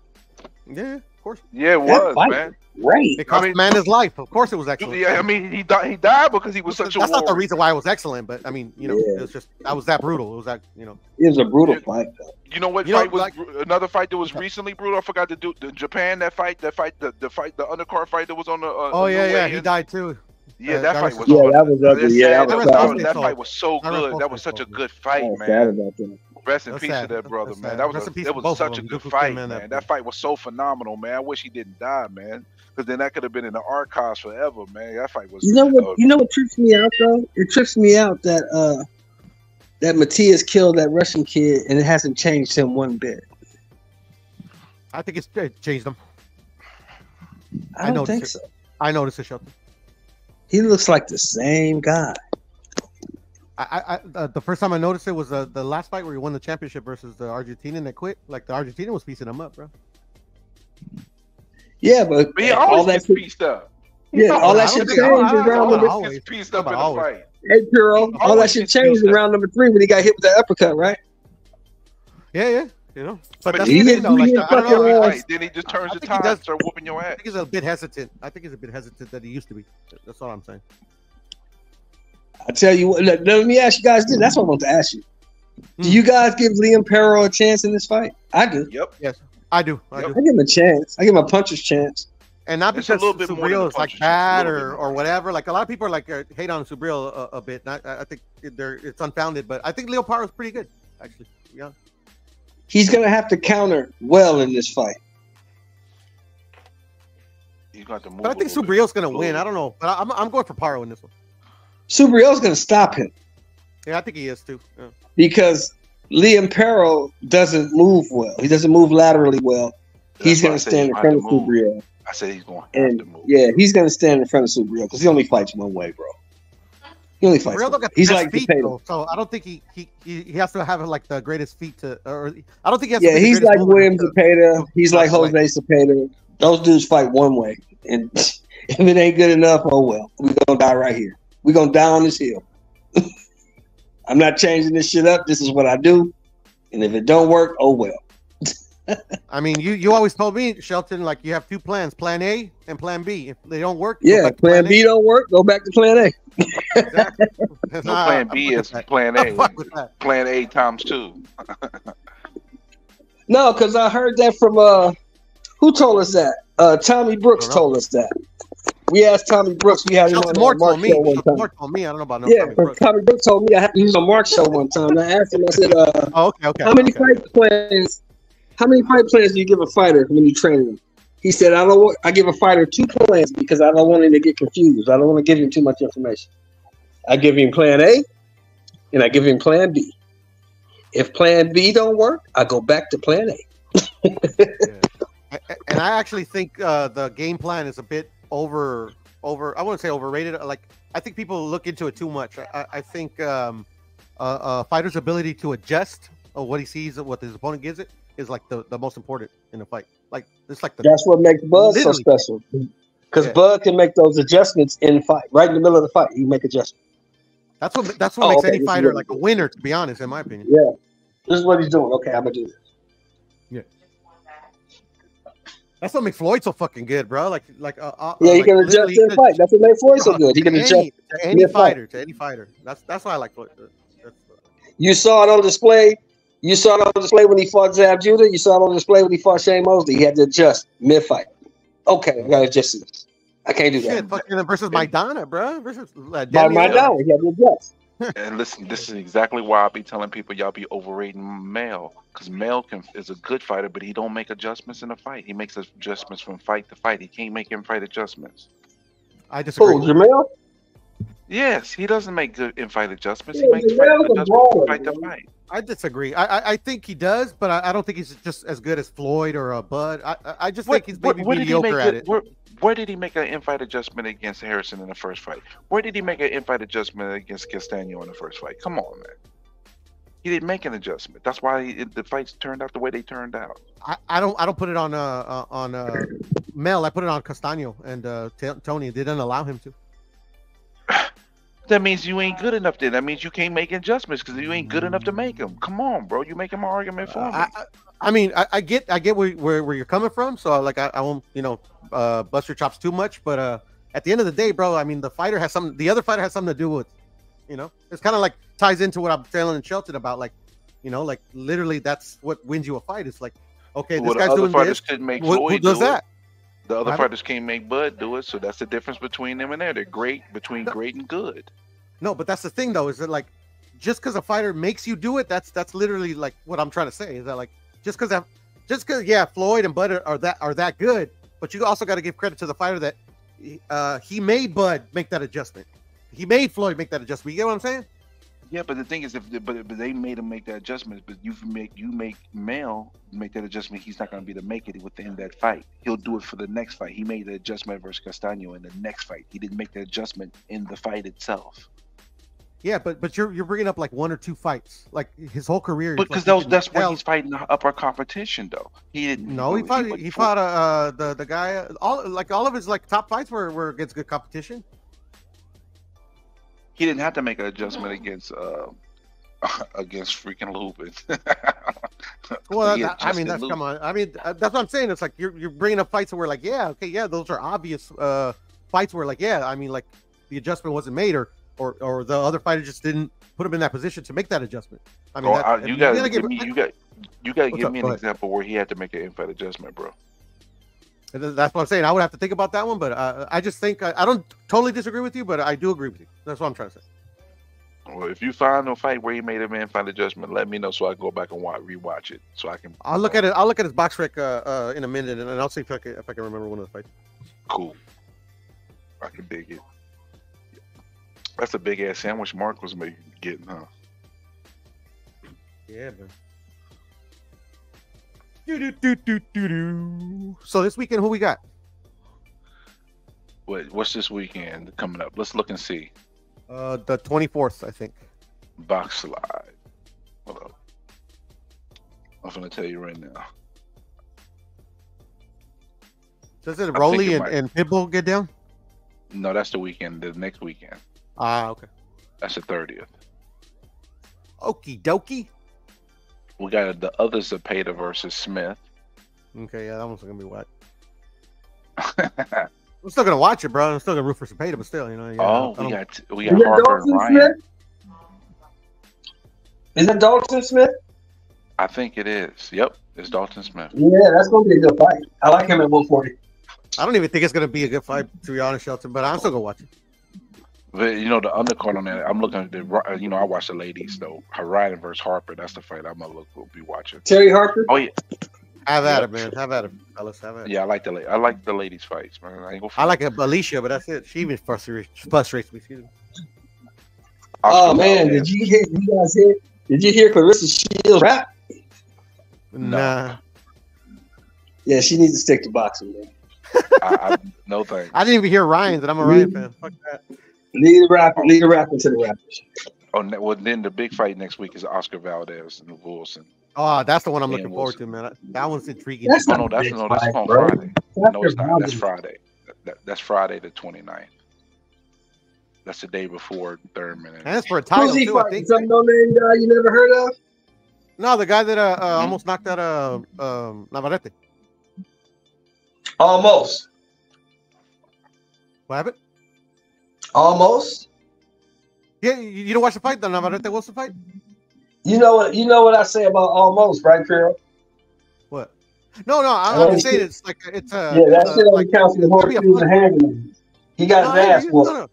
Yeah, of course. Yeah, it was, man. Right, it cost I mean, man his life. Of course, it was excellent. Yeah, I mean, he died. He died because he was such. That's a not the reason why it was excellent, but I mean, you know, yeah. it was just I was that brutal. It was that you know, it was a brutal it, fight. Though. You know what you fight know, was like, another fight that was recently brutal? I forgot to do the Japan that fight. That fight, the the fight, the undercard fight that was on the. Uh, oh yeah, yeah, he died too. Yeah, uh, that, that fight was. Yeah, awesome. that was ugly. Yeah, that, that, was, that, was, that fight was so good. That was such a good fight, oh, man. Rest in peace to that brother, man. That was that was such a good fight, man. That fight was so phenomenal, man. I wish he didn't die, man. Because then that could have been in the archives forever, man. That fight was. You know what? You know what trips me out though? It trips me out that uh, that Matias killed that Russian kid, and it hasn't changed him one bit. I think it's it changed him. I don't I think it. so. I noticed it, Shelton. He looks like the same guy. I, I uh, the first time I noticed it was uh, the last fight where he won the championship versus the Argentinian that quit. Like the Argentinian was piecing him up, bro. Yeah, but, but he always all that pieced up. Yeah, no, all that shit changed around number three. pieced up in the fight. Hey, Puro, all that shit changed around number three when he got hit with that uppercut, right? Yeah, yeah, you know. But, but that's he didn't know. Like, he I don't know. Right. Then he just turns I, I the tide and starts whooping your ass. I think he's a bit hesitant. I think he's a bit hesitant that he used to be. That's all I'm saying. I tell you what. Let, let me ask you guys this. That's what I want to ask you. Mm. Do you guys give Liam Puro a chance in this fight? I do. Yep. Yes. I do. I, yep. do. I give him a chance. I give him a puncher's chance, and not because Subriel is like bad or, or whatever. Like a lot of people are like uh, hate on Subriel a, a bit. Not, I think they're it's unfounded, but I think Leo Paro is pretty good, actually. Yeah, he's gonna have to counter well in this fight. He's got to move. But I think Subriel's gonna move. win. I don't know, but I'm I'm going for Paro in this one. Subriel's gonna stop him. Yeah, I think he is too. Yeah. Because Liam Puro doesn't move well. He doesn't move laterally well. That's he's going to stand in front of Subriel. I said he's going and, to move. Yeah, he's going to stand in front of Subriel because he only fights one way, bro. He only fights. One way. He's like feet, though, so I don't think he he he has to have like the greatest feet to. Or I don't think he has. Yeah, to he's like William Zepeda. He's like Jose Zepeda. Those dudes fight one way, and if it ain't good enough, oh well, we're gonna die right here. We're gonna die on this hill. I'm not changing this shit up. This is what I do. And if it don't work, oh well. I mean, you, you always told me, Shelton, like you have two plans, plan A and plan B. If they don't work, yeah, plan, plan B don't work, go back to plan A. Exactly. No, nah, plan B is plan A. Plan A times two. No, because I heard that from uh who told us that? Uh Tommy Brooks told us that. We asked Tommy Brooks. We had him on Mark show one time. More told me. I don't know about no. Yeah, Tommy Brooks. Tommy Brooks told me I had to use a Mark show one time. I asked him. I said, uh, oh, okay, okay, "How many okay. fight plans? How many fight plans do you give a fighter when you train him?" He said, "I don't. Want, I give a fighter two plans because I don't want him to get confused. I don't want to give him too much information. I give him Plan A, and I give him Plan B. If Plan B don't work, I go back to Plan A." Yeah. And I actually think uh, the game plan is a bit. over over I wouldn't say overrated. Like I think people look into it too much. I, I think um uh, uh fighter's ability to adjust or what he sees or what his opponent gives it is like the, the most important in the fight. Like it's like the that's what makes Bud so special. Because yeah. Bud can make those adjustments in fight, right in the middle of the fight. You make adjustments. That's what that's what oh, makes okay. any fighter like a winner, to be honest, in my opinion. Yeah. This is what he's doing. Okay, I'm gonna do this. That's what makes Floyd so fucking good, bro. Like, like, uh, uh, yeah, he like can adjust to the fight. That's what makes Floyd so good. He can any, adjust to any fighter, to any fighter. That's that's why I like Floyd. You saw it on display. You saw it on display when he fought Zab Judah. You saw it on display when he fought Shane Mosley. He had to adjust mid fight. Okay, I gotta adjust this. I can't do that. Shit, fucking versus Maidana, bro. Versus uh, Maidana, he had to adjust. And listen, this is exactly why I be telling people y'all be overrating Mel, because Mel can, is a good fighter, but he don't make adjustments in a fight. He makes adjustments from fight to fight. He can't make him fight adjustments. I disagree. Oh, Jamel? Yes, he doesn't make good in-fight adjustments. Yeah, he makes fight adjustments from fight to fight. I disagree. I, I I think he does, but I, I don't think he's just as good as Floyd or uh, Bud. I I just what, think he's maybe what, mediocre he at it. it? Where, where did he make an in-fight adjustment against Harrison in the first fight? Where did he make an in-fight adjustment against Castano in the first fight? Come on, man. He didn't make an adjustment. That's why he, the fights turned out the way they turned out. I, I don't I don't put it on uh, uh on uh, Mel. I put it on Castano and uh, Tony. They didn't allow him to. That means you ain't good enough. Then that means you can't make adjustments because you ain't good enough to make them. Come on, bro, you making my argument for me. Uh, I, I mean, I, I get, I get where, where where you're coming from. So like, I, I won't, you know, uh, bust your chops too much. But uh, at the end of the day, bro, I mean, the fighter has some, the other fighter has something to do with, you know, it's kind of like ties into what I'm telling Shelton about, like, you know, like literally that's what wins you a fight. It's like, okay, well, this guy's doing this. Make what, who does do that? It. The other fighters can't make Bud do it, so that's the difference between them and there. They're great between no, great and good. No, but that's the thing though, is that like just because a fighter makes you do it, that's that's literally like what I'm trying to say. Is that like just because I, just because yeah, Floyd and Bud are, are that are that good, but you also got to give credit to the fighter that uh, he made Bud make that adjustment. He made Floyd make that adjustment. You get what I'm saying? Yeah, but the thing is, if they, but, but they made him make that adjustment, but you make you make Mel make that adjustment, he's not going to be able to make it within that fight. He'll do it for the next fight. He made the adjustment versus Castano in the next fight. He didn't make the adjustment in the fight itself. Yeah, but but you're you're bringing up like one or two fights, like his whole career. But because like, that's where he's fighting the upper competition, though. He didn't. No, he fought he, he fought uh the the guy all like all of his like top fights were were against good competition. He didn't have to make an adjustment against uh, against freaking Lubin. Well, that, I mean, that's Lubin. Come on. I mean, that's what I'm saying. It's like you're you're bringing up fights where like, yeah, okay, yeah, those are obvious uh, fights where like, yeah, I mean, like the adjustment wasn't made, or or or the other fighter just didn't put him in that position to make that adjustment. I mean, oh, that, I, you got to give me you got you got to give me an example where he had to make an in-fight adjustment, bro. That's what I'm saying. I would have to think about that one, but uh, I just think I, I don't totally disagree with you, but I do agree with you. That's what I'm trying to say. Well, if you find a fight where you made a man find adjustment, let me know so I can go back and watch, rewatch it, so I can. I'll look uh, at it. I'll look at his box rec uh, uh, in a minute, and, and I'll see if I can if I can remember one of the fights. Cool. I can dig it. That's a big ass sandwich Mark was making, getting, huh? Yeah, man. Do, do, do, do, do, do. So this weekend, who we got? Wait, what's this weekend coming up? Let's look and see. Uh, the twenty-fourth, I think. Box Live. Hold up. I'm going to tell you right now. Does it Roly and, and Pitbull get down? No, that's the weekend. The next weekend. Ah, okay. That's the thirtieth. Okie dokie. We got the other Zepeda versus Smith. Okay, yeah, that one's gonna be wet. I'm still gonna watch it, bro. I'm still gonna root for Zepeda, but still, you know. Yeah, oh, we got we got Harper and Ryan. Is it Dalton Smith? I think it is. Yep, it's Dalton Smith. Yeah, that's gonna be a good fight. I like him at one forty. I don't even think it's gonna be a good fight, to be honest, Shelton. But I'm still gonna watch it. But you know the undercard on that. I'm looking at the. You know I watch the ladies though. Ryan versus Harper. That's the fight I'm gonna look, will be watching. Terry Harper. Oh yeah. Have at yep. it, man. Have at it, fellas. Have at it. Yeah, I like the I like the ladies' fights, man. I, ain't go I like it, Alicia, but that's it. She even frustrates frustrates me. Excuse me. Oh, oh man, did you hear? You guys hear? Did you hear Clarissa Shields rap? Nah. Yeah, she needs to stick to boxing, man. I, I, no thanks. I didn't even hear Ryan's, and I'm a Ryan fan. Fuck that. Lead a rapper. Lead a rapper to the rappers. Oh, well, then the big fight next week is Oscar Valdez and Wilson. Oh, that's the one I'm looking forward to, man. That one's intriguing. That's no, no, that's no, that's on Friday. No, it's not. That's Friday. That, that's Friday the twenty-ninth. That's the day before Thurman. And that's for a title too, I think. Some no name guy you never heard of? No, the guy that uh, uh almost knocked out uh um Navarrete. Almost. What happened? Almost. Yeah, you, you don't watch the fight, the Navarrete Wilson fight. You know what you know what I say about almost, right, Puro? What? No, no, I don't say it's like it's a yeah. That shit only counts the horse through the hand. He got his ass whooped.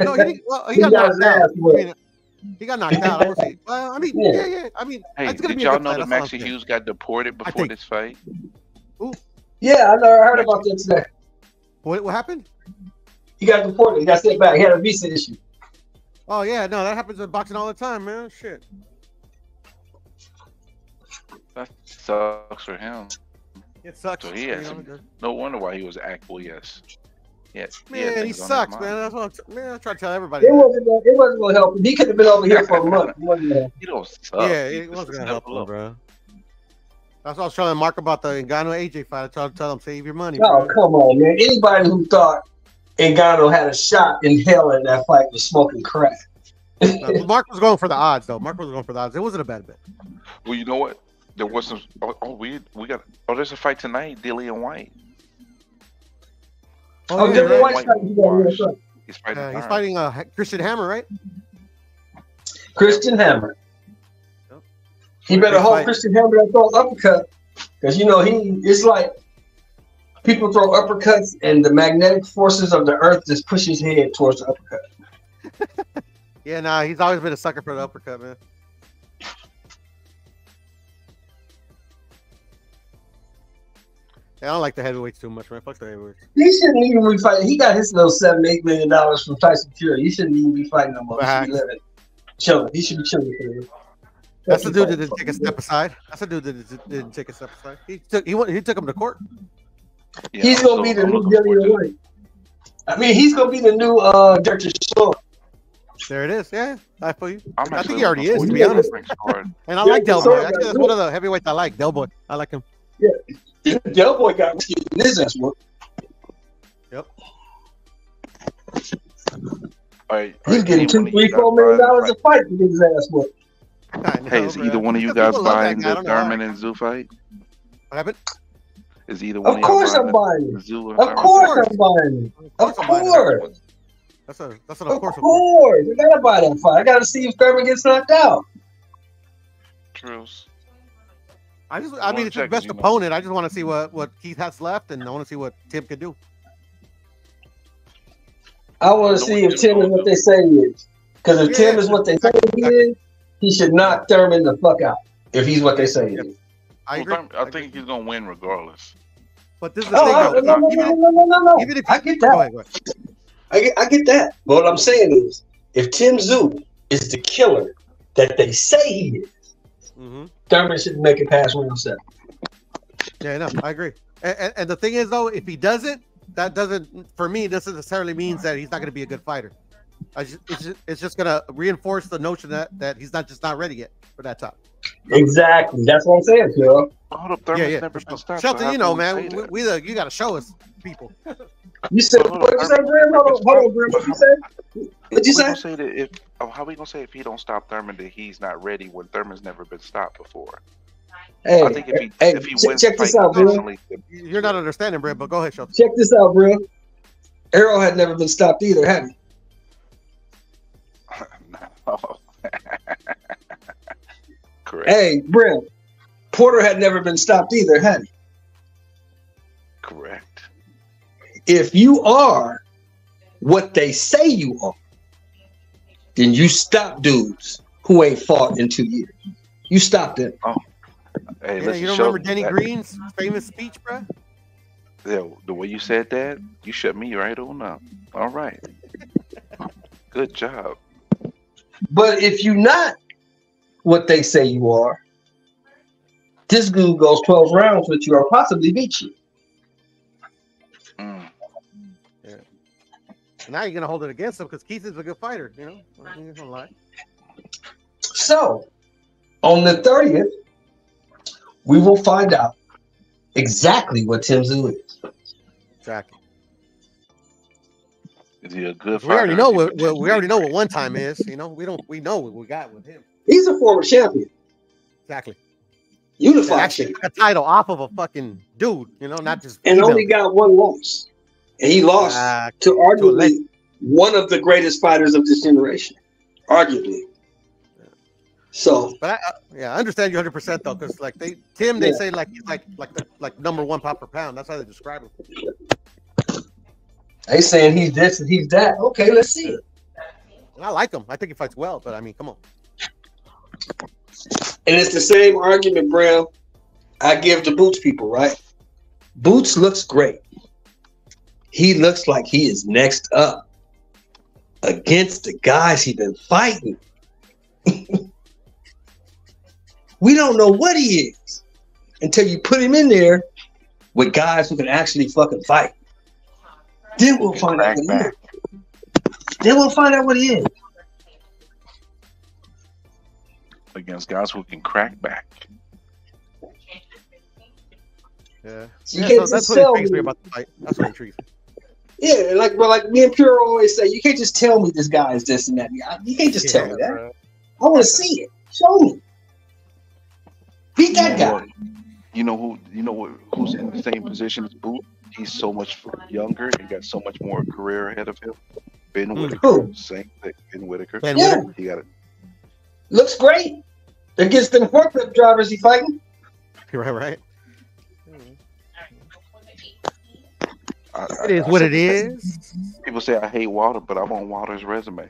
No, he got knocked out. He got knocked out. I would say. Well, I mean, yeah, yeah. yeah. I mean, hey, it's gonna did y'all know that Maxi Hughes got deported before this fight? Ooh. Yeah, I know. I heard about that today. What? What happened? He got deported. He got sent back. He had a visa issue. Oh yeah, no, that happens in boxing all the time, man. Shit. That sucks for him. It sucks. So he has some, no wonder why he was active. Yes. Yes. Man, he, he sucks, man. That's what I'm man. I try to tell everybody. It that. wasn't. Gonna, it wasn't gonna help him. He could have been over here for a month. He don't suck. Yeah, it wasn't gonna help him, bro. That's what I was trying to mark about the Ngannou A J fight. I tried to tell him save your money. Oh, bro. Come on, man. Anybody who thought Ngannou had a shot in hell in that fight was smoking crack. Mark was going for the odds, though. Mark was going for the odds. It wasn't a bad bet. Well, you know what? There was some. Oh, oh we we got. Oh, there's a fight tonight. Dillian White. Oh, oh yeah, Dillian White's White fighting. He's fighting. Uh, he's fighting uh, Christian Hammer, right? Christian Hammer. Yep. He better hold fight. Christian Hammer that throw uppercut, because you know he. It's like. People throw uppercuts, and the magnetic forces of the earth just push his head towards the uppercut. Yeah, nah, he's always been a sucker for the uppercut, man. Yeah, I don't like the heavyweights too much, man. Fuck the heavyweights. He shouldn't even be fighting. He got his little seven, eight million dollars from Tyson Fury. He shouldn't even be fighting no more. He should be living, chilling. He should be chilling for you. That's the dude that didn't take a step aside. That's the dude that didn't take a step aside. He took. He went. He took him to court. Yeah, he's gonna so, be the I'm new Dillian White. I mean, he's gonna be the new uh, Dirty Shore. There it is. Yeah, I feel you. I'm I think he already is, to be honest. And I like Del Boy. Actually, that's one of the heavyweights I like. Del Boy. I like him. Yeah, Del Boy got his ass work. Yep. All right. He's getting two, three, four million dollars a fight to get his ass work. Hey, is either one of you guys buying the Thurman and Zoo fight? What happened? Is either one of course I'm buying it. Of course I'm buying it. Of course. That's a that's an of course. Of course, you gotta buy that fight. I gotta see if Thurman gets knocked out. True. I just I mean it's your best opponent. I just want to see what what Keith has left, and I want to see what Tim can do. I want to see if Tim is what they say he is. Because if Tim is what they say he is, he should knock Thurman the fuck out. If he's what they say he is. I, agree. Well, I, I think agree. he's gonna win regardless. But this is the oh, thing. No, no, no, no, no, no, no. Even if I get that, go ahead, go ahead. I get, I get that. But what I'm saying is, if Tim Zoo is the killer that they say he is, mm-hmm. Thurman should make it past round seven. Yeah, no, I agree. And, and, and the thing is, though, if he doesn't, that doesn't, for me, doesn't necessarily means that he's not gonna be a good fighter. I just, it's, just, it's just gonna reinforce the notion that that he's not just not ready yet for that top. Exactly. That's what I'm saying, Phil. Hold up, Thurman's yeah, yeah. never gonna stop. Shelton, so you know, man, we, we the, you gotta show us people. You said, what you say, Brim? Hold on, Brim. What you say? What'd you say? Gonna say that if, oh, how we gonna say if he don't stop Thurman that he's not ready when Thurman's never been stopped before? Hey, I think if he, hey, if he check, wins check this out, bro. You're not understanding, Brad, but go ahead, Shelton. Check this out, bro. Errol had never been stopped either, had he? No. Correct. Hey, Brim, Porter had never been stopped either, had he? Correct. If you are what they say you are, then you stop dudes who ain't fought in two years. You stop them. Oh. Hey, yeah, you don't remember Denny that. Green's famous speech, bro? Yeah, the way you said that, you shut me right on up. All right. Good job. But if you're not what they say you are, this dude goes twelve rounds with you or possibly beat you. Mm. Yeah. Now you're going to hold it against him because Keith is a good fighter, you know? I mean, he's gonna lie. So, on the thirtieth, we will find out exactly what Tim Tszyu is. Exactly. Is he a good fighter? We already know what well, we already know what one time is. You know, we don't we know what we got with him. He's a former champion. Exactly. Unified. Actually got a title off of a fucking dude. You know, not just and female. Only got one loss, and he lost uh, to arguably to one of the greatest fighters of this generation, arguably. So, but I, I, yeah, I understand you one hundred percent though, because like they Tim, they yeah. say like like like the, like number one pound per pound. That's how they describe him. They saying he's this and he's that. Okay, let's see it. I like him. I think he fights well, but I mean, come on. And it's the same argument, Brown, I give to Boots people, right? Boots looks great. He looks like he is next up against the guys he's been fighting. We don't know what he is until you put him in there with guys who can actually fucking fight. Then we'll find out what he is. Then we'll find out what he is. Against guys who can crack back. Yeah. yeah so that's what intrigues me about the fight. That's what intrigues me. Yeah, like, but like me and Puro always say, you can't just tell me this guy is this and that. You can't just yeah, tell me that. Bro. I want to see it. Show me. Beat that guy. What, you know who? You know what, who's in the same position as Boot? He's so much younger and got so much more career ahead of him. Ben mm-hmm. Whitaker, same thing. Ben Whitaker. Ben yeah. Whitaker. He got it. Looks great against them forklift drivers. He fighting. Right, right. I, I, it is I, what I, it is. People say I hate Wilder, but I want Wilder's resume.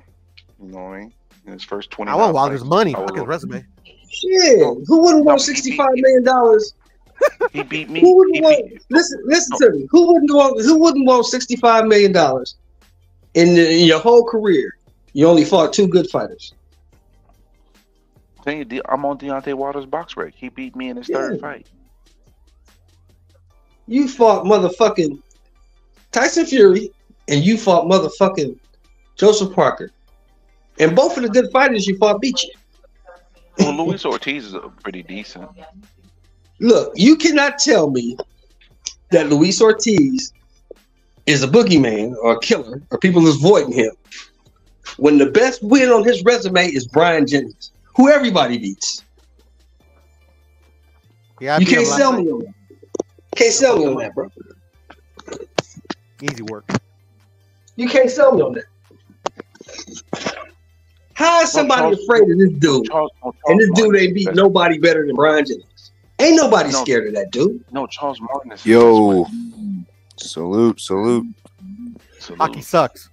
You know what I mean? In his first twenty. I want Wilder's fights, money. Fuck his resume. Shit, who wouldn't want sixty-five million dollars? He beat me. Who wouldn't he want? Listen, listen no. to me. Who wouldn't want? Who wouldn't want sixty-five million dollars in, the, in your whole career? You only fought two good fighters. I'm on Deontay Wilder's box rate. He beat me in his yeah. third fight. You fought motherfucking Tyson Fury, and you fought motherfucking Joseph Parker, and both of the good fighters you fought beat you. Well, Luis Ortiz is pretty decent. Look, you cannot tell me that Luis Ortiz is a boogeyman or a killer or people is voiding him when the best win on his resume is Brian Jennings, who everybody beats. Yeah, you can't sell me on that. Can't sell me on that, bro. Easy work. You can't sell me on that. How is somebody afraid of this dude? And this dude ain't beat nobody better than Brian Jennings. Ain't nobody scared of that dude. No, Charles Martin is. Yo, salute, salute. Hockey sucks.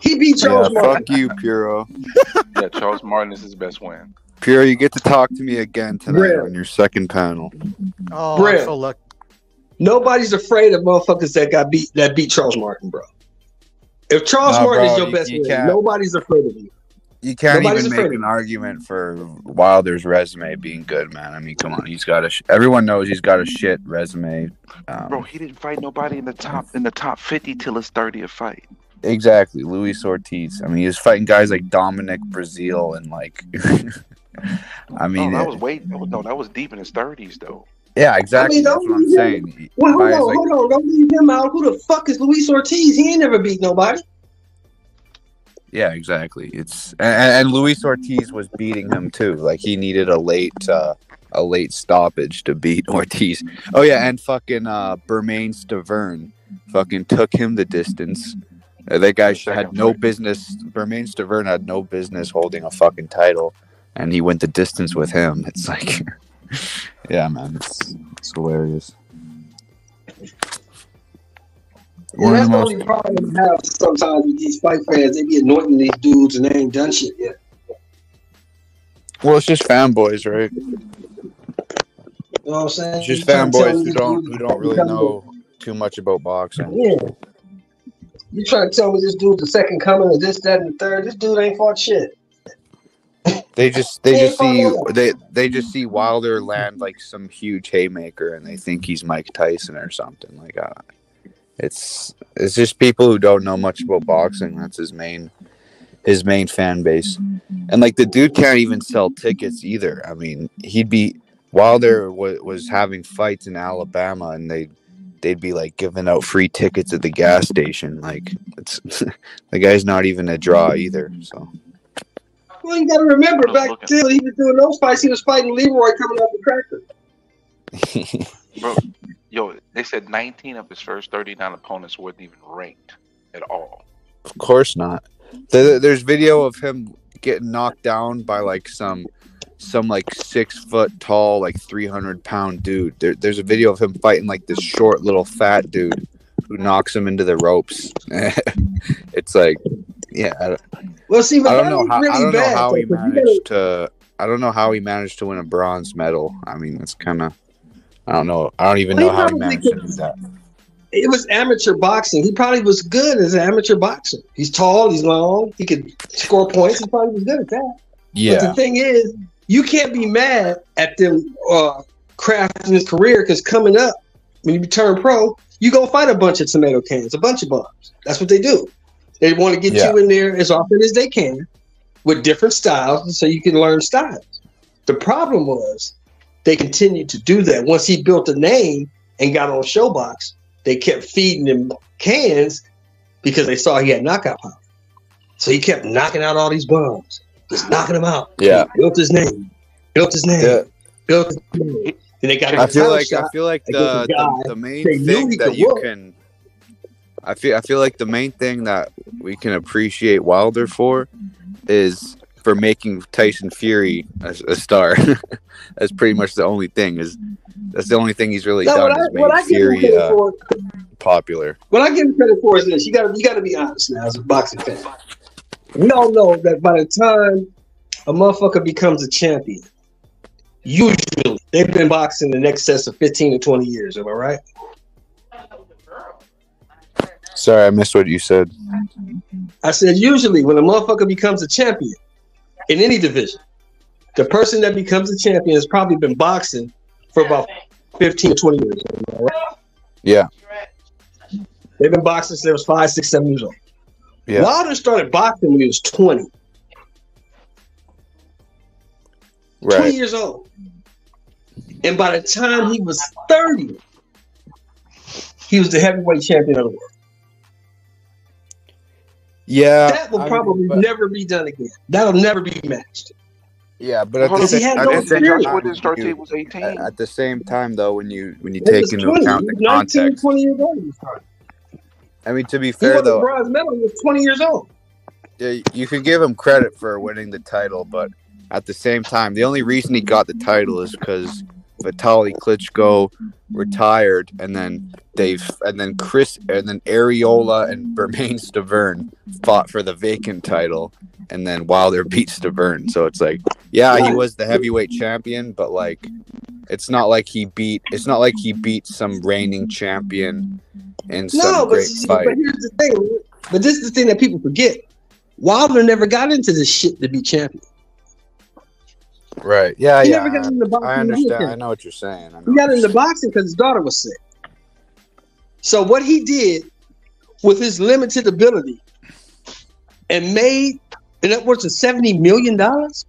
He beat Charles yeah, Martin. Fuck you, Puro. Yeah, Charles Martin is his best win. Puro, you get to talk to me again tonight Brim. on your second panel. Oh, Brim. I'm so lucky. Nobody's afraid of motherfuckers that got beat that beat Charles Martin, bro. If Charles no, Martin bro, is your you, best you win, nobody's afraid of you. You can't Nobody's even make an argument for Wilder's resume being good, man. I mean, come on, he's got a. Sh everyone knows he's got a shit resume. Um, Bro, he didn't fight nobody in the top in the top fifty till his thirtieth fight. Exactly, Luis Ortiz. I mean, he was fighting guys like Dominic Brazil and like. I mean, no, that was way no, that was deep in his thirties though. Yeah, exactly. I mean, that's what I'm saying. Well, hold on, like, hold on, don't leave him out. Who the fuck is Luis Ortiz? He ain't never beat nobody. Yeah, exactly. It's and, and Luis Ortiz was beating him too. Like he needed a late uh, a late stoppage to beat Ortiz. Oh yeah, and fucking uh, Bermain Stiverne fucking took him the distance. Uh, that guy had no business. Bermain Stiverne had no business holding a fucking title, and he went the distance with him. It's like, yeah, man, it's, it's hilarious. Yeah, that's the only problem you have sometimes with these fight fans. They be anointing these dudes and they ain't done shit yet. Well, it's just fanboys, right? You know what I'm saying? It's just fanboys who don't who don't really know too much about boxing. Yeah. You trying to tell me this dude's the second coming of this, that, and the third? This dude ain't fought shit. They just they just see they they just see Wilder land like some huge haymaker and they think he's Mike Tyson or something like that. Uh, It's it's just people who don't know much about boxing. That's his main his main fan base, and like the dude can't even sell tickets either. I mean, he'd be Wilder was was having fights in Alabama, and they they'd be like giving out free tickets at the gas station. Like it's the guy's not even a draw either. So well, you got to remember back then when he was doing those fights, he was fighting Leroy coming out the tractor. Bro. Yo, they said nineteen of his first thirty-nine opponents weren't even ranked at all. Of course not. There, there's video of him getting knocked down by like some, some like six foot tall, like three hundred pound dude. There, there's a video of him fighting like this short little fat dude who knocks him into the ropes. It's like, yeah. I don't, well, see, I don't know how, really I don't know how he managed to. I don't know how he managed to win a bronze medal. I mean, that's kind of. I don't know. I don't even well, know he how he managed to do that. It was amateur boxing. He probably was good as an amateur boxer. He's tall. He's long. He could score points. He probably was good at that. Yeah. But the thing is, you can't be mad at them uh, crafting his career because coming up, when you turn pro, you go fight a bunch of tomato cans, a bunch of bums. That's what they do. They want to get yeah. you in there as often as they can with different styles so you can learn styles. The problem was, they continued to do that. Once he built a name and got on Showbox, they kept feeding him cans because they saw he had knockout power. So he kept knocking out all these bums, just knocking them out. Yeah, he built his name, built his name, yeah. built his name. And they got. I feel like I feel like the, the, the main thing that you work. can. I feel I feel like the main thing that we can appreciate Wilder for is. For making Tyson Fury a, a star, that's pretty much the only thing. Is that's the only thing he's really no, done I, is made Fury uh, for, popular. What I give him credit for is this: you got you got to be honest now as a boxing fan. We all know that by the time a motherfucker becomes a champion, usually they've been boxing in excess of fifteen to twenty years. Am I right? Sorry, I missed what you said. I said usually when a motherfucker becomes a champion. In any division, the person that becomes a champion has probably been boxing for about fifteen, twenty years. Right? Yeah. They've been boxing since they was five, six, seven years old. Yeah. Wilder started boxing when he was twenty. Right. twenty years old. And by the time he was thirty, he was the heavyweight champion of the world. Yeah, that will probably I mean, but, never be done again. That'll never be matched. Yeah, but at the, same, at, no the same, you, was at the same time, though, when you when you it take into twenty account the context, twenty years old. I mean, to be fair, he though, won the bronze medal. He was twenty years old. Yeah, you can give him credit for winning the title, but at the same time, the only reason he got the title is because Vitaly Klitschko retired, and then they've and then Chris and then Areola and Bermain Stiverne fought for the vacant title, and then Wilder beat Stiverne. So it's like, yeah, he was the heavyweight champion, but like, it's not like he beat it's not like he beat some reigning champion in some no, great but, fight. But here's the thing. But this is the thing that people forget. Wilder never got into this shit to be champion. Right. Yeah, he yeah. Never got into boxing I understand. I know what you're saying. He got into boxing because his daughter was sick. So what he did with his limited ability and made an upwards of seventy million dollars,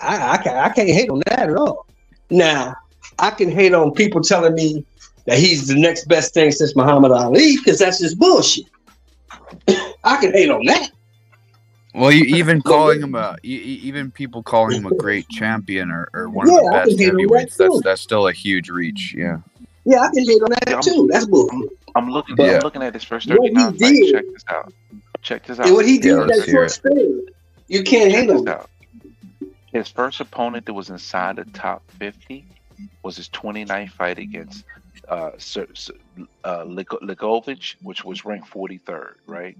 I, I, can, I can't hate on that at all. Now, I can hate on people telling me that he's the next best thing since Muhammad Ali because that's just bullshit. I can hate on that. Well, you even calling him a you, even people calling him a great champion or, or one yeah, of the best heavyweights. That that's that's still a huge reach. Yeah. Yeah, I can hate on that yeah, too. That's bull. I'm looking. Yeah. I'm looking at his first thirty-nine fights. Check this out. Check this out. And what he did yeah, that first thing, you can't hate on that. His first opponent that was inside the top fifty was his twenty-ninth fight against uh, Sir, uh Likovich, which was ranked forty-third, right?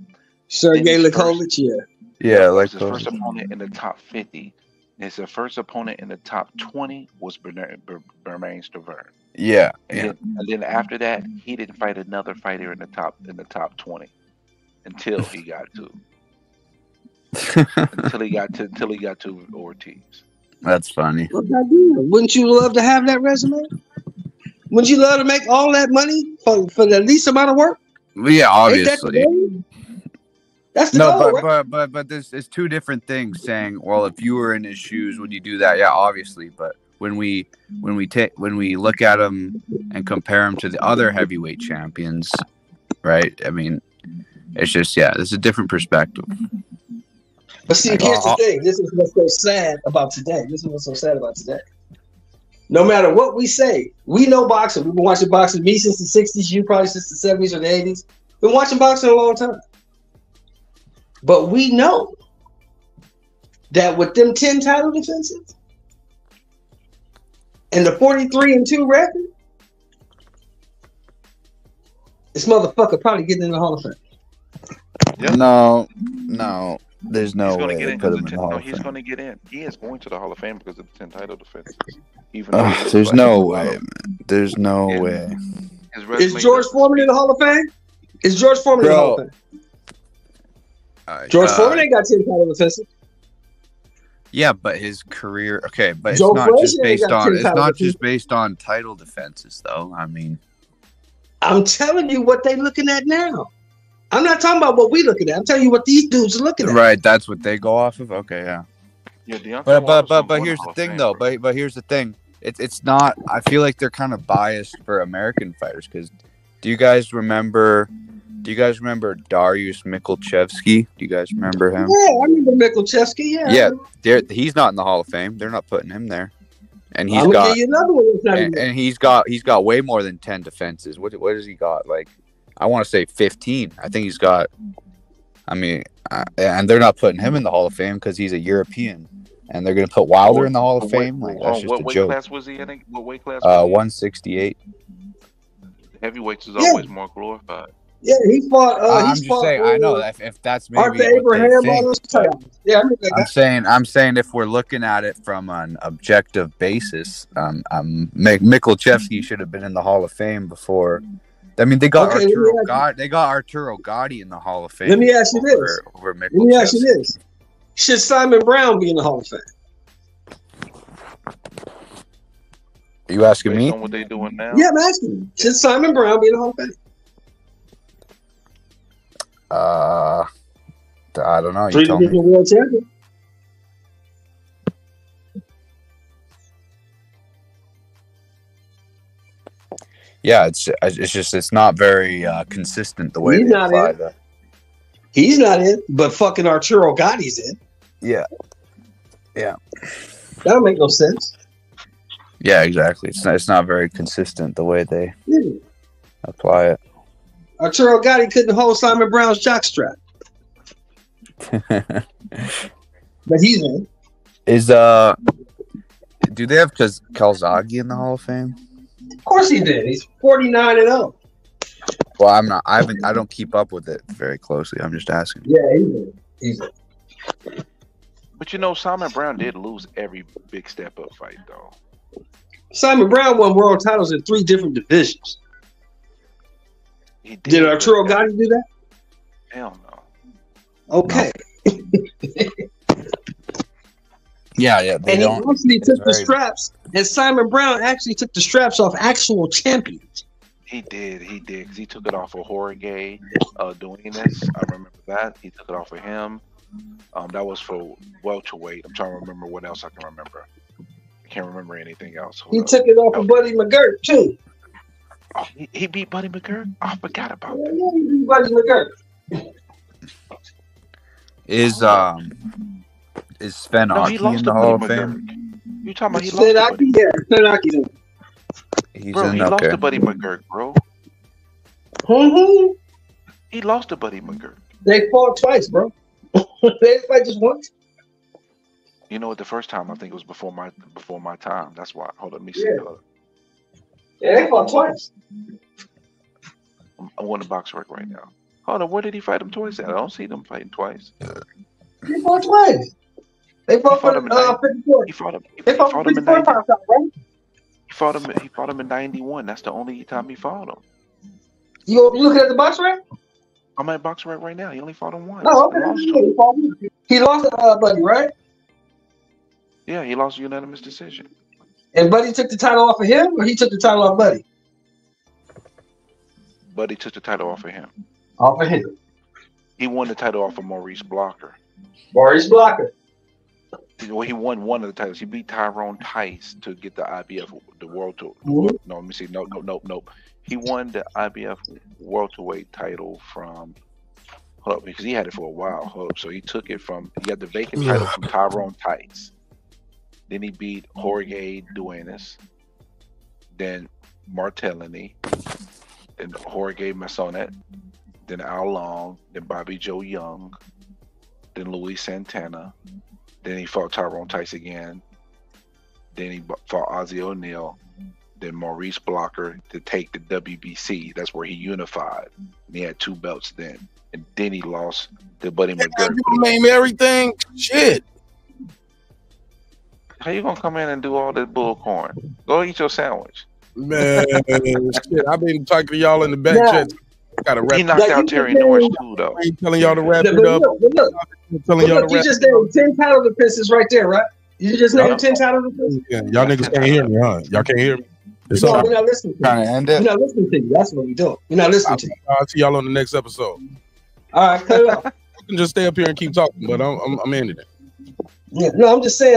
Sergey Likovich, yeah. Yeah, like his first opponent in the top fifty. His first opponent in the top twenty was Bermain Stovern. Yeah, yeah. And then, and then after that, he didn't fight another fighter in the top in the top twenty until he got to until he got to until he got to Ortiz. That's funny. Wouldn't you love to have that resume? Wouldn't you love to make all that money for for the least amount of work? Yeah, obviously. That's the no, goal, but, right? but but but there's it's two different things. Saying, well, if you were in his shoes, would you do that? Yeah, obviously. But when we when we take when we look at him and compare him to the other heavyweight champions, right? I mean, it's just yeah, it's a different perspective. But see, like, here's the thing. This is what's so sad about today. This is what's so sad about today. No matter what we say, we know boxing. We've been watching boxing. Me since the sixties. You probably since the seventies or the eighties. Been watching boxing a long time. But we know that with them ten title defenses and the forty-three and two record, this motherfucker probably getting in the Hall of Fame. Yep. No, no, there's no he's gonna way get in put him in the Hall no, of Fame. He's going to get in. He is going to the Hall of Fame because of the ten title defenses. Even oh, there's no way, man. There's no yeah. way. Is George Foreman in the Hall of Fame? Is George Foreman Bro. in the Hall of Fame? Right. George uh, Foreman ain't got ten title defenses. Yeah, but his career, okay, but Joe it's not Frazier just based on it's not just based on title defenses, though. I mean, I'm telling you what they looking at now. I'm not talking about what we looking at. I'm telling you what these dudes are looking at. Right, that's what they go off of. Okay, yeah. Yeah, but but but but here's the thing, though. But but here's the thing. It's it's not. I feel like they're kind of biased for American fighters because do you guys remember? Do you guys remember Dariusz Mikulchevsky? Do you guys remember him? Yeah, I remember Mikulchevsky, yeah. Yeah, he's not in the Hall of Fame. They're not putting him there. And he's got another one and, and he's got he's got way more than ten defenses. What what has he got? Like I want to say fifteen. I think he's got I mean, uh, and they're not putting him in the Hall of Fame cuz he's a European. And they're going to put Wilder what, in the Hall of Fame? Like that's just a joke. What weight class was he in? What weight class? Uh one sixty-eight. Heavyweights is yeah. always more glorified. Yeah, he fought. Uh, I'm he just fought saying. I know if, if that's maybe Arthur Abraham. Think, yeah, I mean, like, I'm saying. I'm saying if we're looking at it from an objective basis, um, um, Mikulchevsky should have been in the Hall of Fame before. I mean, they got okay, Arturo. God, they got Arturo Gotti in the Hall of Fame. Let me ask you over, this. Over let me ask you this. Should Simon Brown be in the Hall of Fame? Are you asking Based me? On what they doing now? Yeah, I'm asking you. Should Simon Brown be in the Hall of Fame? Uh, I don't know. You tell me. World champion. Yeah, it's it's just it's not very uh, consistent the way he's they not apply in. That. He's not in, but fucking Arturo Gotti's in. Yeah, yeah. That don't make no sense. Yeah, exactly. It's not, it's not very consistent the way they yeah. apply it. Arturo Gotti couldn't hold Simon Brown's jockstrap. But he's in. Is uh do they have Calzaghe in the Hall of Fame? Of course he did. He's forty-nine and oh. Well, I'm not I haven't I don't keep up with it very closely. I'm just asking. Yeah, he's in. He's in. But you know, Simon Brown did lose every big step up fight though. Simon Brown won world titles in three different divisions. Did, did Arturo Gotti do that? Hell no. Okay. No. yeah, yeah. They and don't, he actually took very... the straps, and Simon Brown actually took the straps off actual champions. He did, he did, because he took it off of Jorge uh, Duenas. I remember that. He took it off of him. Um, that was for welterweight. I'm trying to remember what else I can remember. I can't remember anything else. Hold he up. took it off of Buddy McGirt, too. Oh, he, he beat Buddy McGirt? I forgot about yeah, that. Yeah, he beat Buddy McGirt. Is um is Sven no, Aki in the Hall of Fame? You talking about he Sven lost Aki, yeah, Sven Aki's in. He's bro, in, he okay. lost to Buddy McGurk, bro. Who? He lost to Buddy McGurk. They fought twice, bro. They didn't fight just once. You know what? The first time I think it was before my before my time. That's why. Hold on, let me see. Yeah, yeah they fought twice. I'm, I'm on the box work right now. Hold on, where did he fight him twice at? I don't see them fighting twice. They fought twice. They fought, fought for him in uh, fifty-four. He fought him. He they fought, fought him in ninety-one. Right? He fought him. He fought him in ninety-one. That's the only time he fought him. You, you looking at the box rank? I'm at box rank right now. He only fought him once. Oh, okay. He lost, he he lost uh, Buddy, right? Yeah, he lost a unanimous decision. And Buddy took the title off of him, or he took the title off Buddy? Buddy took the title off of him. Off of him. He won the title off of Maurice Blocker. Maurice Blocker. Well, he won one of the titles. He beat Tyrone Tice to get the I B F the world to mm-hmm. no. Let me see. No, no, no, no. He won the I B F welterweight title from. Hold up, because he had it for a while. Hold up, so he took it from. He got the vacant title from Tyrone Tice. Then he beat Jorge Duenas. Then Martellini. Then Jorge Massonet. Then Al Long, then Bobby Joe Young, then Luis Santana, then he fought Tyrone Tice again, then he fought Ozzy O'Neill, then Maurice Blocker to take the W B C. That's where he unified. And he had two belts then, and then he lost to Buddy yeah, McGurk. You name everything, shit. How you gonna come in and do all this bull corn? Go eat your sandwich, man. Shit, I've been talking to y'all in the back yeah. chat. Gotta wrap he knocked like, out Terry Norris too, though. I ain't telling y'all to wrap yeah, it up. Look, look, telling look, you just named ten title defenses right there, right? You just named ten title defenses. Yeah, y'all niggas can't hear me, huh? Y'all can't hear me. It's no, we're not listening to you. All right, and we're not listening to you. That's what we do. We're not listening I'll, to you. I'll see y'all on the next episode. All right, cut it off. You can just stay up here and keep talking, but I'm I'm, I'm ending it. Yeah, no, I'm just saying.